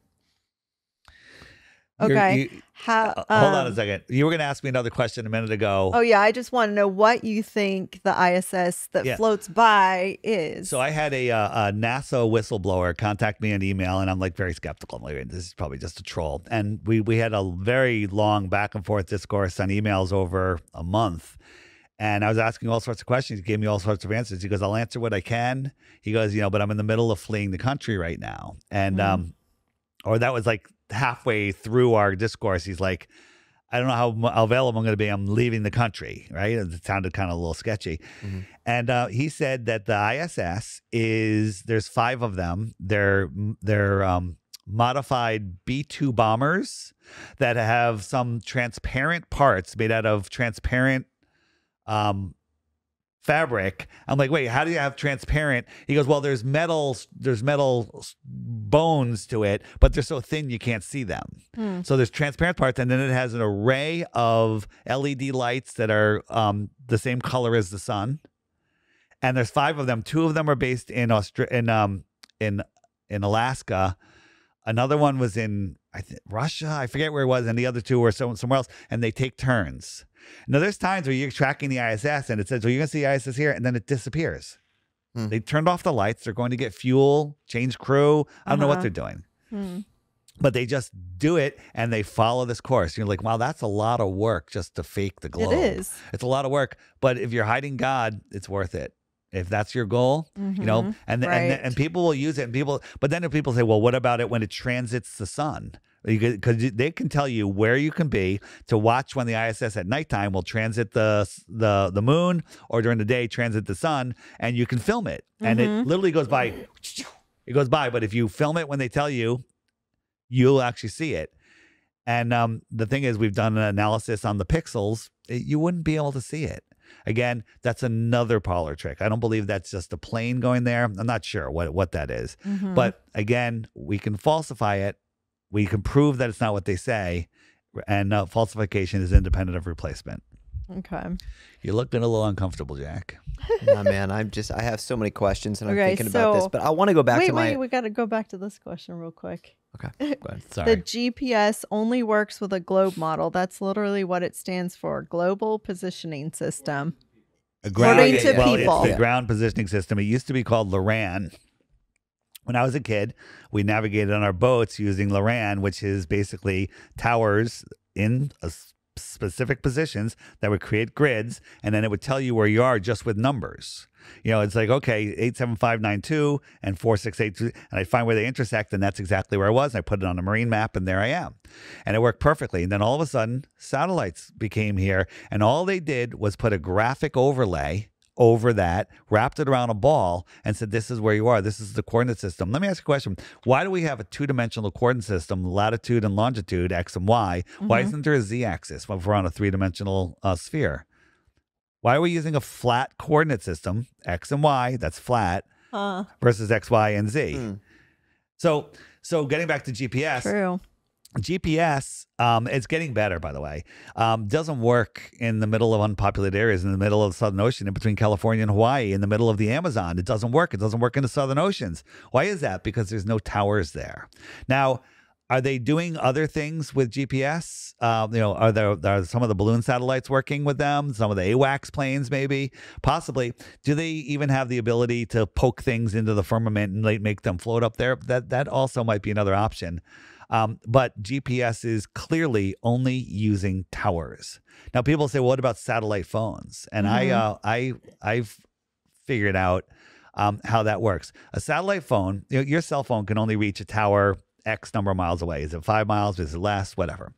Okay. Hold on a second. You were going to ask me another question a minute ago. Oh yeah, I just want to know what you think the ISS that floats by is. So I had a NASA whistleblower contact me an email, and I'm like very skeptical. I'm like, this is probably just a troll. And we had a very long back and forth discourse on emails over a month. And I was asking all sorts of questions. He gave me all sorts of answers. He goes, I'll answer what I can. He goes, you know, but I'm in the middle of fleeing the country right now. And, or that was like halfway through our discourse. He's like, I don't know how available I'm going to be. I'm leaving the country, right? It sounded kind of a little sketchy. And he said that the ISS is, there's 5 of them. They're modified B-2 bombers that have some transparent parts made out of transparent fabric. I'm like, wait, how do you have transparent? He goes, well, there's metal bones to it, but they're so thin you can't see them. So there's transparent parts, and then it has an array of LED lights that are the same color as the sun. And there's 5 of them. 2 of them are based in Alaska. Another one was in Russia. I forget where it was, and the other 2 were somewhere else. And they take turns. Now, there's times where you're tracking the ISS, and it says, "Well, you're gonna see the ISS here," and then it disappears. They turned off the lights. They're going to get fuel, change crew. I don't know what they're doing, but they just do it and they follow this course. You're like, wow, that's a lot of work just to fake the globe. It is. It's a lot of work, but if you're hiding God, it's worth it. If that's your goal, you know, and people will use it, and people, but then if people say, well, what about it when it transits the sun? Because they can tell you where you can be to watch when the ISS at nighttime will transit the moon, or during the day transit the sun, and you can film it. And it literally goes by. It goes by. But if you film it when they tell you, you'll actually see it. And the thing is, we've done an analysis on the pixels. You wouldn't be able to see it. Again, that's another Pollard trick. I don't believe that's just a plane going there. I'm not sure what that is. But again, we can falsify it. We can prove that it's not what they say, and falsification is independent of replacement. Okay. You looked a little uncomfortable, Jack. Nah, man, I have so many questions, and I'm thinking about this, but I want to go back to my... Wait, we got to go back to this question real quick. Okay, go ahead. Sorry. The GPS only works with a globe model. That's literally what it stands for, Global Positioning System. According to people. It's the ground positioning system. It used to be called Loran. When I was a kid, we navigated on our boats using Loran, which is basically towers in specific positions that would create grids, and then it would tell you where you are just with numbers. You know, it's like, okay, 87592 and 4682, and I find where they intersect, and that's exactly where I was. And I put it on a marine map, and there I am, and it worked perfectly. And then all of a sudden, satellites became here, and all they did was put a graphic overlay over that, wrapped it around a ball, and said, this is where you are. This is the coordinate system. Let me ask you a question. Why do we have a 2-dimensional coordinate system, latitude and longitude, X and Y? Why isn't there a Z-axis if we're on a 3-dimensional sphere? Why are we using a flat coordinate system, X and Y, that's flat, versus X, Y, and Z? So getting back to GPS. True. GPS, it's getting better, by the way, doesn't work in the middle of unpopulated areas, in the middle of the Southern Ocean, in between California and Hawaii, in the middle of the Amazon. It doesn't work. It doesn't work in the Southern Oceans. Why is that? Because there's no towers there. Now, are they doing other things with GPS? You know, are some of the balloon satellites working with them? Some of the AWACS planes, maybe, possibly. Do they even have the ability to poke things into the firmament and like, make them float up there? That also might be another option. But GPS is clearly only using towers. Now, people say, well, what about satellite phones? And I've figured out how that works. A satellite phone, you know, your cell phone can only reach a tower X number of miles away. Is it 5 miles? Is it less? Whatever.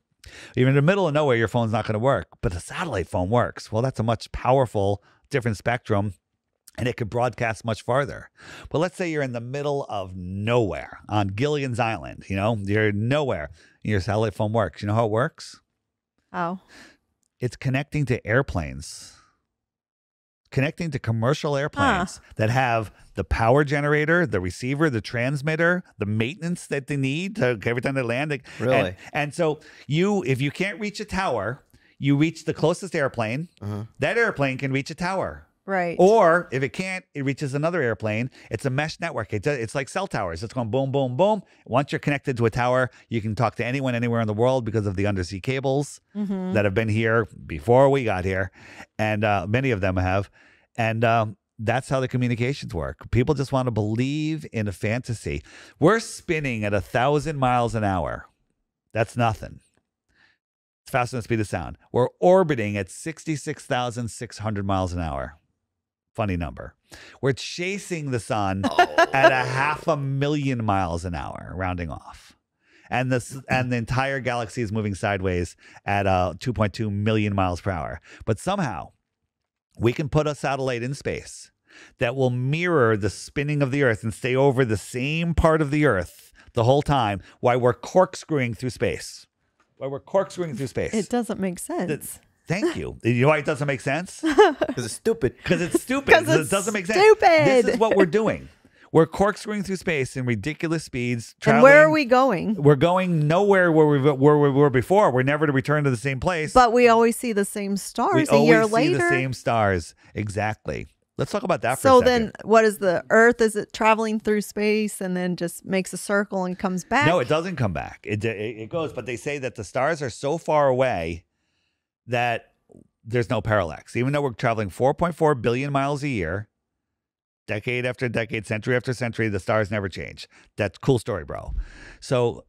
Even in the middle of nowhere, your phone's not going to work, but the satellite phone works. Well, that's a much powerful, different spectrum, and it could broadcast much farther. But let's say you're in the middle of nowhere on Gilligan's Island, you know, you're nowhere, your satellite phone works. You know how it works? Oh. It's connecting to airplanes. Connecting to commercial airplanes that have the power generator, the receiver, the transmitter, the maintenance that they need to, every time they land. Really? And so if you can't reach a tower, you reach the closest airplane. That airplane can reach a tower. Right. Or if it can't, it reaches another airplane. It's a mesh network. It's like cell towers. It's going boom, boom, boom. Once you're connected to a tower, you can talk to anyone, anywhere in the world because of the undersea cables that have been here before we got here. And many of them have. And that's how the communications work. People just want to believe in a fantasy. We're spinning at 1,000 miles an hour. That's nothing. It's faster than the speed of sound. We're orbiting at 66,600 miles an hour. Funny number. We're chasing the sun at 500,000 miles an hour, rounding off. And the entire galaxy is moving sideways at 2.2 million miles per hour. But somehow we can put a satellite in space that will mirror the spinning of the Earth and stay over the same part of the Earth the whole time while we're corkscrewing through space. It doesn't make sense. Thank you. You know why it doesn't make sense? Because it's stupid. Because it doesn't make sense. This is what we're doing. We're corkscrewing through space in ridiculous speeds. And where are we going? We're going nowhere where we were before. We're never to return to the same place. But we always see the same stars a year later. We always see the same stars. Exactly. Let's talk about that for a second. So then what is the Earth? Is it traveling through space and then just makes a circle and comes back? No, it doesn't come back. It goes. But they say that the stars are so far away that there's no parallax. Even though we're traveling 4.4 billion miles a year, decade after decade, century after century, the stars never change. That's a cool story, bro. So,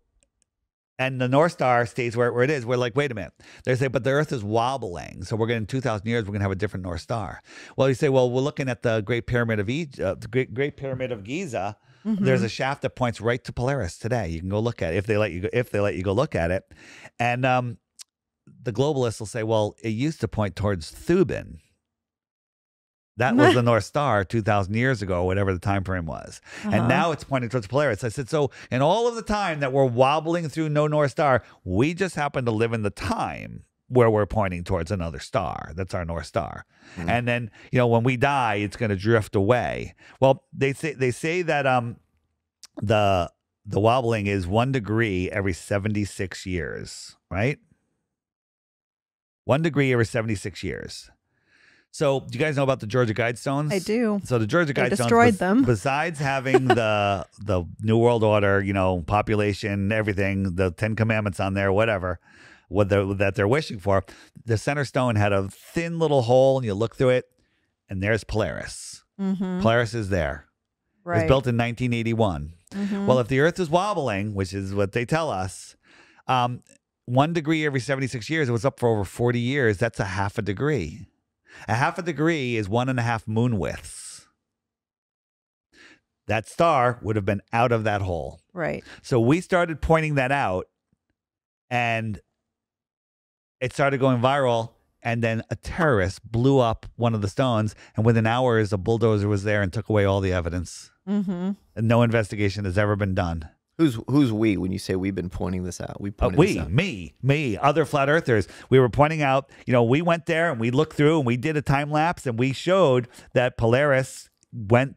and the North Star stays where it is. We're like, wait a minute. They say, but the Earth is wobbling. So we're going to, in 2,000 years, we're going to have a different North Star. Well, you say, well, we're looking at the Great Pyramid of Giza. Mm-hmm. There's a shaft that points right to Polaris today. You can go look at it if they let you go, look at it. And the globalists will say, well, it used to point towards Thuban. That was the North Star 2,000 years ago, whatever the time frame was. And now it's pointing towards Polaris. I said, so in all of the time that we're wobbling through no North Star, we just happen to live in the time where we're pointing towards another star. That's our North Star. Mm-hmm. And then, you know, when we die, it's going to drift away. Well, they say that the wobbling is 1 degree every 76 years, right? 1 degree every 76 years. So, do you guys know about the Georgia Guidestones? I do. So the Georgia Guidestones destroyed them. Besides having the New World Order, you know, population, everything, the 10 Commandments on there, whatever, that they're wishing for, the center stone had a thin little hole, and you look through it, and there's Polaris. Mm-hmm. Polaris is there. Right. It was built in 1981. Mm-hmm. Well, if the Earth is wobbling, which is what they tell us, 1 degree every 76 years, it was up for over 40 years. That's a half a degree. A half a degree is 1.5 moon widths. That star would have been out of that hole. Right. So we started pointing that out, and it started going viral, and then a terrorist blew up one of the stones, and within hours, a bulldozer was there and took away all the evidence. Mm-hmm. And no investigation has ever been done. Who's we when you say we've been pointing this out? Me, other flat earthers. We were pointing out, you know, we went there and we looked through and we did a time lapse and we showed that Polaris was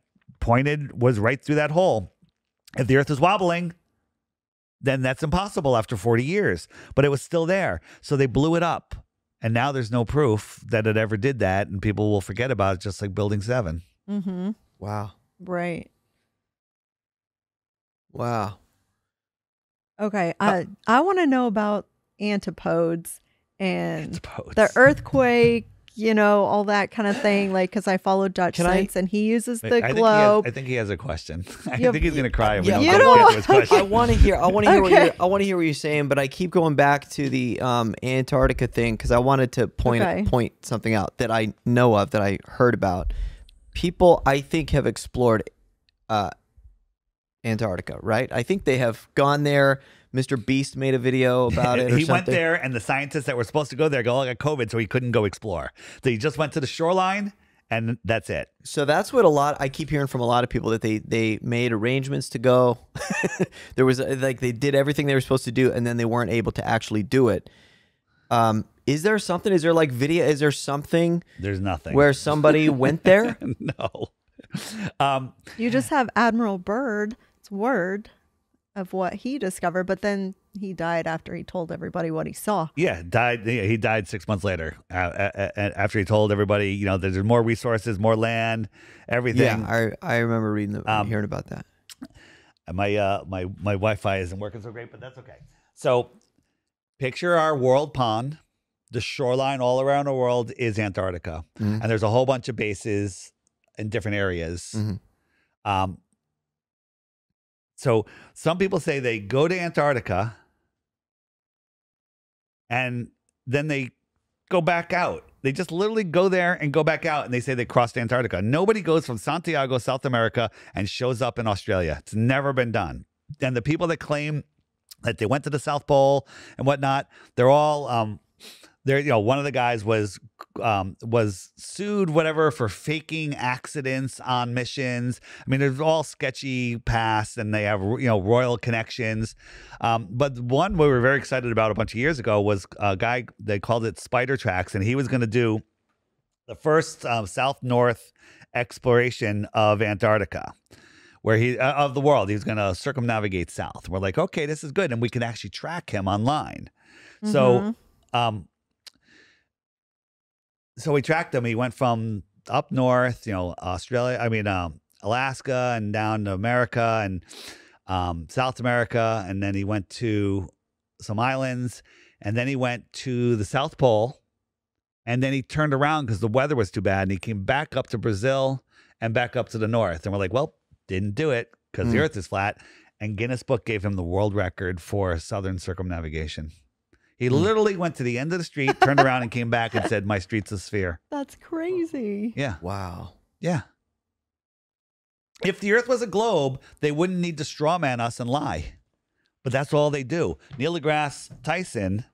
right through that hole. If the Earth is wobbling, then that's impossible after 40 years. But it was still there. So they blew it up. And now there's no proof that it ever did that. And people will forget about it, just like Building 7. Mm-hmm. Wow. Right. Wow. Okay, I want to know about antipodes and the earthquake, you know, all that kind of thing, like, because I follow Dutch Sense, and he uses the globe. I think he has a question. I think he's going to cry if we don't get his question. I want to hear what you're saying, but I keep going back to the Antarctica thing, because I wanted to point something out that I know of, that I heard about. People, I think, have explored Antarctica, right? I think they have gone there. Mr. Beast made a video about it. He went there, and the scientists that were supposed to go there got COVID, so he couldn't go explore. So he just went to the shoreline, and that's it. So that's what I keep hearing from a lot of people, that they made arrangements to go. There was like, they did everything they were supposed to do, and then they weren't able to actually do it. Is there something? Is there like video? Is there something? There's nothing where somebody went there. No. You just have Admiral Byrd. Word of what he discovered, but then he died after he told everybody what he saw. Yeah, he died 6 months later after he told everybody, you know, there's more resources, more land, everything. Yeah, I remember hearing about that. My Wi-Fi isn't working so great, but that's okay. So picture our world pond. The shoreline all around the world is Antarctica. Mm-hmm. And there's a whole bunch of bases in different areas. Mm-hmm. So some people say they go to Antarctica and then they go back out. They just literally go there and go back out, and they say they crossed Antarctica. Nobody goes from Santiago, South America, and shows up in Australia. It's never been done. And the people that claim that they went to the South Pole and whatnot, they're all there, you know, one of the guys was sued, whatever, for faking accidents on missions. I mean, there's all sketchy pasts, and they have, you know, royal connections. But one we were very excited about a bunch of years ago was a guy, they called it Spider Tracks, and he was going to do the first south-north exploration of Antarctica, where he of the world. He was going to circumnavigate south. We're like, okay, this is good, and we can actually track him online. Mm-hmm. So, so we tracked him. He went from up north, you know, Australia, I mean, Alaska, and down to America and South America, and then he went to some islands, and then he went to the South Pole. And then he turned around because the weather was too bad, and he came back up to Brazil and back up to the north. And we're like, well, didn't do it because the earth is flat. And Guinness Book gave him the world record for southern circumnavigation. He literally went to the end of the street, turned around and came back and said, my street's a sphere. That's crazy. Yeah. Wow. Yeah. If the earth was a globe, they wouldn't need to straw man us and lie. But that's all they do. Neil deGrasse Tyson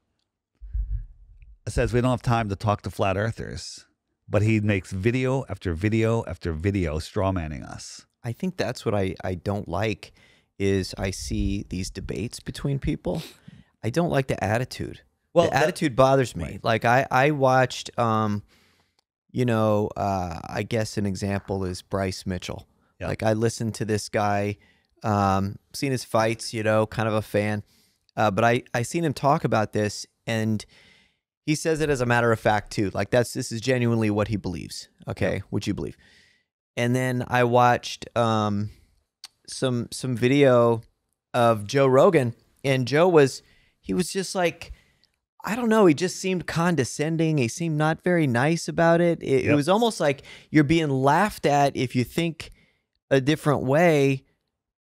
says we don't have time to talk to flat earthers, but he makes video after video after video straw manning us. I think that's what I don't like is I see these debates between people. I don't like the attitude. Well, the attitude bothers me. Right. Like I watched, you know, I guess an example is Bryce Mitchell. Yep. Like I listened to this guy, seen his fights, you know, kind of a fan, but I seen him talk about this, and he says it as a matter of fact too. Like this is genuinely what he believes. Okay. Yep. Would you believe? And then I watched some video of Joe Rogan, and Joe was, he was just like, I don't know. He just seemed condescending. He seemed not very nice about it. It was almost like you're being laughed at if you think a different way.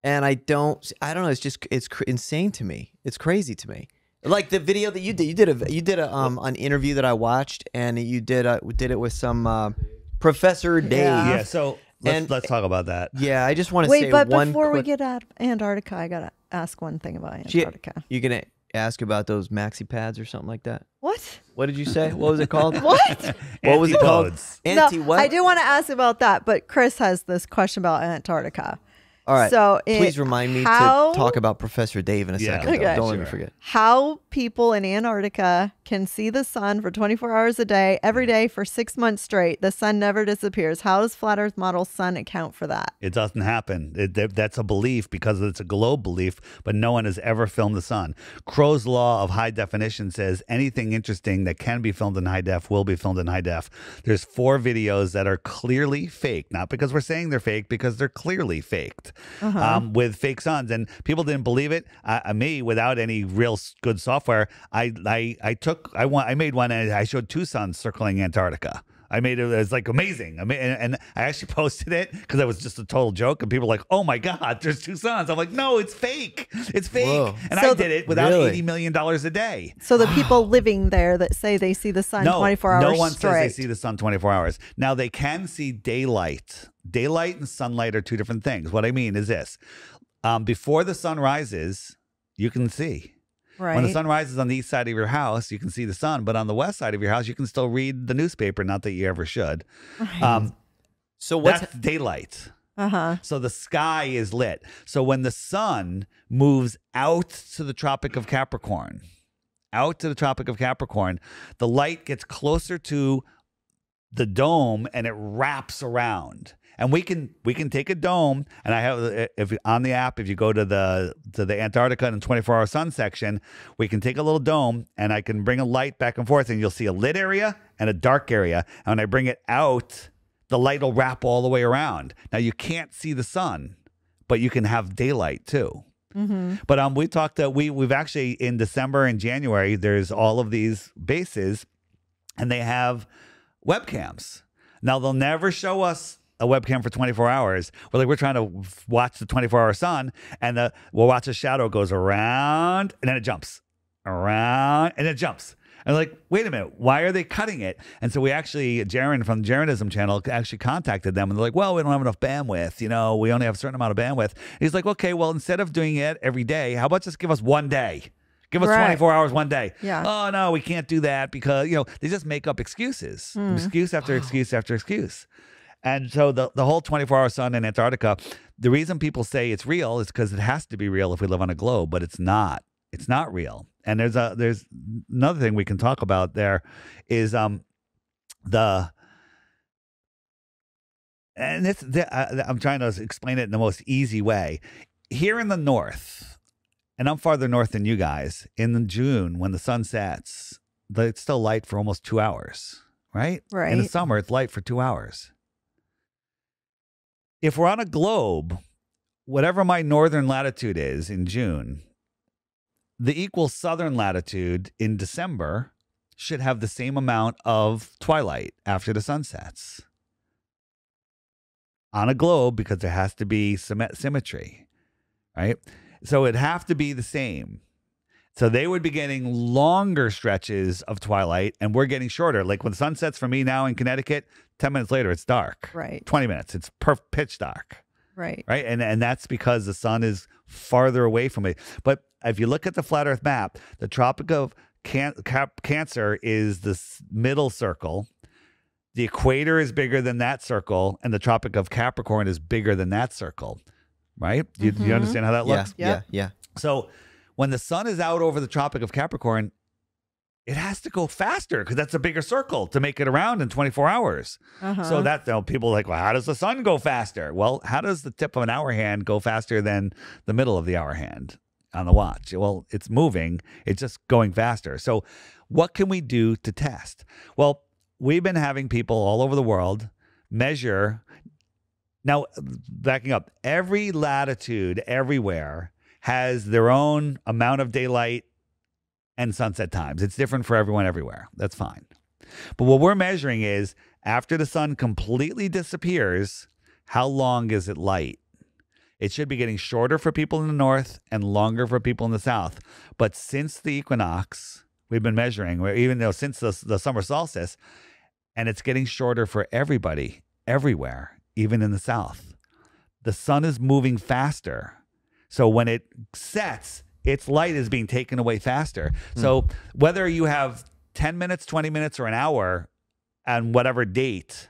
And I don't know. It's just, it's insane to me. It's crazy to me. Like the video that you did a an interview that I watched, and you did it with some Professor Dave. Yeah. So let's talk about that. Yeah, I just want to say but one before we get at Antarctica, I gotta ask one thing about Antarctica. You gonna ask about those maxi pads or something like that? What? What did you say? What was it called? What? What was it called? Anti what? No, I do want to ask about that, but Chris has this question about Antarctica. All right. So please remind me to talk about Professor Dave in a second. Okay, don't let me forget. How people in Antarctica can see the sun for 24 hours a day, every day for 6 months straight. The sun never disappears. How does Flat Earth Model Sun account for that? It doesn't happen. That's a belief because it's a globe belief, but no one has ever filmed the sun. Crow's law of high definition says anything interesting that can be filmed in high def will be filmed in high def. There's 4 videos that are clearly fake, not because we're saying they're fake, because they're clearly faked. With fake suns, and people didn't believe it. Me, without any real good software, I made one, and I showed 2 suns circling Antarctica. I made it, was like amazing. I mean, and I actually posted it because it was just a total joke, and people were like, "Oh my God, there's 2 suns." I'm like, "No, it's fake. It's fake." Whoa. And so I did it without $80 million a day. So the people living there that say they see the sun 24 hours no one straight. Says they see the sun 24 hours. Now they can see daylight. Daylight and sunlight are 2 different things. What I mean is this: before the sun rises, you can see. Right. When the sun rises on the east side of your house, you can see the sun, but on the west side of your house, you can still read the newspaper. Not that you ever should. Right. So that's daylight. So the sky is lit. So when the sun moves out to the Tropic of Capricorn, the light gets closer to the dome and it wraps around. And we can take a dome, and I have, if on the app, if you go to the Antarctica and 24-hour sun section, we can take a little dome, and I can bring a light back and forth, and you'll see a lit area and a dark area. And when I bring it out, the light will wrap all the way around. Now you can't see the sun, but you can have daylight too. But we talked that we've actually in December and January, there's all of these bases, and they have webcams. Now they'll never show us a webcam for 24 hours. We're like, we're trying to watch the 24-hour sun, and we'll watch a shadow goes around, and then it jumps around, and it jumps. And like, wait a minute, why are they cutting it? And so we actually, Jaron from Jaronism Channel actually contacted them, and they're like, well, we don't have enough bandwidth. You know, we only have a certain amount of bandwidth. And he's like, okay, well, instead of doing it every day, how about just give us one day? Give us 24 hours one day. Yeah. Oh, no, we can't do that because, you know, they just make up excuses. Mm. Excuse after excuse after excuse. And so the whole 24-hour sun in Antarctica, the reason people say it's real is because it has to be real if we live on a globe, but it's not. It's not real. And there's another thing we can talk about there is I'm trying to explain it in the most easy way. Here in the north, and I'm farther north than you guys, in June when the sun sets, it's still light for almost 2 hours, right? Right. In the summer, it's light for 2 hours. If we're on a globe, whatever my northern latitude is in June, the equal southern latitude in December should have the same amount of twilight after the sun sets. On a globe, because there has to be symmetry, right? So it'd have to be the same. So they would be getting longer stretches of twilight and we're getting shorter. Like when the sun sets for me now in Connecticut, 10 minutes later, it's dark. Right. 20 minutes, it's pitch dark. Right. Right. And that's because the sun is farther away from it. But if you look at the flat earth map, the Tropic of Cancer is this middle circle. The equator is bigger than that circle, and the Tropic of Capricorn is bigger than that circle, right? You understand how that looks? Yeah. So when the sun is out over the Tropic of Capricorn, it has to go faster because that's a bigger circle to make it around in 24 hours. So that, you know, people are like, well, how does the sun go faster? Well, how does the tip of an hour hand go faster than the middle of the hour hand on the watch? Well, it's moving. It's just going faster. So what can we do to test? Well, we've been having people all over the world measure. Now, backing up, every latitude everywhere has their own amount of daylight and sunset times. It's different for everyone everywhere. That's fine. But what we're measuring is after the sun completely disappears, how long is it light? It should be getting shorter for people in the north and longer for people in the south. But since the equinox, we've been measuring, even though since the summer solstice, and it's getting shorter for everybody, everywhere, even in the south. The sun is moving faster. So when it sets, its light is being taken away faster. So whether you have 10 minutes, 20 minutes, or an hour on whatever date,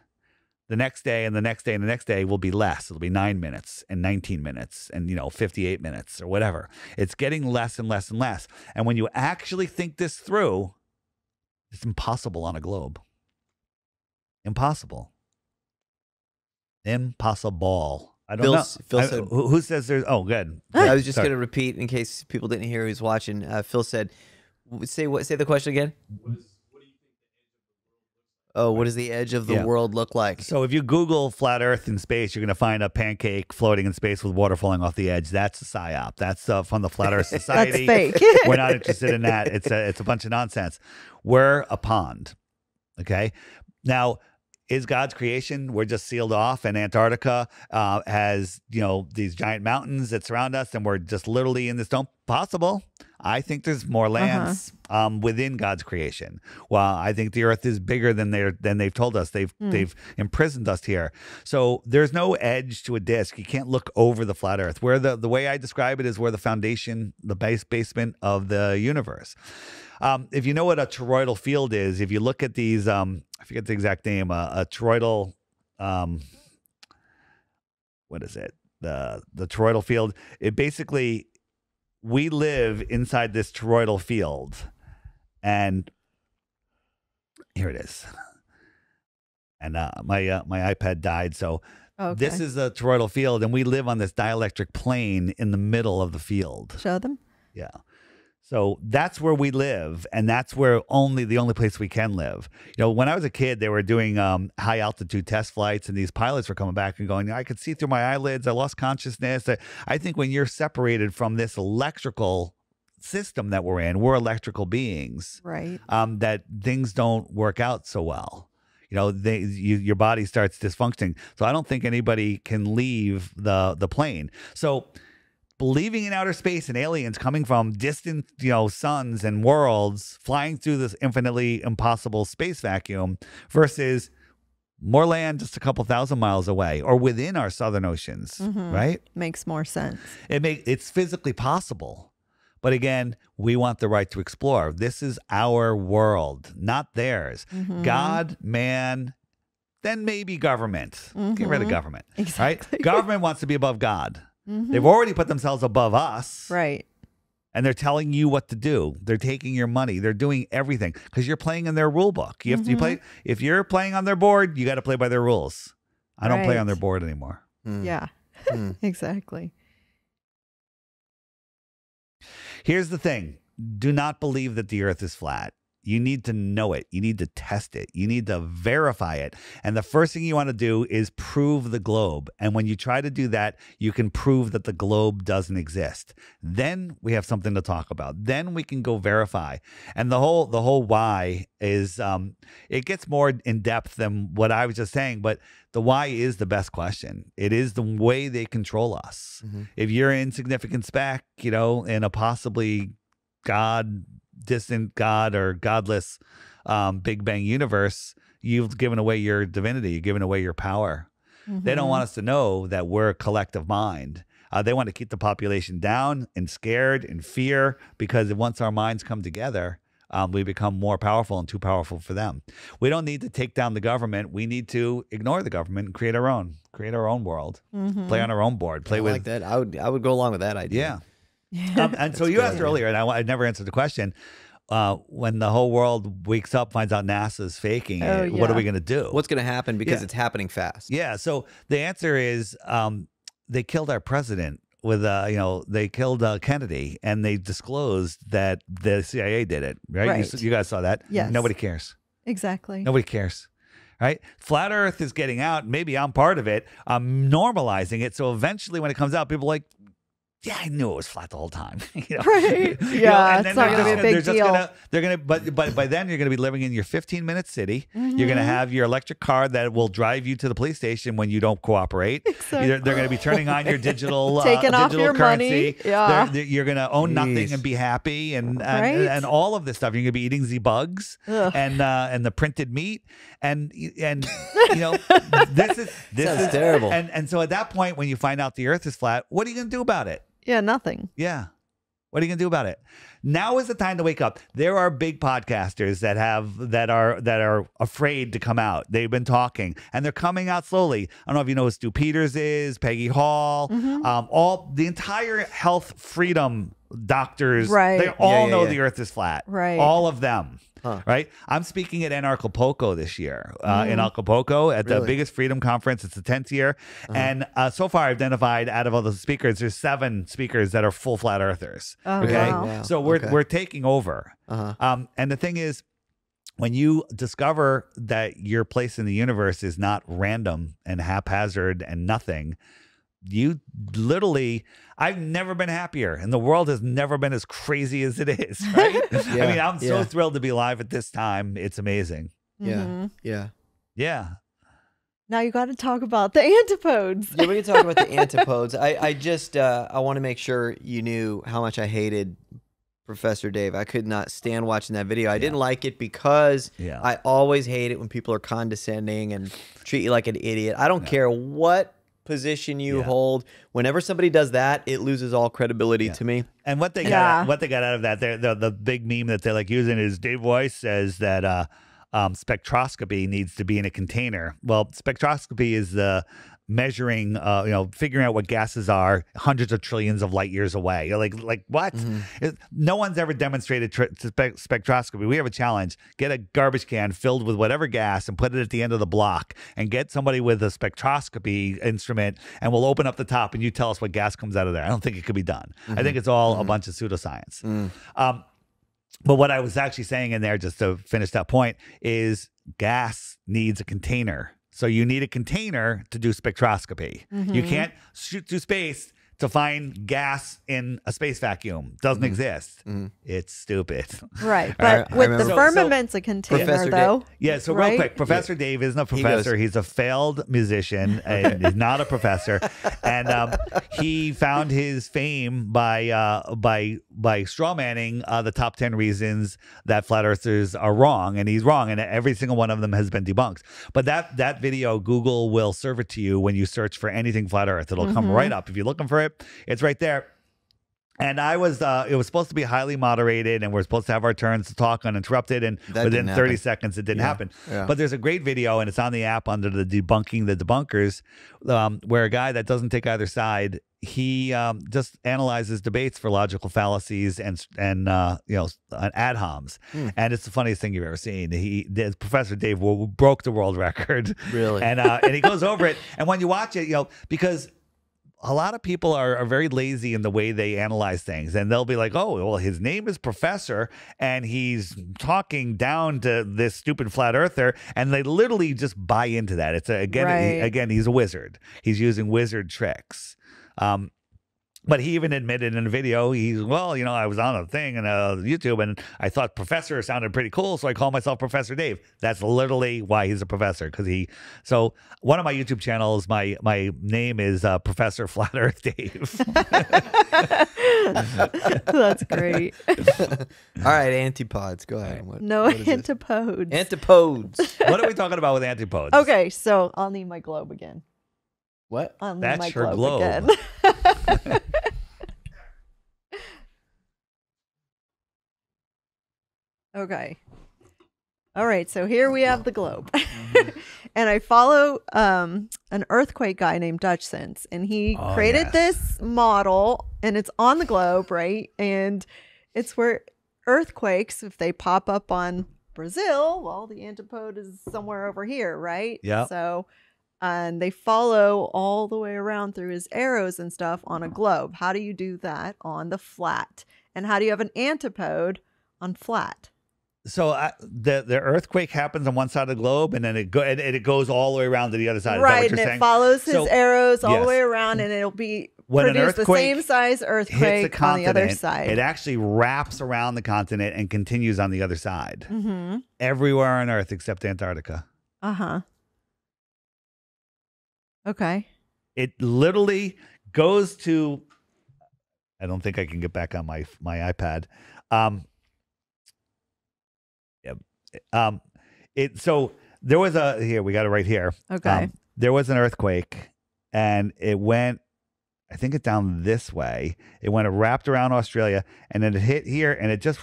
the next day and the next day and the next day will be less. It'll be 9 minutes and 19 minutes and, you know, 58 minutes or whatever. It's getting less and less and less. And when you actually think this through, it's impossible on a globe. Impossible. Impossible. I don't know. Phil said, who says there's... Oh, good. I was just going to repeat in case people didn't hear who's watching. Phil said, say the question again. Oh, what does the edge of the world look like? So if you Google flat earth in space, you're going to find a pancake floating in space with water falling off the edge. That's a psyop. That's from the Flat Earth Society. That's fake. We're not interested in that. It's a bunch of nonsense. We're a pond. Okay. Now, is God's creation? We're just sealed off, and Antarctica has, you know, these giant mountains that surround us, and we're just literally in this dome. Possible. I think there's more lands within God's creation. Well, I think the earth is bigger than they've told us. They've imprisoned us here. So there's no edge to a disc. You can't look over the flat earth. Where the way I describe it is where the foundation, the basement of the universe. If you know what a toroidal field is, if you look at these, I forget the exact name, a toroidal, what is it? The toroidal field, it basically, we live inside this toroidal field, and here it is. And my iPad died, so this is a toroidal field, and we live on this dielectric plane in the middle of the field. Show them. Yeah. So that's where we live, and that's where the only place we can live. You know, when I was a kid, they were doing high altitude test flights, and these pilots were coming back and going, I could see through my eyelids, I lost consciousness. I think when you're separated from this electrical system that we're in, we're electrical beings, right? That things don't work out so well. You know, your body starts dysfunctioning. So I don't think anybody can leave the plane. So believing in outer space and aliens coming from distant, you know, suns and worlds flying through this infinitely impossible space vacuum versus more land just a couple thousand miles away or within our southern oceans, right? Makes more sense. It's physically possible. But again, we want the right to explore. This is our world, not theirs. Mm-hmm. God, man, then maybe government. Mm-hmm. Get rid of government. Exactly. Right? Government wants to be above God. Mm-hmm. They've already put themselves above us. Right. And they're telling you what to do. They're taking your money. They're doing everything because you're playing in their rule book. You have to play. If you're playing on their board, you got to play by their rules. I don't play on their board anymore. Mm. Yeah, exactly. Here's the thing. Do not believe that the earth is flat. You need to know it. You need to test it. You need to verify it. And the first thing you want to do is prove the globe. And when you try to do that, you can prove that the globe doesn't exist. Then we have something to talk about. Then we can go verify. And the whole why is, it gets more in depth than what I was just saying, but the why is the best question. It is the way they control us. Mm-hmm. If you're in significant spec, you know, in a possibly God, distant God or godless Big Bang universe, you've given away your divinity, you've given away your power. Mm-hmm. They don't want us to know that we're a collective mind. They want to keep the population down and scared and fear, because once our minds come together, we become more powerful and too powerful for them. We don't need to take down the government. We need to ignore the government and create our own world, play on our own board, play with. I like that. I would go along with that idea. Yeah. Yeah. And so you asked earlier, and I never answered the question, when the whole world wakes up, finds out NASA's faking it, what are we going to do? What's going to happen? Because it's happening fast. Yeah. So the answer is, they killed our president with, you know, they killed Kennedy, and they disclosed that the CIA did it. Right. You guys saw that. Yes. Nobody cares. Exactly. Nobody cares. Right? Flat Earth is getting out. Maybe I'm part of it. I'm normalizing it. So eventually when it comes out, people are like, yeah, I knew it was flat the whole time. You know? Right. Yeah, you know, it's not going to be a big deal. They're going to, but by then you're going to be living in your 15-minute city. Mm-hmm. You're going to have your electric car that will drive you to the police station when you don't cooperate. Exactly. They're going to be turning on your digital, taking off your currency. Money. Yeah. You're going to own nothing and be happy, and all of this stuff. You're going to be eating Z-bugs and the printed meat, and you know, this is terrible. And so at that point, when you find out the Earth is flat, what are you going to do about it? Yeah, nothing. Yeah. What are you going to do about it? Now is the time to wake up. There are big podcasters that are afraid to come out. They've been talking, and they're coming out slowly. I don't know if you know who Stu Peters is, Peggy Hall, all the entire health freedom doctors. Right. They all know the Earth is flat. Right. All of them. Huh. Right. I'm speaking at Acapulco this year, in Acapulco at the biggest freedom conference. It's the 10th year. And so far I've identified, out of all the speakers, there's 7 speakers that are full flat earthers. Oh, okay. Wow. Wow. So we're taking over. And the thing is, when you discover that your place in the universe is not random and haphazard and nothing, you literally, I've never been happier, and the world has never been as crazy as it is, right? I mean, I'm so thrilled to be alive at this time. It's amazing. Yeah. Yeah. Yeah. Now you got to talk about the antipodes. Yeah, we can talk about the antipodes. I just, I want to make sure you knew how much I hated Professor Dave. I could not stand watching that video. I didn't like it because I always hate it when people are condescending and treat you like an idiot. I don't care what position you hold. Whenever somebody does that, it loses all credibility to me. And what they got, what they got out of that, the big meme that they're like using is Dave Weiss says that spectroscopy needs to be in a container. Well, spectroscopy is the measuring, you know, figuring out what gases are hundreds of trillions of light years away. You're like what? No one's ever demonstrated spectroscopy. We have a challenge. Get a garbage can filled with whatever gas and put it at the end of the block, and get somebody with a spectroscopy instrument, and we'll open up the top and you tell us what gas comes out of there. I don't think it could be done. I think it's all a bunch of pseudoscience. But what I was actually saying in there, just to finish that point, is gas needs a container. So you need a container to do spectroscopy. You can't shoot through space to find gas in a space vacuum. Doesn't exist. It's stupid. Right. But with the firmament's a container, though. Yeah, so real quick, Professor Dave isn't a professor. He's a failed musician, and he's not a professor. And he found his fame by strawmanning the top 10 reasons that flat earthers are wrong, and he's wrong, and every single one of them has been debunked. But that video, Google will serve it to you when you search for anything flat earth. It'll come right up. If you're looking for it, it's right there. And I was, it was supposed to be highly moderated and we're supposed to have our turns to talk uninterrupted. And that within 30 seconds, it didn't happen. Yeah. But there's a great video and it's on the app under the Debunking the Debunkers, where a guy that doesn't take either side, he just analyzes debates for logical fallacies and you know, ad homs. And it's the funniest thing you've ever seen. Professor Dave broke the world record. Really? And, and he goes over it. And when you watch it, you know, because a lot of people are very lazy in the way they analyze things. And they'll be like, oh, well, his name is Professor, and he's talking down to this stupid flat earther. And they literally just buy into that. It's a, again, he's a wizard. He's using wizard tricks. But he even admitted in a video, he's, well, you know, I was on a thing in YouTube and I thought Professor sounded pretty cool, so I call myself Professor Dave. That's literally why he's a professor, because he, so one of my YouTube channels, my name is Professor Flat Earth Dave. That's great. All right, antipodes, go ahead. What, no, what antipodes. Antipodes. What are we talking about with antipodes? Okay, so I'll need my globe again. What? That's her globe. Again. Okay. All right. So here we have the globe. And I follow an earthquake guy named Dutch Sense. And he created this model. And it's on the globe, right? And it's where earthquakes, if they pop up on Brazil, well, the antipode is somewhere over here, right? Yeah. So... and they follow all the way around through his arrows and stuff on a globe. How do you do that on the flat? And how do you have an antipode on flat? So the earthquake happens on one side of the globe, and then it goes all the way around to the other side. Right, and it follows his arrows all the way around, and it'll be produce the same size earthquake on the other side. It actually wraps around the continent and continues on the other side. Mm-hmm. Everywhere on Earth except Antarctica. Uh-huh. Okay. It literally goes to, I don't think I can get back on my iPad. So there was a, here, we got it right here. Okay. There was an earthquake and it went, I think it down this way. It went wrapped around Australia and then it hit here and it just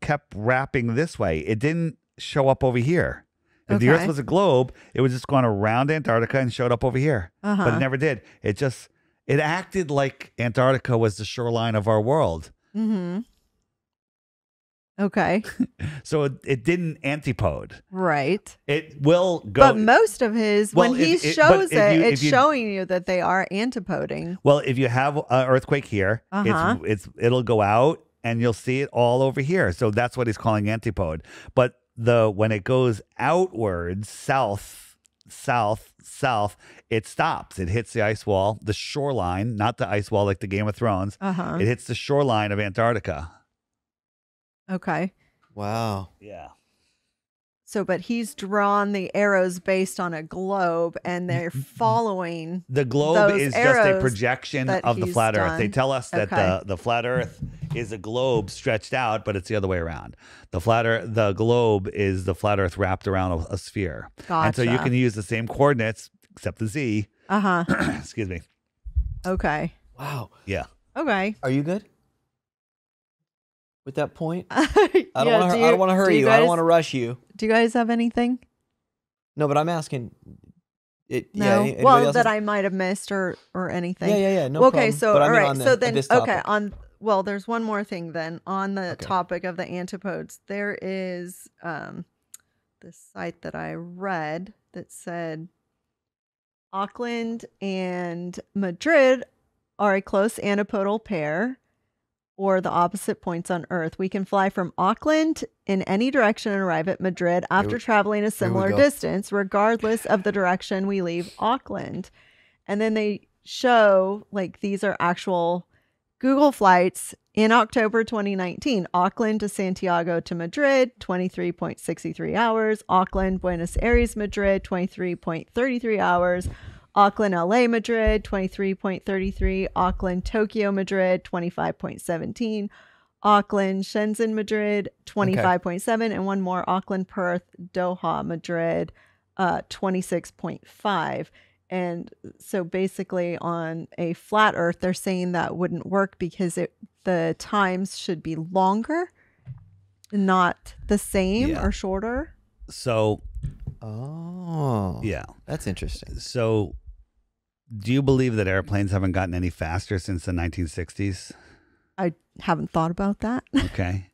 kept wrapping this way. It didn't show up over here. If the Earth was a globe, it was just going around Antarctica and showed up over here. But it never did. It just, it acted like Antarctica was the shoreline of our world. Mm-hmm. Okay. So it didn't antipode. Right. It will go. But most of his, well, when he shows it, it's showing you that they are antipoding. Well, if you have an earthquake here, it'll go out and you'll see it all over here. So that's what he's calling antipode. But when it goes outwards, south, it stops. It hits the ice wall, the shoreline, not the ice wall like the Game of Thrones. It hits the shoreline of Antarctica. Okay. Wow. Yeah. So, but he's drawn the arrows based on a globe, and they're following the globe is just a projection of the flat Earth. They tell us that the flat Earth is a globe stretched out, but it's the other way around. The globe is the flat Earth wrapped around a sphere. Gotcha. And so you can use the same coordinates except the Z. Excuse me. Okay. Wow. Yeah. Okay. Are you good with that point? I don't want to hurry you. I don't want to rush you. Do you guys have anything? No, but I'm asking. Yeah, well, that I might have missed or anything. Yeah. No problem. Okay. So all right. So then, okay. Well, there's one more thing then on the topic of the antipodes. There is this site that I read that said Auckland and Madrid are a close antipodal pair, or the opposite points on Earth. We can fly from Auckland in any direction and arrive at Madrid after traveling a similar distance, regardless of the direction we leave Auckland. And then they show, like, these are actual Google flights in October 2019. Auckland to Santiago to Madrid, 23.63 hours. Auckland, Buenos Aires, Madrid, 23.33 hours. Auckland, LA, Madrid, 23.33. Auckland, Tokyo, Madrid, 25.17. Auckland, Shenzhen, Madrid, 25.7. And one more, Auckland, Perth, Doha, Madrid, 26.5. And so basically on a flat earth, they're saying that wouldn't work because the times should be longer, not the same or shorter. So, that's interesting. So do you believe that airplanes haven't gotten any faster since the 1960s? I haven't thought about that. Okay.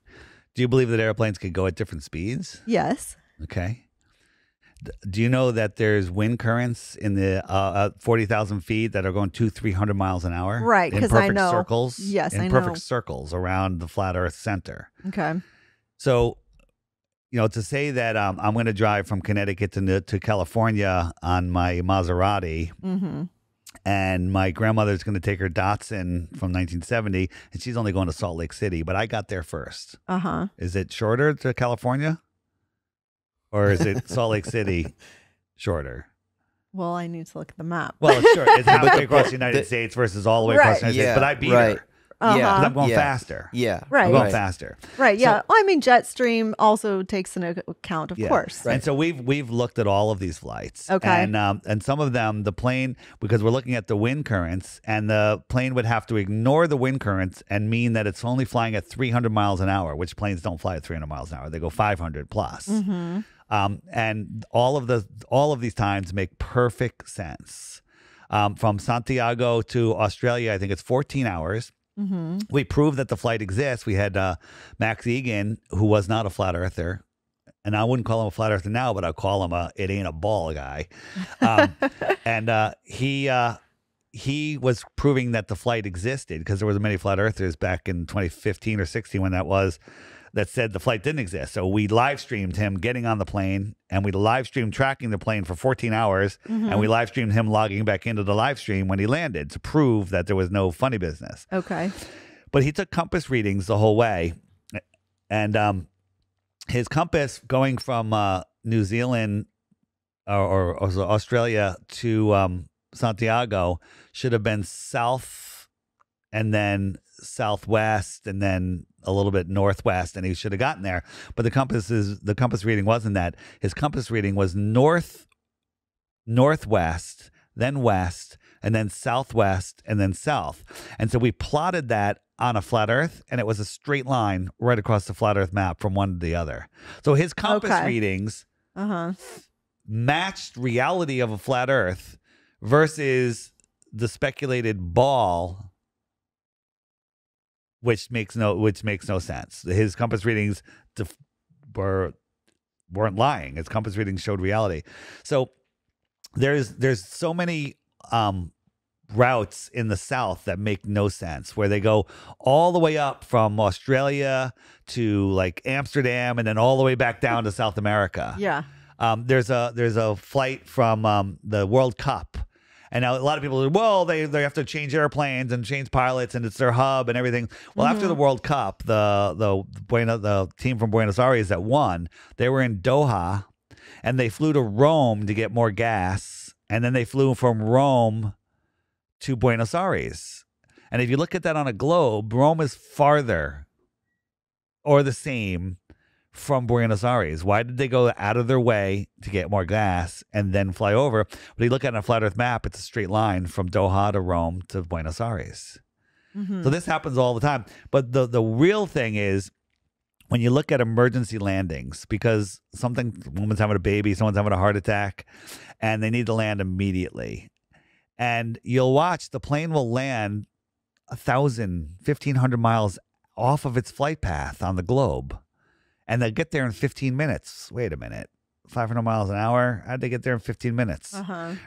Do you believe that airplanes could go at different speeds? Yes. Okay. Do you know that there's wind currents in the 40,000 feet that are going 200-300 miles an hour? Right, because I know. In perfect circles? Yes, I know. In perfect circles around the flat earth center. Okay. So, you know, to say that I'm going to drive from Connecticut to California on my Maserati, and my grandmother's going to take her Datsun from 1970, and she's only going to Salt Lake City, but I got there first. Uh-huh. Is it shorter to California? Or is it Salt Lake City shorter? Well, I need to look at the map. Well, it's short. It's halfway across the United States versus all the way across the United States. But I beat her. Because I'm going faster. Yeah. Right. I'm going faster. Right. Yeah. So, well, I mean, Jetstream also takes into account, of course. Right. And so we've looked at all of these flights. Okay. And some of them, the plane, because we're looking at the wind currents, and the plane would have to ignore the wind currents and mean that it's only flying at 300 miles an hour, which planes don't fly at 300 miles an hour. They go 500 plus. Mm-hmm. And all of these times make perfect sense. From Santiago to Australia, I think it's 14 hours. Mm-hmm. We proved that the flight exists. We had Max Egan, who was not a flat earther, and I wouldn't call him a flat earther now, but I'll call him a it ain't a ball guy. And he was proving that the flight existed because there was many flat earthers back in 2015 or 16 when that was. That said the flight didn't exist. So we live streamed him getting on the plane, and we live streamed tracking the plane for 14 hours, and we live streamed him logging back into the live stream when he landed to prove that there was no funny business. Okay. But he took compass readings the whole way. And his compass going from New Zealand or Australia to Santiago should have been south and then southwest and then a little bit northwest, and he should have gotten there. But the compass reading wasn't that. His compass reading was north, northwest, then west, and then southwest, and then south. And so we plotted that on a flat earth, and it was a straight line right across the flat earth map from one to the other. So his compass readings matched reality of a flat earth versus the speculated ball, which makes no sense. His compass readings weren't lying. His compass readings showed reality. So there's so many routes in the south that make no sense, where they go all the way up from Australia to like Amsterdam and then all the way back down to South America. Yeah. There's a flight from the World Cup. And now a lot of people are, well, they have to change airplanes and change pilots, and it's their hub and everything. Well, after the World Cup, the team from Buenos Aires that won, they were in Doha, and they flew to Rome to get more gas, and then they flew from Rome to Buenos Aires. And if you look at that on a globe, Rome is farther or the same from Buenos Aires. Why did they go out of their way to get more gas and then fly over? But you look at a flat earth map, it's a straight line from Doha to Rome to Buenos Aires. So this happens all the time. But the real thing is when you look at emergency landings, because someone's having a baby, someone's having a heart attack, and they need to land immediately. And you'll watch the plane will land 1,000, 1,500 miles off of its flight path on the globe. And they'll get there in 15 minutes. Wait a minute. 500 miles an hour. How'd they get there in 15 minutes?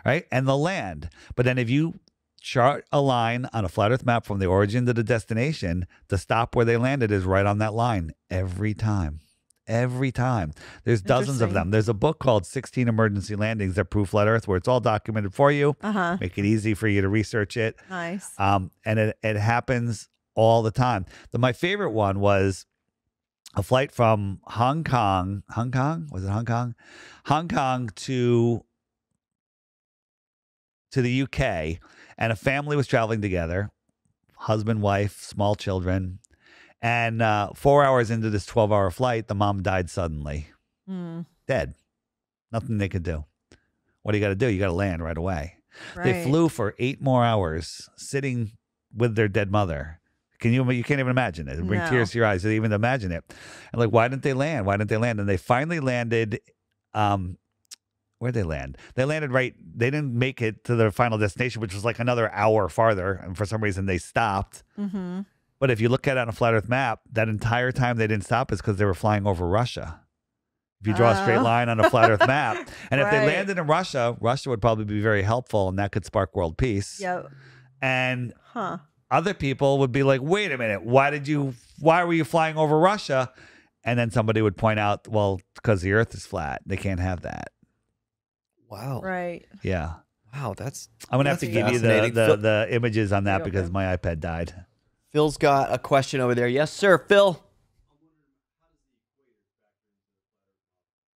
Right? And they'll land. But then if you chart a line on a flat earth map from the origin to the destination, the stop where they landed is right on that line every time. Every time. There's dozens of them. There's a book called 16 Emergency Landings That Prove Flat Earth, where it's all documented for you. Make it easy for you to research it. Nice. And it happens all the time. My favorite one was a flight from Hong Kong to the UK, and a family was traveling together, husband, wife, small children, and 4 hours into this 12-hour flight, the mom died suddenly, dead. Nothing they could do. What do you got to do? You got to land right away. Right. They flew for 8 more hours sitting with their dead mother. You can't even imagine it. It brings tears to your eyes to even imagine it. And like, why didn't they land? Why didn't they land? And they finally landed. Where'd they land? They landed right. They didn't make it to their final destination, which was like another hour farther. And for some reason they stopped. Mm-hmm. But if you look at it on a flat earth map, that entire time they didn't stop is because they were flying over Russia. If you draw a straight line on a flat earth map, and if they landed in Russia, Russia would probably be very helpful, and that could spark world peace. Yep. And other people would be like, wait a minute, why were you flying over Russia? And then somebody would point out, well, because the earth is flat. They can't have that. Wow. Right. Yeah. Wow, that's I'm going to have to give you the images on that because my iPad died. Phil's got a question over there. Yes, sir, Phil.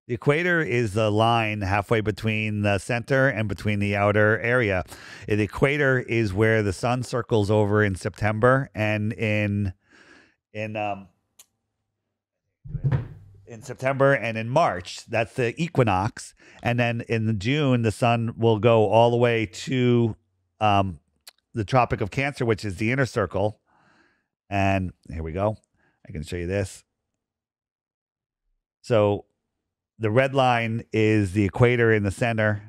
The equator is the line halfway between the center and between the outer area. The equator is where the sun circles over in September, and in September and in March, that's the equinox. And then in June, the sun will go all the way to the Tropic of Cancer, which is the inner circle. And here we go. I can show you this. So the red line is the equator in the center.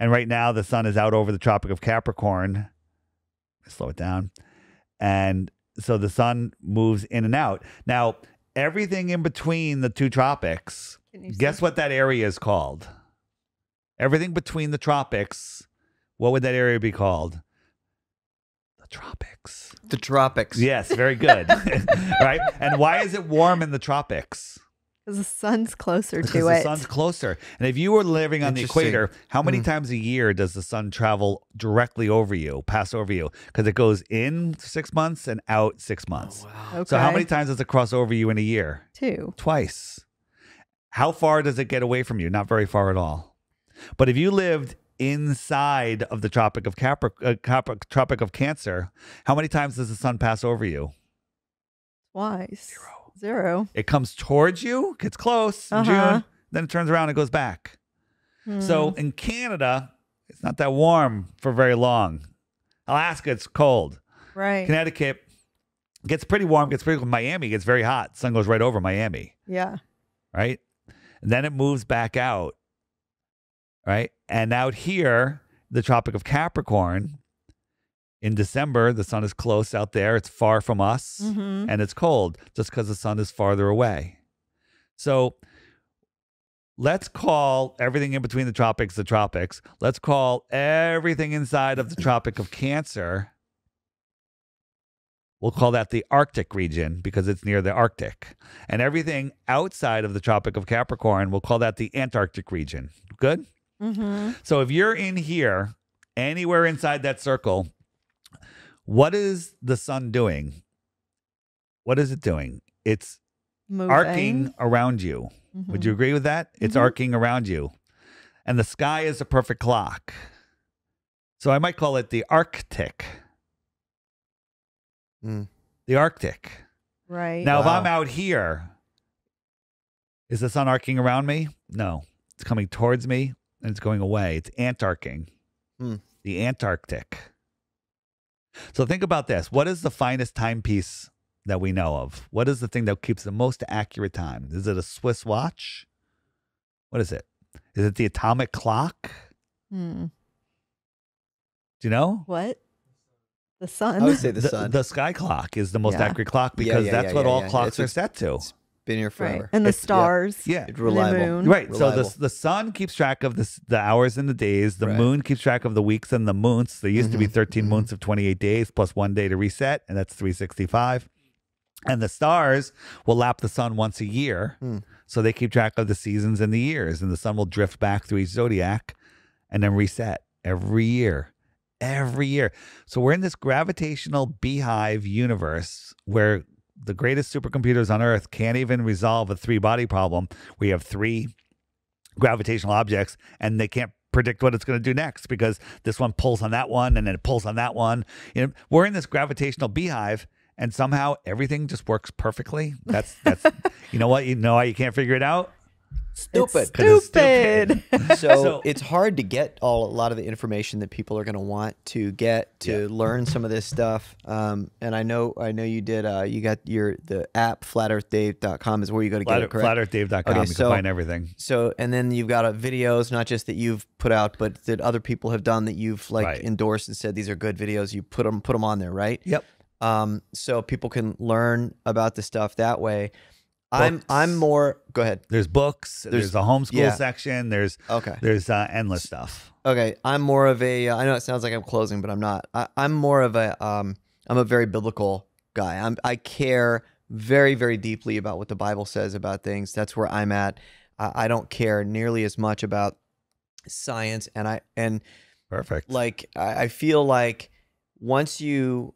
And right now the sun is out over the Tropic of Capricorn. Slow it down. And so the sun moves in and out. Now, everything in between the two tropics, guess what that area is called? Everything between the tropics, what would that area be called? Tropics. The tropics. Yes, very good. Right? And why is it warm in the tropics? Because the sun's closer to it. The sun's closer. And if you were living on the equator, how many times a year does the sun travel directly over you, pass over you? Because it goes in 6 months and out 6 months. Oh, wow. Okay. So how many times does it cross over you in a year? 2. Twice. How far does it get away from you? Not very far at all. But if you lived inside of the Tropic of Tropic of Cancer, how many times does the sun pass over you? Twice. Zero. It comes towards you, gets close in June, then it turns around and goes back. So in Canada, it's not that warm for very long. Alaska, it's cold. Right. Connecticut gets pretty warm, gets pretty cold. Miami gets very hot. Sun goes right over Miami. Yeah. Right? And then it moves back out. Right? And out here, the Tropic of Capricorn, in December, the sun is close out there. It's far from us, and it's cold just because the sun is farther away. So let's call everything in between the tropics the tropics. Let's call everything inside of the Tropic of Cancer, we'll call that the Arctic region because it's near the Arctic. And everything outside of the Tropic of Capricorn, we'll call that the Antarctic region. Good? So if you're in here, anywhere inside that circle, what is the sun doing? What is it doing? It's moving, arcing around you. Would you agree with that? It's arcing around you. And the sky is a perfect clock. So I might call it the Arctic. The Arctic. Right. Now, if I'm out here, is the sun arcing around me? No. It's coming towards me. And it's going away. It's antarcing. The Antarctic. So think about this. What is the finest timepiece that we know of? What is the thing that keeps the most accurate time? Is it a Swiss watch? What is it? Is it the atomic clock? Do you know? What? The sun. I would say the sun. The sky clock is the most accurate clock because that's what all clocks are set to. Been here forever. And the stars. It's reliable. The moon. Reliable. So the sun keeps track of the hours and the days. The moon keeps track of the weeks and the moons. There used to be 13 moons of 28 days plus 1 day to reset, and that's 365. And the stars will lap the sun once a year. So they keep track of the seasons and the years, and the sun will drift back through each zodiac and then reset every year. Every year. So we're in this gravitational beehive universe where the greatest supercomputers on Earth can't even resolve a three-body problem. We have 3 gravitational objects, and they can't predict what it's going to do next because this one pulls on that one, and then it pulls on that one. You know, we're in this gravitational beehive, and somehow everything just works perfectly. That's you know what? You know why you can't figure it out? Stupid. It's stupid. So it's hard to get a lot of the information that people are going to want to get to learn some of this stuff. And I know you did. You got the app flatearthdave.com is where you go to get it, correct? Flatearthdave.com. Okay, you can find everything. So and then you've got videos, not just that you've put out, but that other people have done that you've endorsed and said these are good videos. You put them on there, right? Yep. So people can learn about the stuff that way. Books. I'm more, go ahead. There's books, there's a homeschool section, there's endless stuff. Okay, I'm more of a, I know it sounds like I'm closing, but I'm not. I'm more of a, I'm a very biblical guy. I care very, very deeply about what the Bible says about things. That's where I'm at. I don't care nearly as much about science, and perfect. Like, I feel like once you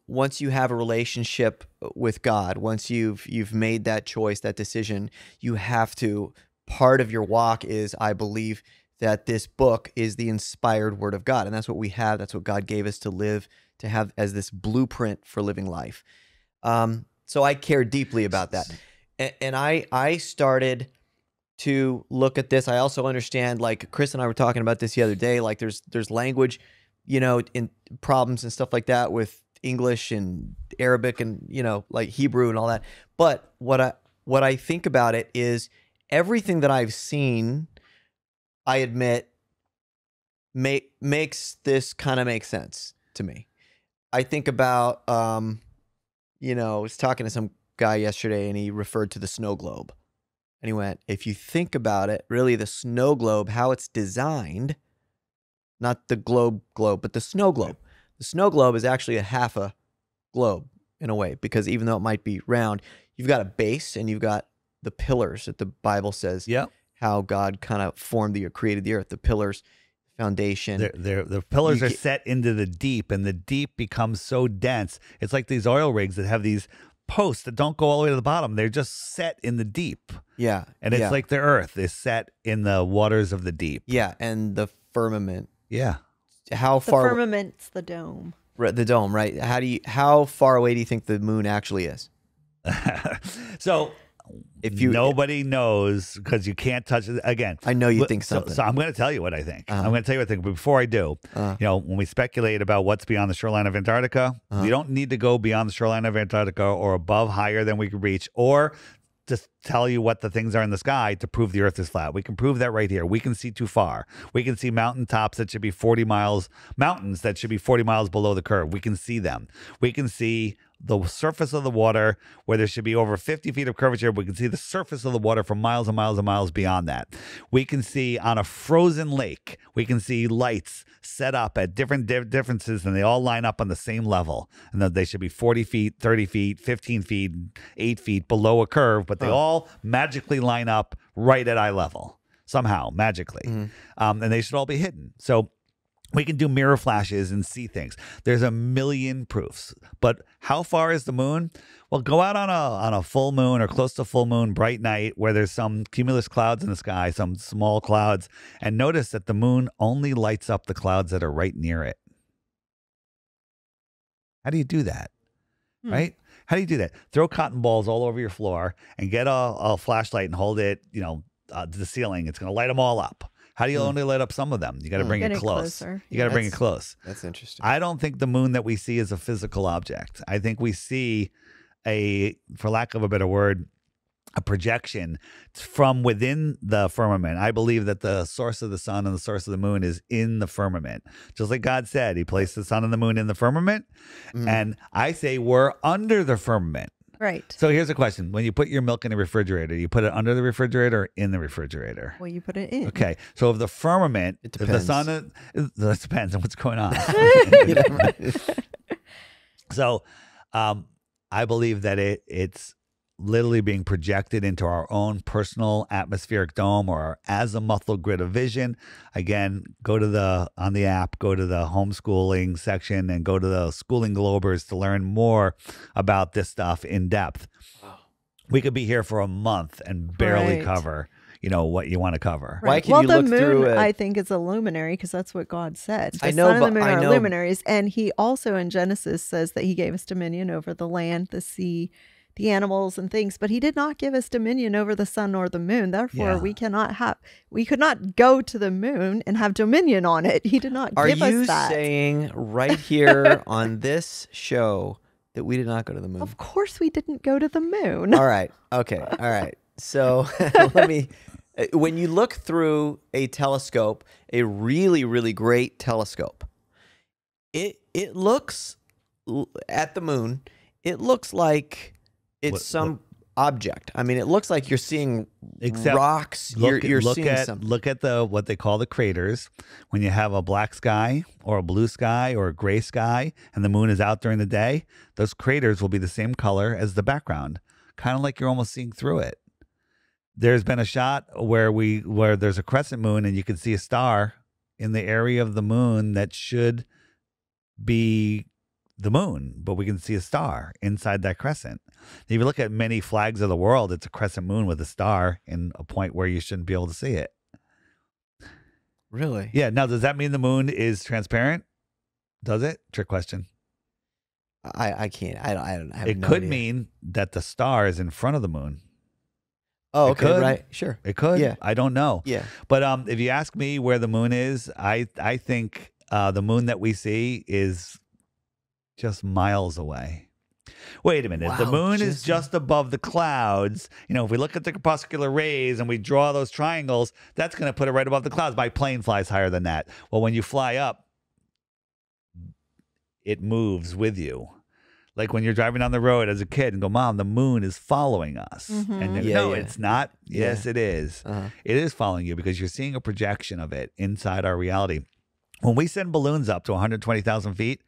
have a relationship with God, once you've made that choice, that decision, you have to, part of your walk is, I believe that this book is the inspired word of God. And that's what we have. That's what God gave us to live, to have as this blueprint for living life. So I care deeply about that. And I started to look at this. I also understand, like Chris and I were talking about this the other day, like there's language, you know, in problems and stuff like that with English and Arabic and, you know, like Hebrew and all that. But what I think about it is everything that I've seen, I admit, makes this kind of make sense to me. I think about, you know, I was talking to some guy yesterday and he referred to the snow globe. And he went, if you think about it, really the snow globe, how it's designed, not the globe, but the snow globe. The snow globe is actually a half a globe in a way, because even though it might be round, you've got a base and you've got the pillars that the Bible says how God kind of formed the, or created the earth, the pillars, foundation. The pillars are set into the deep, and the deep becomes so dense. It's like these oil rigs that have these posts that don't go all the way to the bottom. They're just set in the deep. Yeah. And it's like the earth is set in the waters of the deep. Yeah, and the firmament. Yeah. How far? The firmament's the dome. The dome, right? How far away do you think the moon actually is? So, nobody knows, because you can't touch it. Again, I know you think something. So I'm going to tell you what I think. I'm going to tell you what I think. But before I do, you know, when we speculate about what's beyond the shoreline of Antarctica, you don't need to go beyond the shoreline of Antarctica or above higher than we could reach, or just tell you what the things are in the sky to prove the earth is flat. We can prove that right here. We can see too far. We can see mountaintops that should be 40 miles, mountains that should be 40 miles below the curve. We can see them. We can see the surface of the water where there should be over 50 feet of curvature. We can see the surface of the water for miles and miles and miles beyond that. We can see on a frozen lake, we can see lights set up at different differences, and they all line up on the same level. And they should be 40 feet, 30 feet, 15 feet, 8 feet below a curve, but they all magically line up right at eye level somehow, magically. And they should all be hidden. So we can do mirror flashes and see things. There's a million proofs. But how far is the moon? Well, go out on a full moon or close to full moon, bright night, where there's some cumulus clouds in the sky, some small clouds, and notice that the moon only lights up the clouds that are right near it. How do you do that? Right? How do you do that? Throw cotton balls all over your floor and get a flashlight and hold it, you know, to the ceiling. It's going to light them all up. How do you only light up some of them? You got to bring it close. You got to bring it close. That's interesting. I don't think the moon that we see is a physical object. I think we see a, for lack of a better word, a projection from within the firmament. I believe that the source of the sun and the source of the moon is in the firmament. Just like God said, he placed the sun and the moon in the firmament. And I say we're under the firmament. Right. So here's a question. When you put your milk in the refrigerator, you put it under the refrigerator or in the refrigerator? Well, you put it in. Okay. So if the firmament, it depends. If the sun, it depends on what's going on. You know, right? So I believe that it's literally being projected into our own personal atmospheric dome or our azimuthal grid of vision. Again, go to on the app, go to the homeschooling section and go to the schooling globers to learn more about this stuff in depth. We could be here for a month and barely cover, you know, what you want to cover. Right. Why can you look through it? I think it's a luminary, because that's what God said. The sun and the moon are luminaries. And he also in Genesis says that he gave us dominion over the land, the sea, the animals and things, but he did not give us dominion over the sun or the moon. Therefore, we cannot have, we could not go to the moon and have dominion on it. He did not give us that. Are you saying right here on this show that we did not go to the moon? Of course we didn't go to the moon. All right. Okay. All right. So let me, when you look through a telescope, a really, really great telescope, it looks at the moon, it looks like it's object. I mean, it looks like you're seeing rocks. You're seeing something. Look at the what they call the craters. When you have a black sky or a blue sky or a gray sky and the moon is out during the day, those craters will be the same color as the background, kind of like you're almost seeing through it. There's been a shot where there's a crescent moon and you can see a star in the area of the moon that should be the moon, but we can see a star inside that crescent. If you look at many flags of the world, it's a crescent moon with a star in a point where you shouldn't be able to see it. Really? Yeah. Now, does that mean the moon is transparent? Does it? Trick question. I can't. I don't have it no could idea. Mean that the star is in front of the moon. Oh, okay, right. Sure. It could. Yeah. I don't know. Yeah. But if you ask me where the moon is, I think the moon that we see is just miles away. Wait a minute. Wow, the moon is just above the clouds. You know, if we look at the crepuscular rays and we draw those triangles, that's going to put it right above the clouds. My plane flies higher than that. Well, when you fly up, it moves with you. Like when you're driving down the road as a kid and go, Mom, the moon is following us. Mm-hmm. And it's not. Yes, it is. Uh-huh. It is following you because you're seeing a projection of it inside our reality. When we send balloons up to 120,000 feet,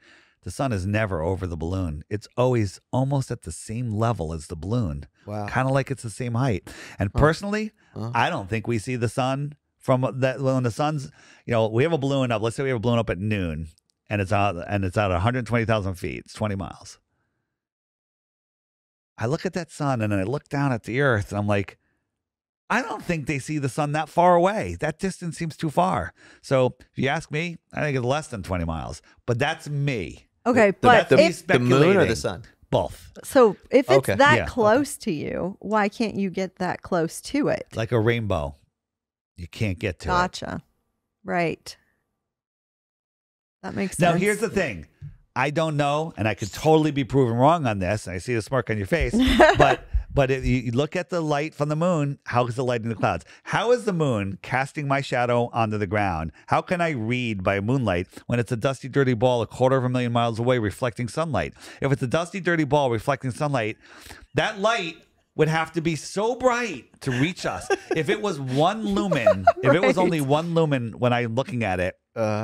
the sun is never over the balloon. It's always almost at the same level as the balloon. Wow. Kind of like it's the same height. And personally, I don't think we see the sun from that. When the sun's, you know, we have a balloon up. Let's say we have a balloon up at noon and it's at 120,000 feet. It's 20 miles. I look at that sun and then I look down at the earth and I'm like, I don't think they see the sun that far away. That distance seems too far. So if you ask me, I think it's less than 20 miles, but that's me. Okay. But that's the moon or the sun? Both. So if it's that close to you, why can't you get that close to it? Like a rainbow. You can't get to it. Gotcha. Right. That makes sense. Now here's the thing. I don't know, and I could totally be proven wrong on this. And I see the smirk on your face, but if you look at the light from the moon. How is the light in the clouds? How is the moon casting my shadow onto the ground? How can I read by moonlight when it's a dusty, dirty ball a quarter of a million miles away reflecting sunlight? If it's a dusty, dirty ball reflecting sunlight, that light would have to be so bright to reach us. If it was one lumen, if it was only one lumen when I'm looking at it,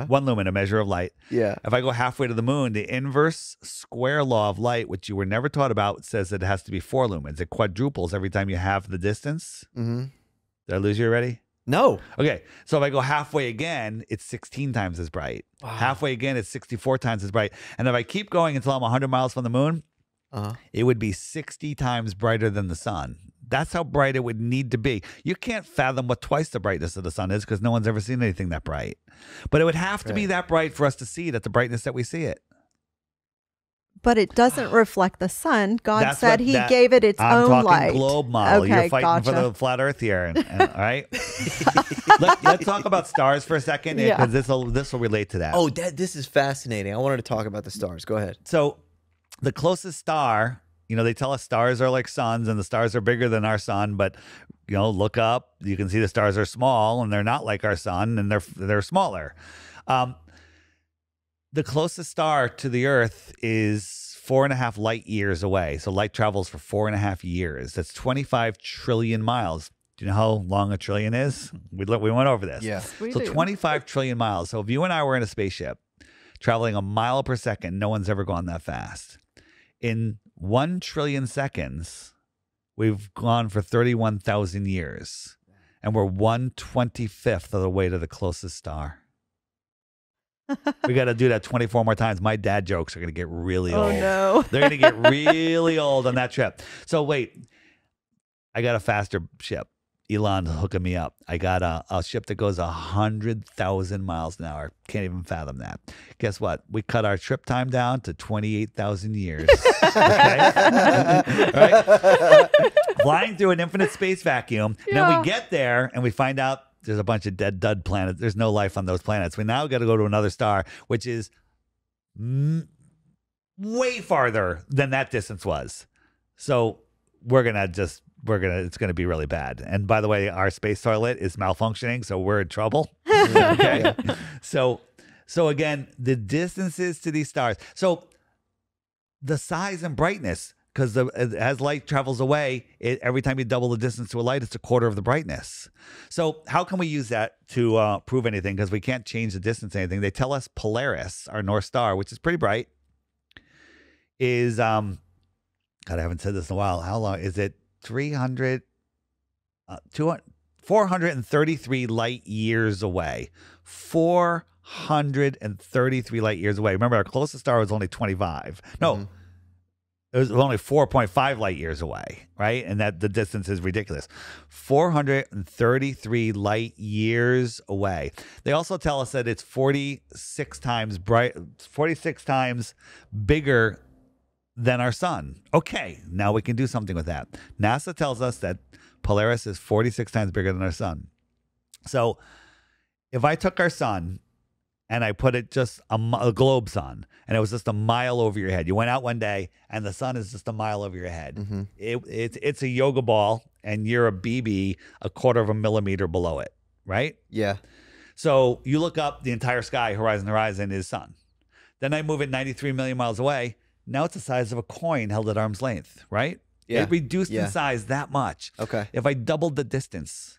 one lumen, a measure of light. Yeah. If I go halfway to the moon, the inverse square law of light, which you were never taught about, says that it has to be 4 lumens. It quadruples every time you have the distance. Mm-hmm. Did I lose you already? No. Okay. So if I go halfway again, it's 16 times as bright. Wow. Halfway again, it's 64 times as bright. And if I keep going until I'm 100 miles from the moon, it would be 60 times brighter than the sun. That's how bright it would need to be. You can't fathom what twice the brightness of the sun is because no one's ever seen anything that bright. But it would have to be that bright for us to see it at the brightness that we see it. But it doesn't reflect the sun. God said he gave it its own light. I'm talking globe model. Okay, you're fighting for the flat earth here, all right? Let's talk about stars for a second because this will relate to that. Oh, this is fascinating. I wanted to talk about the stars. Go ahead. So the closest star, you know, they tell us stars are like suns and the stars are bigger than our sun, but, you know, look up, you can see the stars are small and they're not like our sun and they're smaller. The closest star to the Earth is 4.5 light years away. So light travels for 4.5 years. That's 25 trillion miles. Do you know how long a trillion is? We went over this. Yeah. So 25 trillion miles. So if you and I were in a spaceship traveling a mile per second, no one's ever gone that fast. In 1 trillion seconds, we've gone for 31,000 years, and we're 1/25th of the way to the closest star. We got to do that 24 more times. My dad jokes are going to get really old. Oh, no. They're going to get really old on that trip. So wait, I got a faster ship. Elon's hooking me up. I got a ship that goes 100,000 miles an hour. Can't even fathom that. Guess what? We cut our trip time down to 28,000 years. Right? Flying through an infinite space vacuum. Yeah. Now we get there and we find out there's a bunch of dead dud planets. There's no life on those planets. We now got to go to another star, which is way farther than that distance was. So it's going to be really bad. And by the way, our space toilet is malfunctioning, so we're in trouble. Okay. So again, the distances to these stars. So the size and brightness, because as light travels away, every time you double the distance to a light, it's a quarter of the brightness. So how can we use that to prove anything? Because we can't change the distance or anything. They tell us Polaris, our North Star, which is pretty bright, is, God, I haven't said this in a while. How long is it? 433 light years away. 433 light years away. Remember, our closest star was only 25. No. Mm-hmm. It was only 4.5 light years away, right? And that the distance is ridiculous. 433 light years away. They also tell us that it's 46 times bigger than our sun. Okay, now we can do something with that. NASA tells us that Polaris is 46 times bigger than our sun. So if I took our sun and I put it just a globe sun, and it was just a mile over your head. You went out one day, and the sun is just a mile over your head. Mm-hmm. It's a yoga ball, and you're a BB a quarter of a millimeter below it, right? Yeah. So you look up, the entire sky, horizon is sun. Then I move it 93 million miles away. Now it's the size of a coin held at arm's length, right? Yeah. It reduced in size that much. Okay. If I doubled the distance,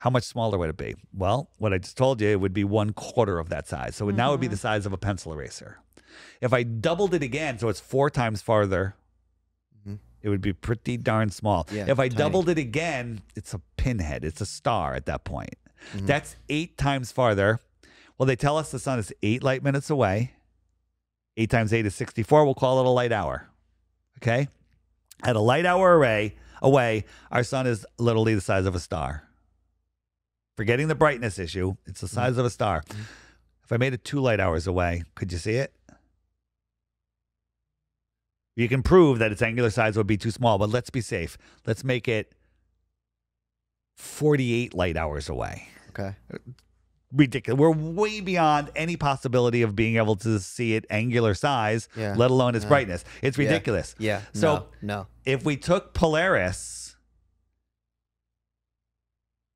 how much smaller would it be? Well, what I just told you, it would be one quarter of that size. So now it would be the size of a pencil eraser. If I doubled it again, so it's 4 times farther, it would be pretty darn small. Yeah, if I doubled it again, it's a pinhead. It's a star at that point. That's 8 times farther. Well, they tell us the sun is 8 light minutes away. 8 times 8 is 64. We'll call it a light hour. Okay? At a light hour away, our sun is literally the size of a star. Forgetting the brightness issue, it's the size of a star. If I made it 2 light hours away, could you see it? You can prove that its angular size would be too small, but let's be safe. Let's make it 48 light hours away. Okay. Ridiculous. We're way beyond any possibility of being able to see it angular size, let alone its brightness. It's ridiculous. Yeah. So if we took Polaris,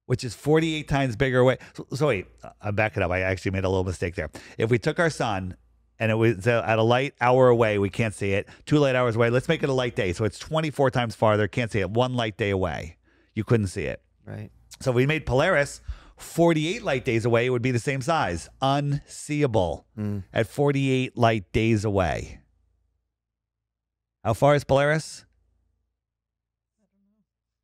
which is 48 times bigger away. So wait, I'm backing up. I actually made a little mistake there. If we took our sun and it was at a light hour away, we can't see it. 2 light hours away, let's make it a light day. So it's 24 times farther, can't see it. 1 light day away, you couldn't see it. Right. So if we made Polaris 48 light days away, it would be the same size. Unseeable at 48 light days away. How far is Polaris?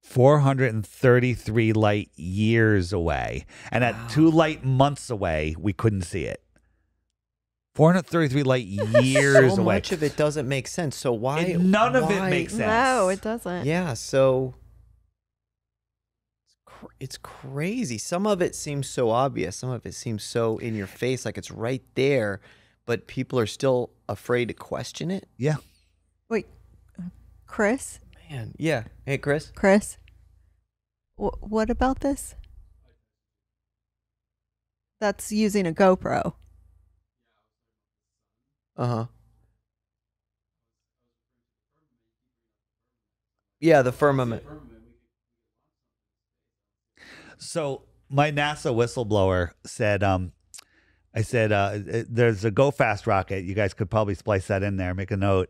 433 light years away. And at 2 light months away, we couldn't see it. 433 light years away. So much of it doesn't make sense. So why? None of it makes sense. No, it doesn't. Yeah, so it's crazy. Some of it seems so obvious. Some of it seems so in your face, like it's right there, but people are still afraid to question it. Yeah. Wait, Chris? Man. Yeah. Hey, Chris. Chris, what about this? That's using a GoPro. Uh-huh. Yeah, the firmament. So my NASA whistleblower said, I said, there's a Go Fast rocket. You guys could probably splice that in there, make a note,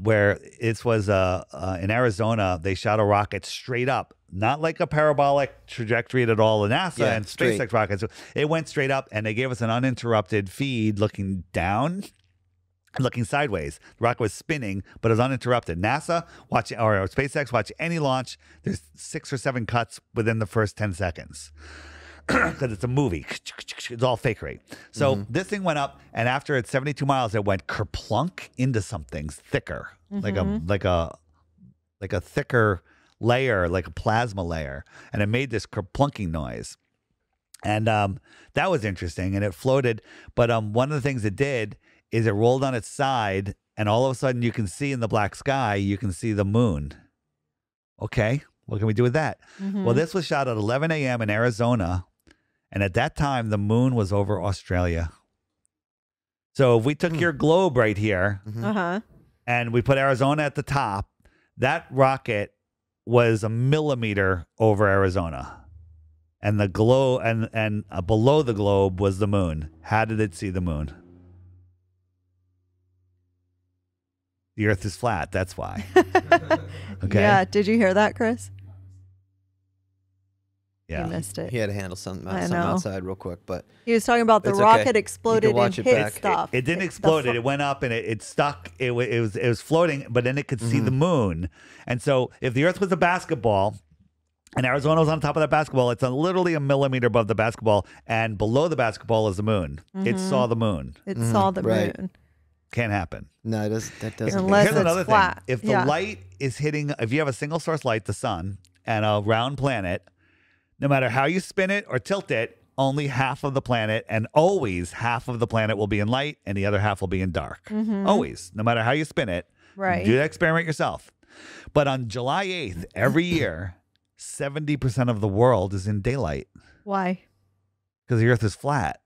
where it was in Arizona. They shot a rocket straight up, not like a parabolic trajectory at all. The NASA and SpaceX rockets, it went straight up, and they gave us an uninterrupted feed looking down, looking sideways. The rocket was spinning, but it was uninterrupted. NASA, or SpaceX, watch any launch. There's 6 or 7 cuts within the first 10 seconds. Because it's a movie. It's all fakery. So this thing went up, and after it's 72 miles, it went kerplunk into something thicker, like a thicker layer, like a plasma layer, and it made this kerplunking noise. And that was interesting, and it floated. But one of the things it did is it rolled on its side, and all of a sudden you can see in the black sky, you can see the moon. Okay, what can we do with that? Mm-hmm. Well, this was shot at 11 a.m. in Arizona, and at that time, the moon was over Australia. So if we took your globe right here, and we put Arizona at the top, that rocket was a millimeter over Arizona. And the globe, and below the globe was the moon. How did it see the moon? The Earth is flat. That's why. Okay. Yeah. Did you hear that, Chris? Yeah. He missed it. He had to handle something outside real quick, but he was talking about the rocket exploded and hit stuff. It didn't explode. It went up and it stuck. It was floating, but then it could see the moon. And so, if the Earth was a basketball, and Arizona was on top of that basketball, it's literally a millimeter above the basketball, and below the basketball is the moon. It saw the moon. It saw the moon. Can't happen. No, it doesn't. That doesn't. Unless it's another flat. Thing. If the light is hitting, if you have a single source light, the sun, and a round planet, no matter how you spin it or tilt it, only half of the planet, and always half of the planet will be in light, and the other half will be in dark. Always, no matter how you spin it. Right. Do that experiment yourself. But on July 8th, every year, 70% of the world is in daylight. Why? Because the Earth is flat.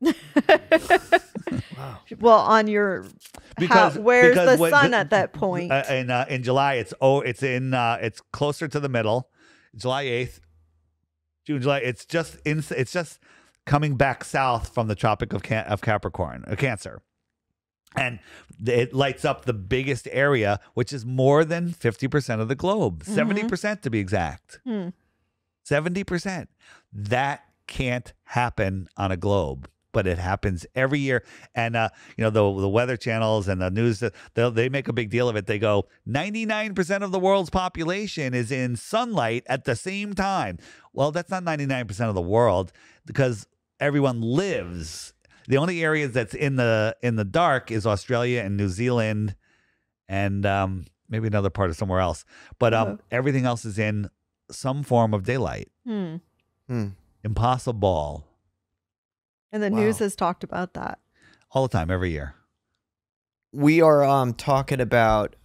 Wow. Well, on your where's the sun at that point? In July, it's closer to the middle. July 8th, June, July. It's just coming back south from the Tropic of Capricorn, Cancer, and it lights up the biggest area, which is more than 50% of the globe, 70% to be exact. 70%. That can't happen on a globe, but it happens every year. And you know, the weather channels and the news, they make a big deal of it. They go, 99% of the world's population is in sunlight at the same time. Well, that's not 99% of the world, because everyone lives. The only areas that's in the dark is Australia and New Zealand, and maybe another part of somewhere else. But everything else is in some form of daylight. Impossible. And the news has talked about that all the time, every year. We are talking about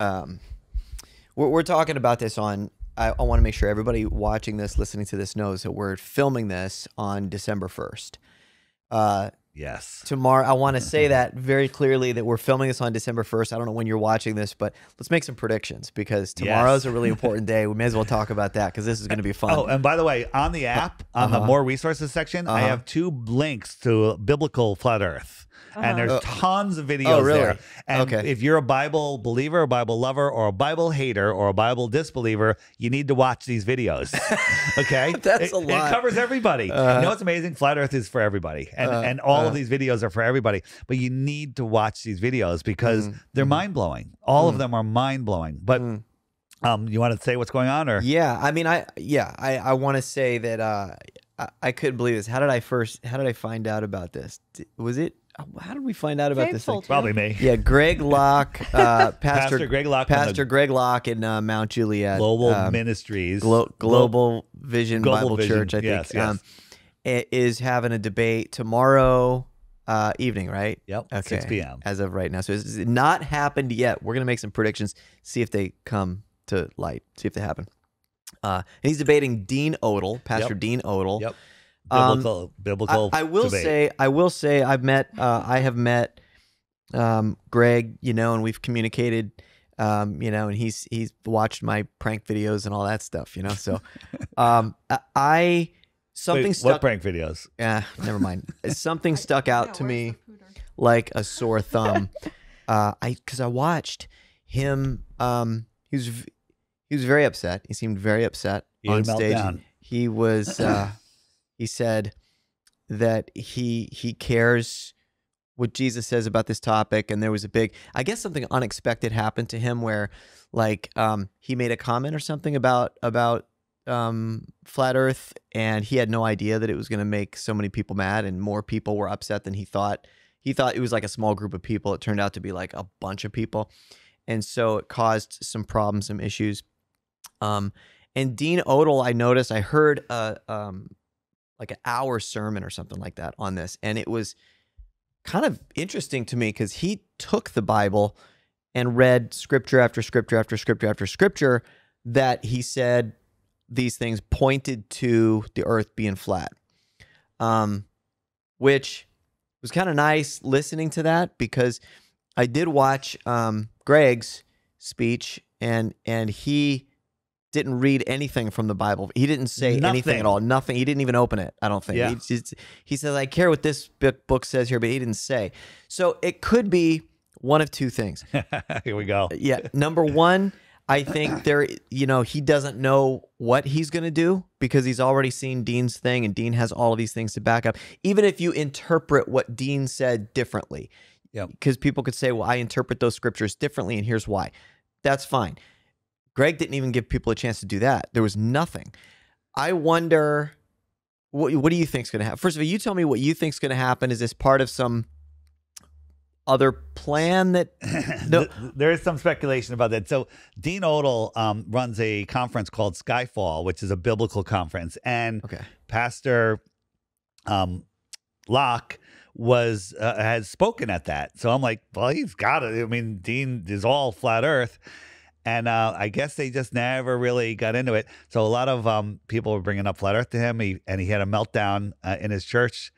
we're talking about this on. I want to make sure everybody watching this, listening to this, knows that we're filming this on December 1st. Yes. Tomorrow, I want to say that very clearly, that we're filming this on December 1st. I don't know when you're watching this, but let's make some predictions, because tomorrow's a really important day. We may as well talk about that, because this is going to be fun. Oh, and by the way, on the app, on the More Resources section, I have two links to Biblical Flat Earth. And there's tons of videos there. And if you're a Bible believer, a Bible lover, or a Bible hater, or a Bible disbeliever, you need to watch these videos. Okay? That's a lot. It covers everybody. You know what's amazing? Flat Earth is for everybody. And all of these videos are for everybody. But you need to watch these videos, because they're mind-blowing. All of them are mind-blowing. But you want to say what's going on? Or I want to say that I couldn't believe this. How did I find out about this? Was it? How did we find out about this thing? Probably me. Yeah, Greg Locke, Pastor Greg Locke, in Mount Juliet Global Ministries, Global Vision Bible Church, I think, is having a debate tomorrow evening, right? Yep. Okay. 6 p.m. as of right now. So it's not happened yet. We're gonna make some predictions, see if they come to light, see if they happen. And he's debating Dean Odell, Pastor Dean Odell. Yep. Biblical I will debate. I will say I have met Greg, you know, and we've communicated, you know, and he's watched my prank videos and all that stuff, you know. So what prank videos? Yeah, never mind. Something stuck out to me like a sore thumb. Because I watched him. He was very upset. He seemed very upset on stage. He was he said that he cares what Jesus says about this topic, and there was a big, I guess something unexpected happened to him, where like he made a comment or something about Flat Earth, and he had no idea that it was going to make so many people mad, and more people were upset than he thought. He thought it was like a small group of people. It turned out to be like a bunch of people, and so it caused some problems, some issues. And Dean Odell, I noticed, I heard like an hour sermon or something like that on this. And it was kind of interesting to me because he took the Bible and read scripture after scripture after scripture after scripture that he said these things pointed to the earth being flat, which was kind of nice listening to that, because I did watch Greg's speech, and he didn't read anything from the Bible. He didn't say anything at all. Nothing. He didn't even open it, I don't think. Yeah. He says, I care what this book says here, but he didn't say. So it could be one of two things. Here we go. Yeah. Number one, I think there, you know, he doesn't know what he's going to do because he's already seen Dean's thing, and Dean has all of these things to back up. Even if you interpret what Dean said differently, because people could say, well, I interpret those scriptures differently, and here's why. That's fine. Greg didn't even give people a chance to do that. There was nothing. I wonder, what do you think's going to happen? First of all, you tell me what you think's going to happen. Is this part of some other plan that... No. There is some speculation about that. So Dean Odell runs a conference called Skyfall, which is a biblical conference. And Pastor Locke has spoken at that. So I'm like, well, he's got it. I mean, Dean is all flat earth. And I guess they just never really got into it. So a lot of people were bringing up Flat Earth to him, and he had a meltdown in his church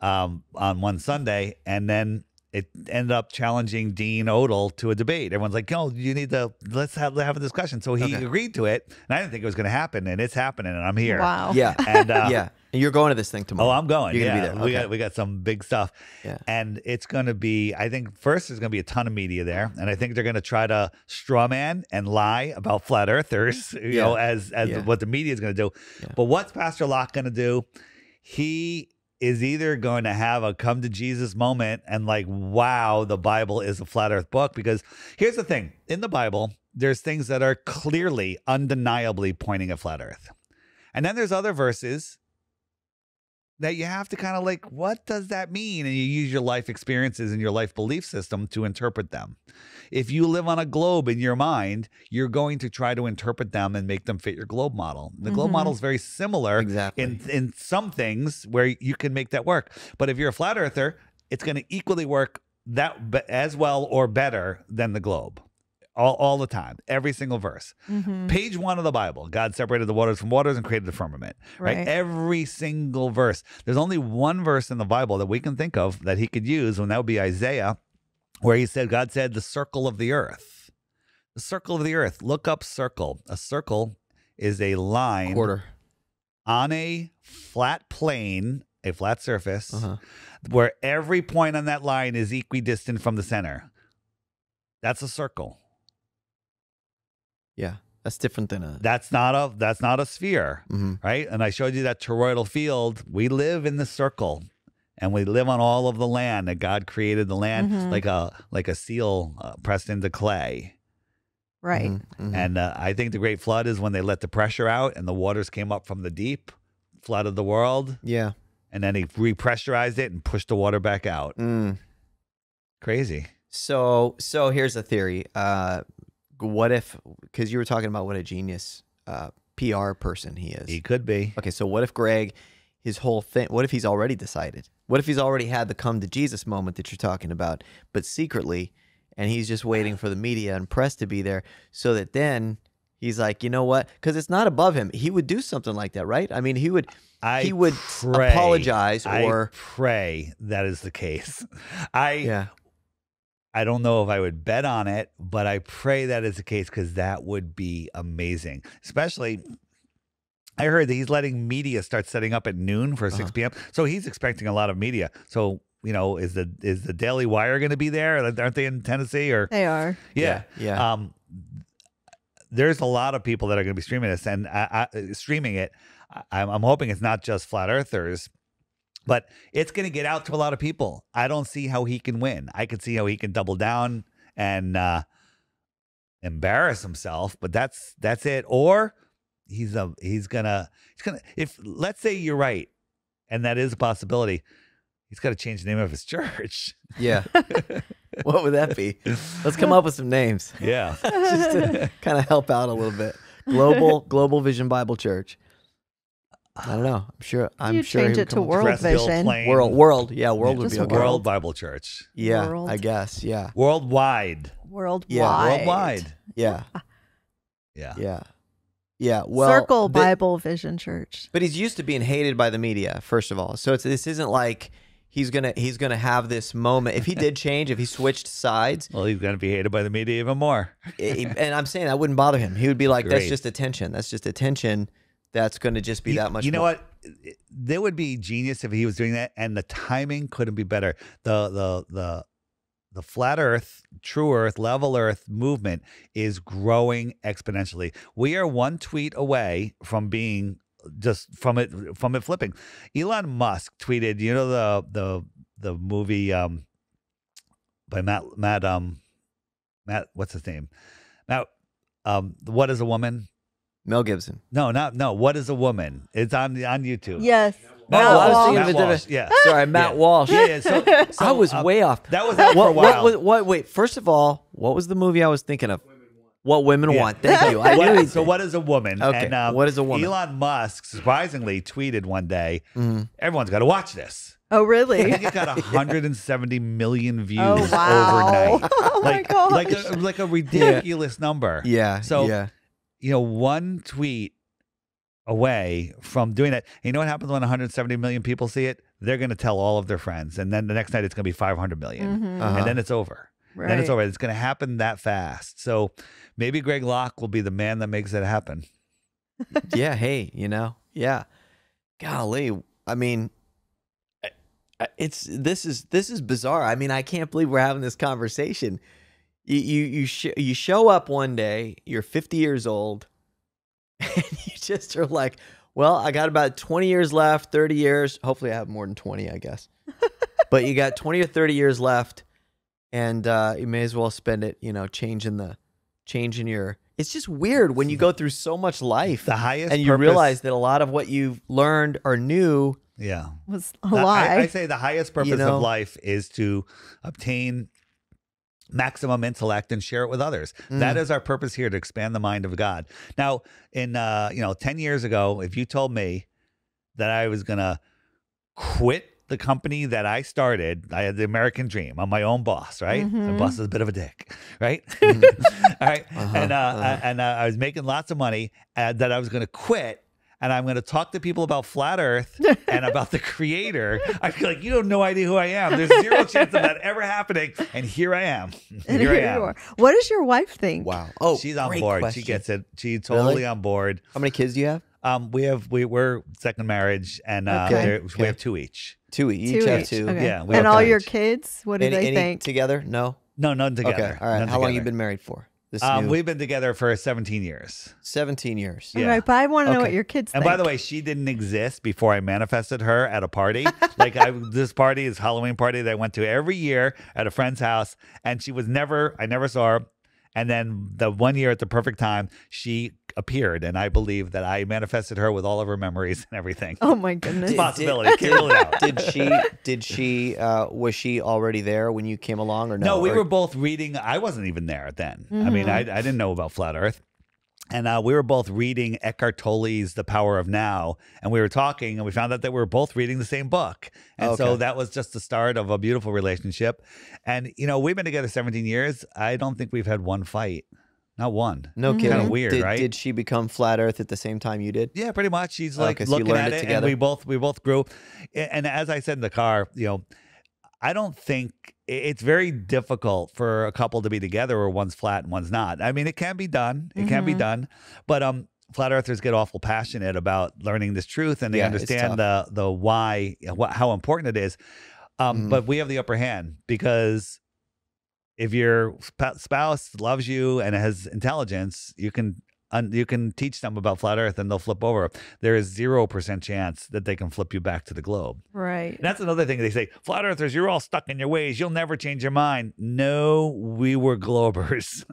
on one Sunday, and then it ended up challenging Dean Odell to a debate. Everyone's like, "Oh, you need to let's have a discussion." So he agreed to it, and I didn't think it was going to happen, and it's happening, and I'm here. Wow. Yeah. And yeah. And you're going to this thing tomorrow. Oh, I'm going. You're gonna be there. We got some big stuff. Yeah. And it's going to be, I think, first there's going to be a ton of media there, and I think they're going to try to straw man and lie about flat earthers, you know, as what the media is going to do. Yeah. But what's Pastor Locke going to do? He is either going to have a come to Jesus moment and like, wow, the Bible is a flat earth book, because here's the thing: in the Bible, there's things that are clearly, undeniably pointing at flat earth, and then there's other verses that you have to kind of like, what does that mean? And you use your life experiences and your life belief system to interpret them. If you live on a globe in your mind, you're going to try to interpret them and make them fit your globe model. The globe model is very similar in some things where you can make that work. But if you're a flat earther, it's going to equally work that as well or better than the globe. All the time, every single verse. Page one of the Bible, God separated the waters from waters and created the firmament. Right? Every single verse. There's only one verse in the Bible that we can think of that he could use, and that would be Isaiah, where he said, God said, the circle of the earth. The circle of the earth. Look up circle. A circle is a line on a flat plane, a flat surface, where every point on that line is equidistant from the center. That's a circle. Yeah, that's different than a... That's not a sphere, right? And I showed you that toroidal field. We live in the circle, and we live on all of the land that God created. The land like a seal pressed into clay, right? And I think the Great Flood is when they let the pressure out, and the waters came up from the deep, flooded the world. Yeah, and then he repressurized it and pushed the water back out. Crazy. So here's a theory. What if, because you were talking about what a genius PR person he is. He could be. Okay, so what if Greg, his whole thing, what if he's already decided? What if he's already had the come to Jesus moment that you're talking about, but secretly, and he's just waiting for the media and press to be there so that then he's like, you know what? Because it's not above him. He would do something like that, right? I mean, he would apologize, or... I pray that is the case. I don't know if I would bet on it, but I pray that is the case, because that would be amazing. Especially, I heard that he's letting media start setting up at noon for 6 p.m. So he's expecting a lot of media. So, you know, is the Daily Wire going to be there? Aren't they in Tennessee? Or they are. Yeah. There's a lot of people that are going to be streaming this, and streaming it. I'm hoping it's not just flat earthers. But it's going to get out to a lot of people. I don't see how he can win. I could see how he can double down and embarrass himself, but that's it. Or he's gonna. If, let's say you're right, and that is a possibility, he's got to change the name of his church. Yeah. What would that be? Let's come up with some names. Yeah. Just to kind of help out a little bit. Global Vision Bible Church. I don't know. I'm sure. I'm sure change it to World Vision. World. Yeah, World would be a World Bible Church. Yeah, world. I guess. Yeah. Worldwide. Worldwide. Yeah. Worldwide. Yeah. Yeah. Yeah. Yeah. Well, Circle Bible Vision Church. But he's used to being hated by the media, first of all. So it's, this isn't like he's gonna have this moment. If he did change, if he switched sides, well, he's gonna be hated by the media even more. And I'm saying that wouldn't bother him. He would be like, that's just attention. That's just attention. That's going to just be that much. You know what? That would be genius if he was doing that, and the timing couldn't be better. The flat Earth, true Earth, level Earth movement is growing exponentially. We are one tweet away from being from it flipping. Elon Musk tweeted, you know, the movie by Matt what's his name? Matt What Is a Woman? Mel Gibson. No. What Is a Woman? It's on YouTube. Yes. Matt Walsh. Yeah. Sorry, Matt Walsh. Yeah. So I was way off. That was for a while. What? Wait. First of all, what was the movie I was thinking of? What Women Want. Thank you. So What Is a Woman? Okay. And, What Is a Woman? Elon Musk surprisingly tweeted one day, "Everyone's got to watch this." Oh, really? I think it got 170 million views overnight. Oh my gosh. Like a ridiculous number. Yeah. So. Yeah. You know, one tweet away from doing that. You know what happens when 170 million people see it? They're going to tell all of their friends. And then the next night it's going to be 500 million. And then it's over. Right. Then it's over. It's going to happen that fast. So maybe Greg Locke will be the man that makes it happen. Yeah. Hey, you know, yeah. Golly. I mean, this is bizarre. I mean, I can't believe we're having this conversation. You show up one day, you're 50 years old, and you just are like, well, I got about 20 years left, 30 years. Hopefully I have more than 20, I guess. But you got 20 or 30 years left, and you may as well spend it, you know, changing your... It's just weird when you go through so much life. The highest and you realize that a lot of what you've learned are new. Yeah. Was a lie. I say the highest purpose of life is to obtain... maximum intellect and share it with others. That is our purpose here, to expand the mind of God. Now, in 10 years ago, if you told me that I was gonna quit the company that I started, I had the American dream. I'm my own boss, right? My boss is a bit of a dick, right? All right, and I was making lots of money, and that I was gonna quit. And I'm going to talk to people about Flat Earth and about the creator. I feel like you have no idea who I am. There's zero chance of that ever happening. And here I am. Here I am. What does your wife think? Wow. Oh, she's on board. She gets it. She's totally on board. How many kids do you have? We're second marriage, and we have two each. Two each. Okay. Yeah. And all your kids, what do they think? Together? No. No, none together. Okay. All right. How long have you been married for? We've been together for 17 years. 17 years. Yeah. All right, but I want to know what your kids think. And by the way, she didn't exist before I manifested her at a party. Like this party is Halloween party that I went to every year at a friend's house, and she was never, I never saw her. And then the one year at the perfect time, she appeared, and I believe that I manifested her with all of her memories and everything. Oh my goodness. It's a possibility. Can't rule it out. Was she already there when you came along or no? No, we were both reading. I wasn't even there then. I mean, I didn't know about Flat Earth. And we were both reading Eckhart Tolle's The Power of Now, and we were talking, and we found out that we were both reading the same book. And so that was just the start of a beautiful relationship. And, you know, we've been together 17 years. I don't think we've had one fight. Not one. No kidding. Kind of weird, right? Did she become Flat Earth at the same time you did? Yeah, pretty much. She's like looking at it, and we both grew. And as I said in the car, you know, I don't think it's very difficult for a couple to be together where one's flat and one's not. I mean, it can be done. It can be done. But flat earthers get awful passionate about learning this truth, and they understand the why, how important it is. But we have the upper hand, because if your spouse loves you and has intelligence, you can teach them about Flat Earth and they'll flip over. There is 0% chance that they can flip you back to the globe. Right. And that's another thing they say, Flat Earthers, you're all stuck in your ways. You'll never change your mind. No, we were globers.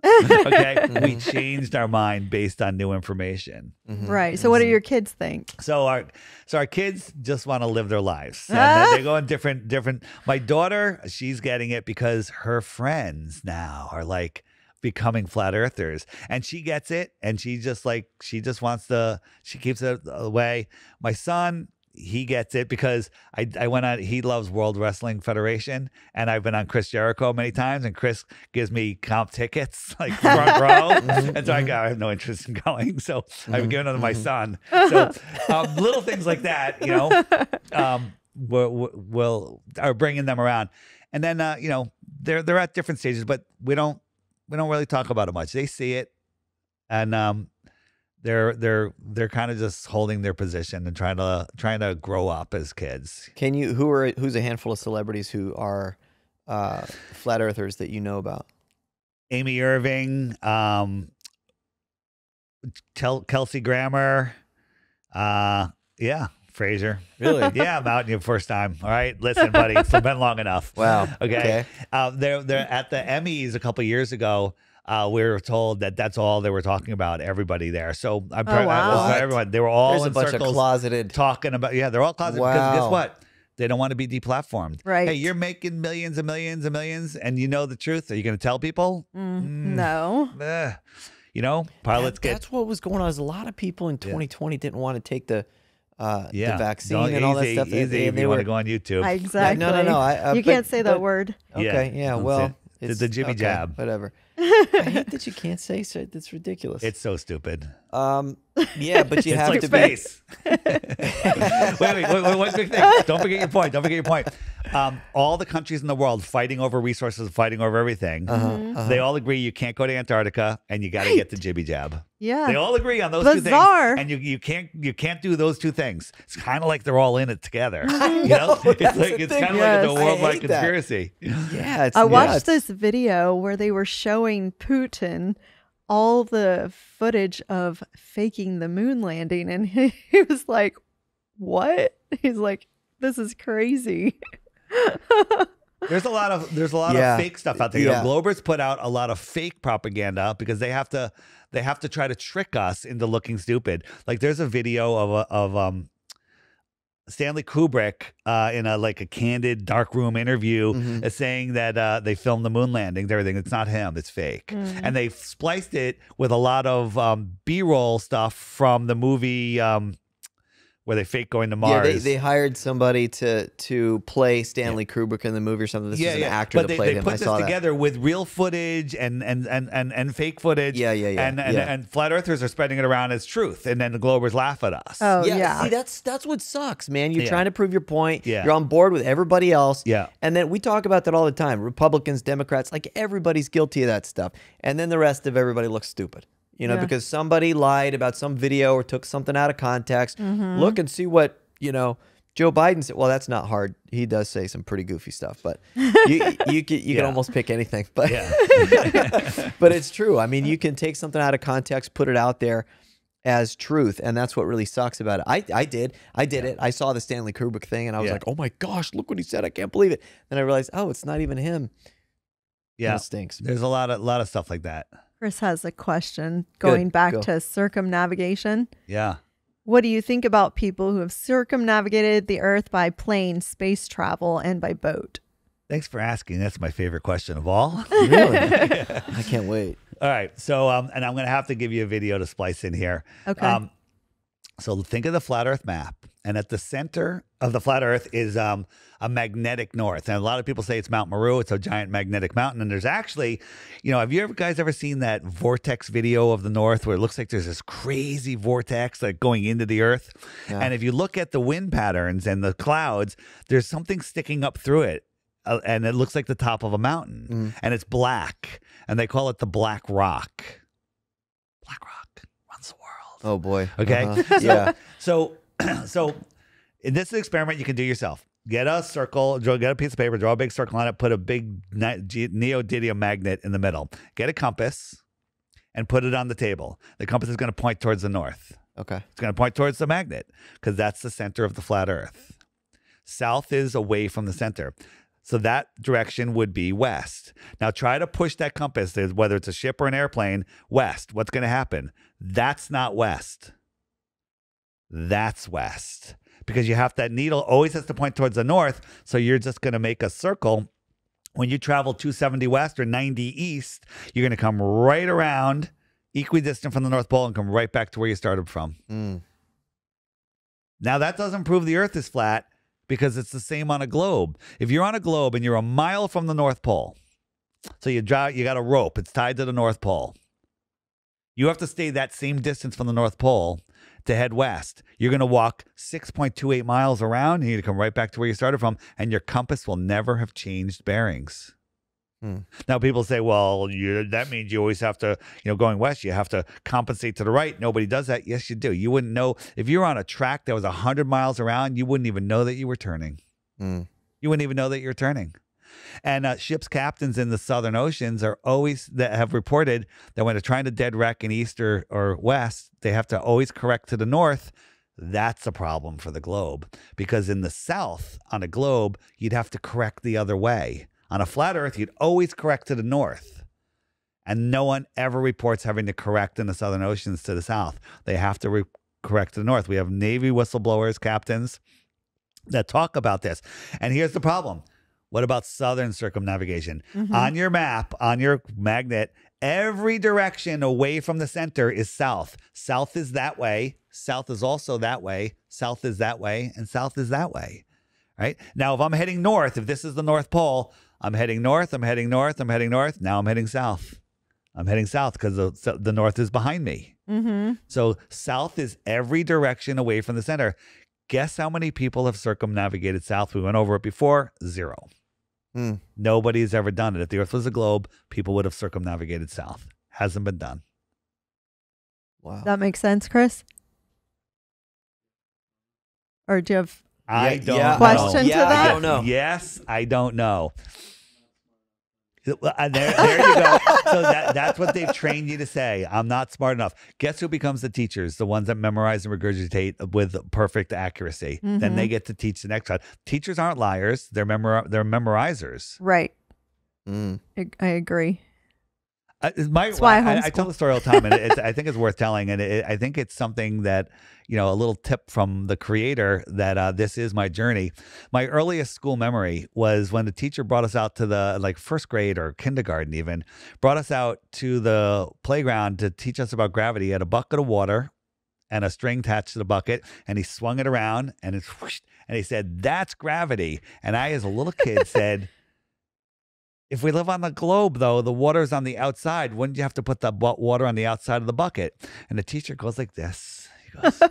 Okay. We changed our mind based on new information. Right. So what do your kids think? So our kids just want to live their lives. And they go in different. My daughter, she's getting it because her friends now are like, becoming flat earthers. And she gets it. And she just like, she just wants to, she keeps it away. My son, he gets it because I went on, he loves World Wrestling Federation, and I've been on Chris Jericho many times, and Chris gives me comp tickets, like front row. And so I have no interest in going. So I've given them to my son. So little things like that, you know, are bringing them around. And then, you know, they're at different stages, but we don't really talk about it much. They see it, and they're kind of just holding their position and trying to grow up as kids. Can you who's a handful of celebrities who are flat earthers that you know about? Amy Irving, Kelsey Grammer, yeah, Frasier. Really? Yeah, I'm out in your first time. All right, listen, buddy, it's been long enough. Wow. Okay. They're at the Emmys a couple of years ago. We were told that that's all they were talking about, everybody there. So I'm trying to everyone. They were all in circles, bunch of closeted talking about. Yeah, they're all closeted because guess what? They don't want to be deplatformed. Right. Hey, you're making millions and millions and millions, and you know the truth. Are you going to tell people? No. You know, that's what was going on. Is a lot of people in 2020 didn't want to take the vaccine and all that stuff. Easy if you want to go on YouTube. Exactly. Yeah, no. You can't say that word. Okay. Yeah. Well. It's the Jimmy Jab. Whatever. I hate that you can't say so. It's ridiculous. It's so stupid. Yeah, but you have to face. Wait, one big thing. Don't forget your point. Don't forget your point. All the countries in the world fighting over resources, fighting over everything. They all agree you can't go to Antarctica and you got to get the Jibby Jab. Yeah, they all agree on those two things, and you can't do those two things. It's kind of like they're all in it together. You know, it's kind of like a worldwide conspiracy. Yeah, I watched this video where they were showing Putin all the footage of faking the moon landing, and he was like, "What?" He's like, "This is crazy." There's a lot of fake stuff out there. Yeah. You know, Globers put out a lot of fake propaganda because they have to try to trick us into looking stupid. Like there's a video of Stanley Kubrick in a candid darkroom interview is saying that they filmed the moon landing and everything. It's not him. It's fake. And they spliced it with a lot of B-roll stuff from the movie where they fake going to Mars. Yeah, they hired somebody to play Stanley Kubrick in the movie or something. This is an actor that played him. But they put this together with real footage and fake footage. Yeah. And flat earthers are spreading it around as truth, and then the Globers laugh at us. Oh yeah. See, that's what sucks, man. You're trying to prove your point. Yeah. You're on board with everybody else. Yeah. And then we talk about that all the time. Republicans, Democrats, like everybody's guilty of that stuff. And then the rest of everybody looks stupid. You know, because somebody lied about some video or took something out of context. Look and see what, you know, Joe Biden said. Well, that's not hard. He does say some pretty goofy stuff, but you can almost pick anything. But, but it's true. I mean, you can take something out of context, put it out there as truth, and that's what really sucks about it. I did it. I saw the Stanley Kubrick thing, and I was like, oh my gosh, look what he said. I can't believe it. Then I realized, oh, it's not even him. Yeah, it stinks. There's a lot of stuff like that. Chris has a question going back to circumnavigation. Yeah. What do you think about people who have circumnavigated the earth by plane, space travel, and by boat? Thanks for asking. That's my favorite question of all. Really? I can't wait. All right. So, and I'm going to have to give you a video to splice in here. Okay. So think of the flat earth map. And at the center of the flat earth is a magnetic north. And a lot of people say it's Mount Meru. It's a giant magnetic mountain. And there's actually, you know, have you guys ever seen that vortex video of the north where it looks like there's this crazy vortex like going into the earth? Yeah. And if you look at the wind patterns and the clouds, there's something sticking up through it. And it looks like the top of a mountain. And it's black. And they call it the Black Rock. Black Rock runs the world. Oh, boy. Okay. Yeah. So this is an experiment you can do yourself. Get a circle, get a piece of paper, draw a big circle on it, put a big neodymium magnet in the middle. Get a compass and put it on the table. The compass is going to point towards the north. Okay. It's going to point towards the magnet because that's the center of the flat earth. South is away from the center. So that direction would be west. Now try to push that compass, whether it's a ship or an airplane, west. What's going to happen? That's not west. That's west, because you have that needle always has to point towards the north. So you're just going to make a circle When you travel 270 west or 90 east, you're going to come right around, equidistant from the North Pole, and come right back to where you started from. Mm. Now, that doesn't prove the Earth is flat because it's the same on a globe. If you're on a globe and you're a mile from the North Pole, so you draw, you got a rope, it's tied to the North Pole. You have to stay that same distance from the North Pole to head west. You're going to walk 6.28 miles around, and you come right back to where you started from, and your compass will never have changed bearings. Hmm. Now, people say, well, that means you always have to, going west, you have to compensate to the right. Nobody does that. Yes, you do. You wouldn't know. If you were on a track that was 100 miles around, you wouldn't even know that you were turning. Hmm. You wouldn't even know that you're turning. And ships' captains in the Southern Oceans are always that have reported that when they're trying to dead wreck in east or west, they have to always correct to the north. That's a problem for the globe, because in the south on a globe, you'd have to correct the other way. On a flat earth, you'd always correct to the north. And no one ever reports having to correct in the Southern Oceans to the south. They have to correct to the north. We have Navy whistleblowers, captains that talk about this. And here's the problem. What about southern circumnavigation? Mm-hmm. On your map, on your magnet, every direction away from the center is south. South is that way. South is also that way. South is that way. And south is that way. Right? Now, if I'm heading north, if this is the North Pole, I'm heading north, I'm heading north, I'm heading north. Now I'm heading south. I'm heading south because the north is behind me. Mm-hmm. So south is every direction away from the center. Guess how many people have circumnavigated south? We went over it before. Zero. Mm. Nobody's ever done it. If the Earth was a globe, people would have circumnavigated south. Hasn't been done. Wow. That makes sense, Chris? Or do you have a question to that? I don't know. Yes, I don't know. There you go. So that's what they've trained you to say. I'm not smart enough. Guess who becomes the teachers? The ones that memorize and regurgitate with perfect accuracy. Mm-hmm. Then they get to teach the next one. Teachers aren't liars. They're memorizers. Right. Mm. I agree. I tell the story all the time, and I think it's worth telling. And I think it's something that, a little tip from the creator that this is my journey. My earliest school memory was when the teacher brought us out to the first grade or kindergarten even, brought us out to the playground to teach us about gravity. He had a bucket of water and a string attached to the bucket, and he swung it around, and it whooshed, and he said, "That's gravity." And I, as a little kid, said, if we live on the globe, though, the water's on the outside. Wouldn't you have to put the water on the outside of the bucket? And the teacher goes like this. He goes,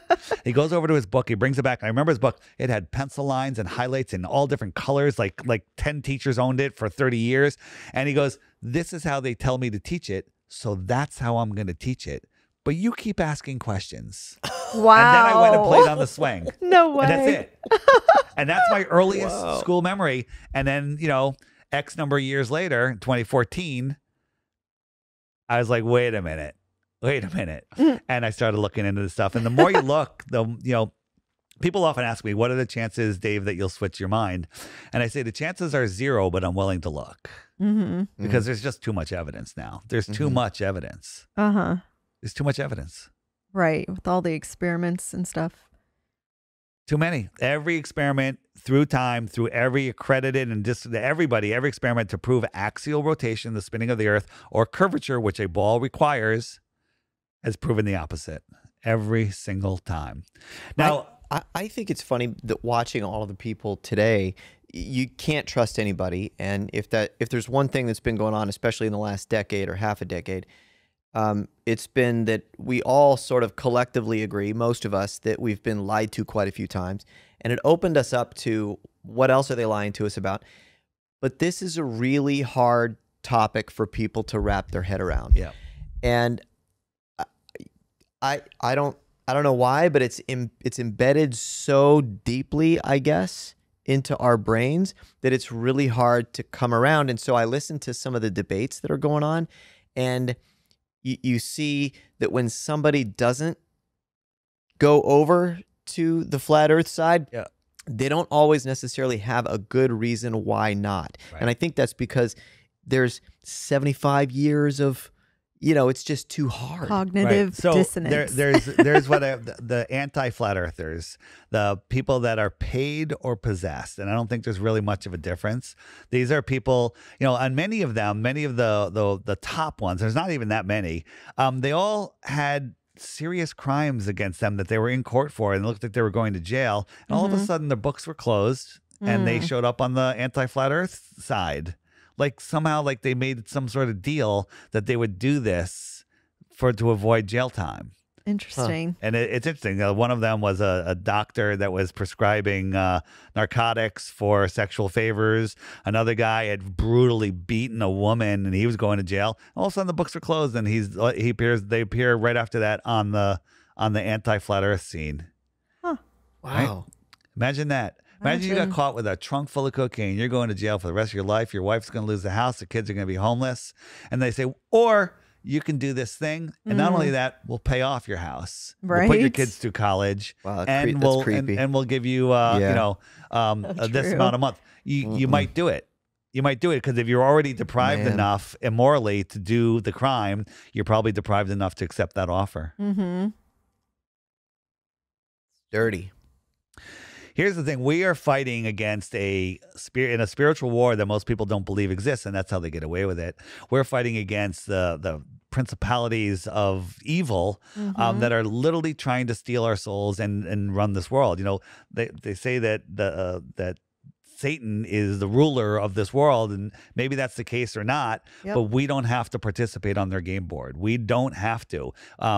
he goes over to his book. He brings it back. And I remember his book. It had pencil lines and highlights in all different colors, like 10 teachers owned it for 30 years. And he goes, "This is how they tell me to teach it. So that's how I'm going to teach it. But you keep asking questions." Wow. And then I went and played on the swing. No way. And that's it. And that's my earliest school memory. And then, X number of years later, 2014, I was like, wait a minute. And I started looking into this stuff. And the more you look, people often ask me, what are the chances, Dave, that you'll switch your mind? And I say, the chances are zero, but I'm willing to look. Mm-hmm. Because there's just too much evidence now. There's too much evidence. Uh-huh. There's too much evidence. Right. With all the experiments and stuff. Too many. Every experiment through time, through every accredited and just everybody, every experiment to prove axial rotation, the spinning of the Earth, or curvature, which a ball requires, has proven the opposite every single time. Now, I think it's funny that watching all of the people today, you can't trust anybody. And if there's one thing that's been going on, especially in the last decade or half a decade, it's been that we all sort of collectively agree, most of us, that we've been lied to quite a few times. And it opened us up to what else are they lying to us about? But this is a really hard topic for people to wrap their head around. Yeah. And I don't know why, but it's embedded so deeply, I guess, into our brains that it's really hard to come around. And so I listened to some of the debates that are going on, and you see that when somebody doesn't go over to the flat earth side, yeah, they don't always necessarily have a good reason why not. Right. And I think that's because there's 75 years of you know, it's just too hard. Cognitive dissonance. There's what the anti-flat earthers, the people that are paid or possessed, and I don't think there's really much of a difference. These are people, you know, and many of them, many of the top ones, there's not even that many. They all had serious crimes against them that they were in court for, and it looked like they were going to jail. And all of a sudden, their books were closed, and they showed up on the anti-flat earth side. Like somehow, like they made some sort of deal that they would do this to avoid jail time. Interesting. Huh. And it's interesting. One of them was a doctor that was prescribing narcotics for sexual favors. Another guy had brutally beaten a woman, and he was going to jail. All of a sudden, the books are closed, and they appear right after that on the anti-flat Earth scene. Huh. Wow. Right? Imagine that. Imagine you got caught with a trunk full of cocaine. You're going to jail for the rest of your life. Your wife's going to lose the house. The kids are going to be homeless. And they say, or you can do this thing. And not only that, we'll pay off your house. Right. We'll put your kids through college. Wow, and we'll give you, you know, this amount a month. You might do it. You might do it because if you're already deprived enough immorally to do the crime, you're probably deprived enough to accept that offer. Mm-hmm. Dirty. Here's the thing. We are fighting against a spiritual war that most people don't believe exists, and that's how they get away with it. We're fighting against the principalities of evil that are literally trying to steal our souls and run this world. You know, they say that that Satan is the ruler of this world, and maybe that's the case or not, but we don't have to participate on their game board. We don't have to.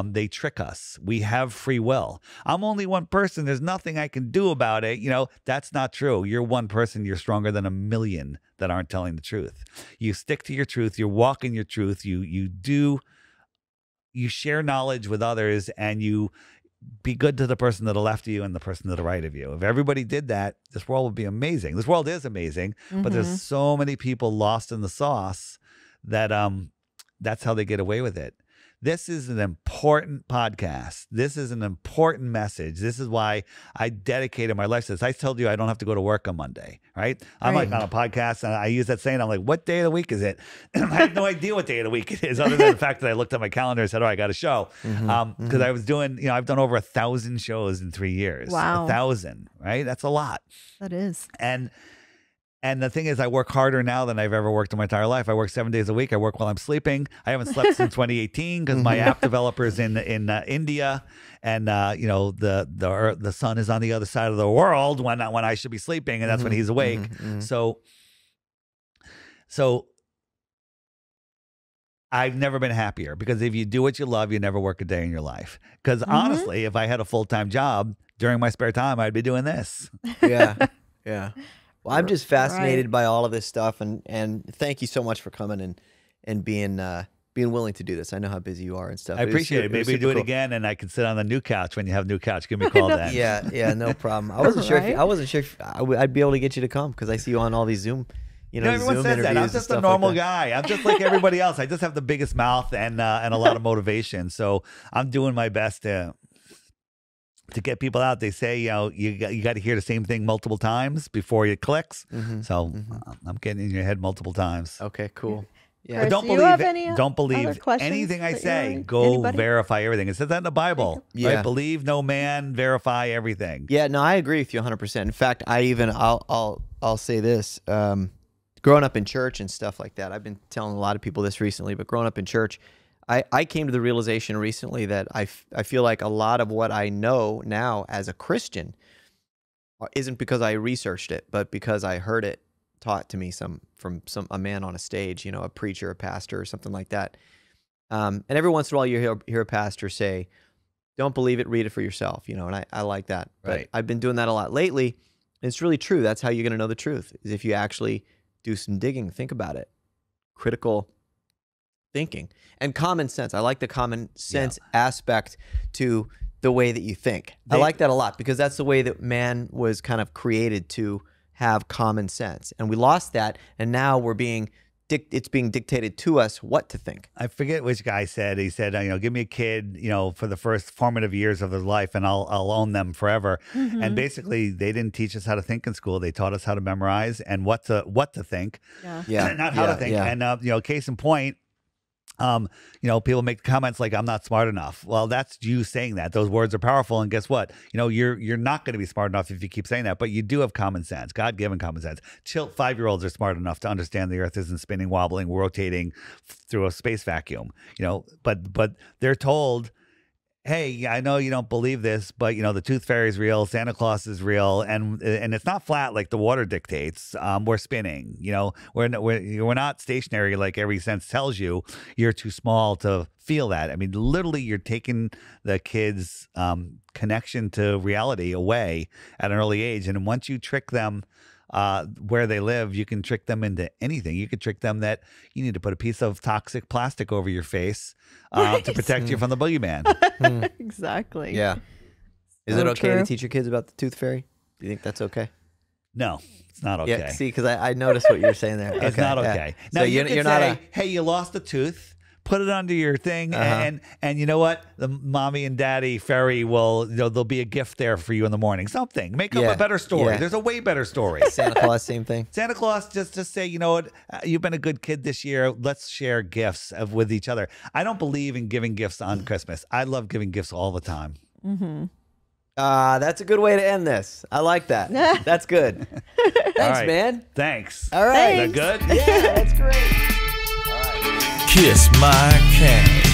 They trick us. We have free will. I'm only one person. There's nothing I can do about it. You know, that's not true. You're one person. You're stronger than a million that aren't telling the truth. You stick to your truth. You walk in your truth. You share knowledge with others, and you be good to the person to the left of you and the person to the right of you. If everybody did that, this world would be amazing. This world is amazing, but there's so many people lost in the sauce that that's how they get away with it. This is an important podcast. This is an important message. This is why I dedicated my life to this. I told you I don't have to go to work on Monday, right? I'm like on a podcast, and I use that saying. I'm like, what day of the week is it? I have no idea what day of the week it is, other than the fact that I looked at my calendar and said, oh, I got a show. Because I was doing, you know, I've done over 1,000 shows in 3 years. Wow. 1,000, right? That's a lot. That is. And the thing is, I work harder now than I've ever worked in my entire life. I work 7 days a week. I work while I'm sleeping. I haven't slept since 2018 because my app developer's in India, and you know the sun is on the other side of the world when I should be sleeping, and that's when he's awake. So I've never been happier, because if you do what you love, you never work a day in your life. Because honestly, if I had a full-time job during my spare time, I'd be doing this. Yeah, yeah. Well, I'm just fascinated by all of this stuff, and thank you so much for coming and being being willing to do this. I know how busy you are and stuff. I appreciate it. Maybe do it again, and I can sit on the new couch when you have a new couch. Give me a call then. Yeah, yeah, no problem. I wasn't sure. If you, I wasn't sure if I'd be able to get you to come, because I see you on all these Zoom. You know, everyone says that. I'm just a normal guy. I'm just like everybody else. I just have the biggest mouth and a lot of motivation. So I'm doing my best to get people out. They say, you know, you got to hear the same thing multiple times before it clicks. So I'm getting in your head multiple times. Okay, cool. Yeah. Chris, don't believe anything I say. Go verify everything. It says that in the Bible. Yeah. Right? Believe no man, verify everything. Yeah, no, I agree with you 100%. In fact, I'll say this. Growing up in church and stuff like that, I've been telling a lot of people this recently, but growing up in church, I came to the realization recently that I feel like a lot of what I know now as a Christian isn't because I researched it, but because I heard it taught to me from a man on a stage, you know, a preacher, a pastor, or something like that. And every once in a while you hear a pastor say, don't believe it, read it for yourself, you know, and I like that. Right. But I've been doing that a lot lately, and it's really true. That's how you're going to know the truth, is if you actually do some digging, think about it, critical thinking and common sense. I like the common sense aspect to the way that you think. I like that a lot, because that's the way that man was kind of created, to have common sense. And we lost that, and now we're being it's being dictated to us what to think. I forget which guy said, he said, you know, give me a kid, you know, for the first formative years of their life, and I'll own them forever. And basically, they didn't teach us how to think in school. They taught us how to memorize and what to think. Not how to think. And you know, case in point, You know, people make comments like, I'm not smart enough. Well, that's you saying that. Those words are powerful. And guess what? You know, you're not going to be smart enough if you keep saying that, but you do have common sense, God-given common sense. Five-year-olds are smart enough to understand the Earth isn't spinning, wobbling, rotating through a space vacuum, you know, but they're told, hey, I know you don't believe this, but, you know, the tooth fairy is real, Santa Claus is real, and it's not flat like the water dictates. We're spinning, you know, we're not stationary like every sense tells you. You're too small to feel that. I mean, literally, you're taking the kids' connection to reality away at an early age, and once you trick them where they live, you can trick them into anything. You could trick them that you need to put a piece of toxic plastic over your face right, to protect you from the boogeyman. Exactly. Yeah. Is it okay to teach your kids about the tooth fairy? Do you think that's okay? No, it's not okay. Yeah, see, because I noticed what you were saying there. It's not okay. Yeah. Now, so you're not say, hey, you lost a tooth. Put it under your thing, and you know what? The mommy and daddy fairy will, you know, there'll be a gift there for you in the morning. Something. Make up a better story. Yeah. There's a way better story. Santa Claus, same thing. Santa Claus, just say, you know what? You've been a good kid this year. Let's share gifts with each other. I don't believe in giving gifts on Christmas. I love giving gifts all the time. Mm-hmm. That's a good way to end this. I like that. That's good. Thanks, man. Thanks. All right. Thanks. Is that good? Yeah, that's great. Kiss my cat.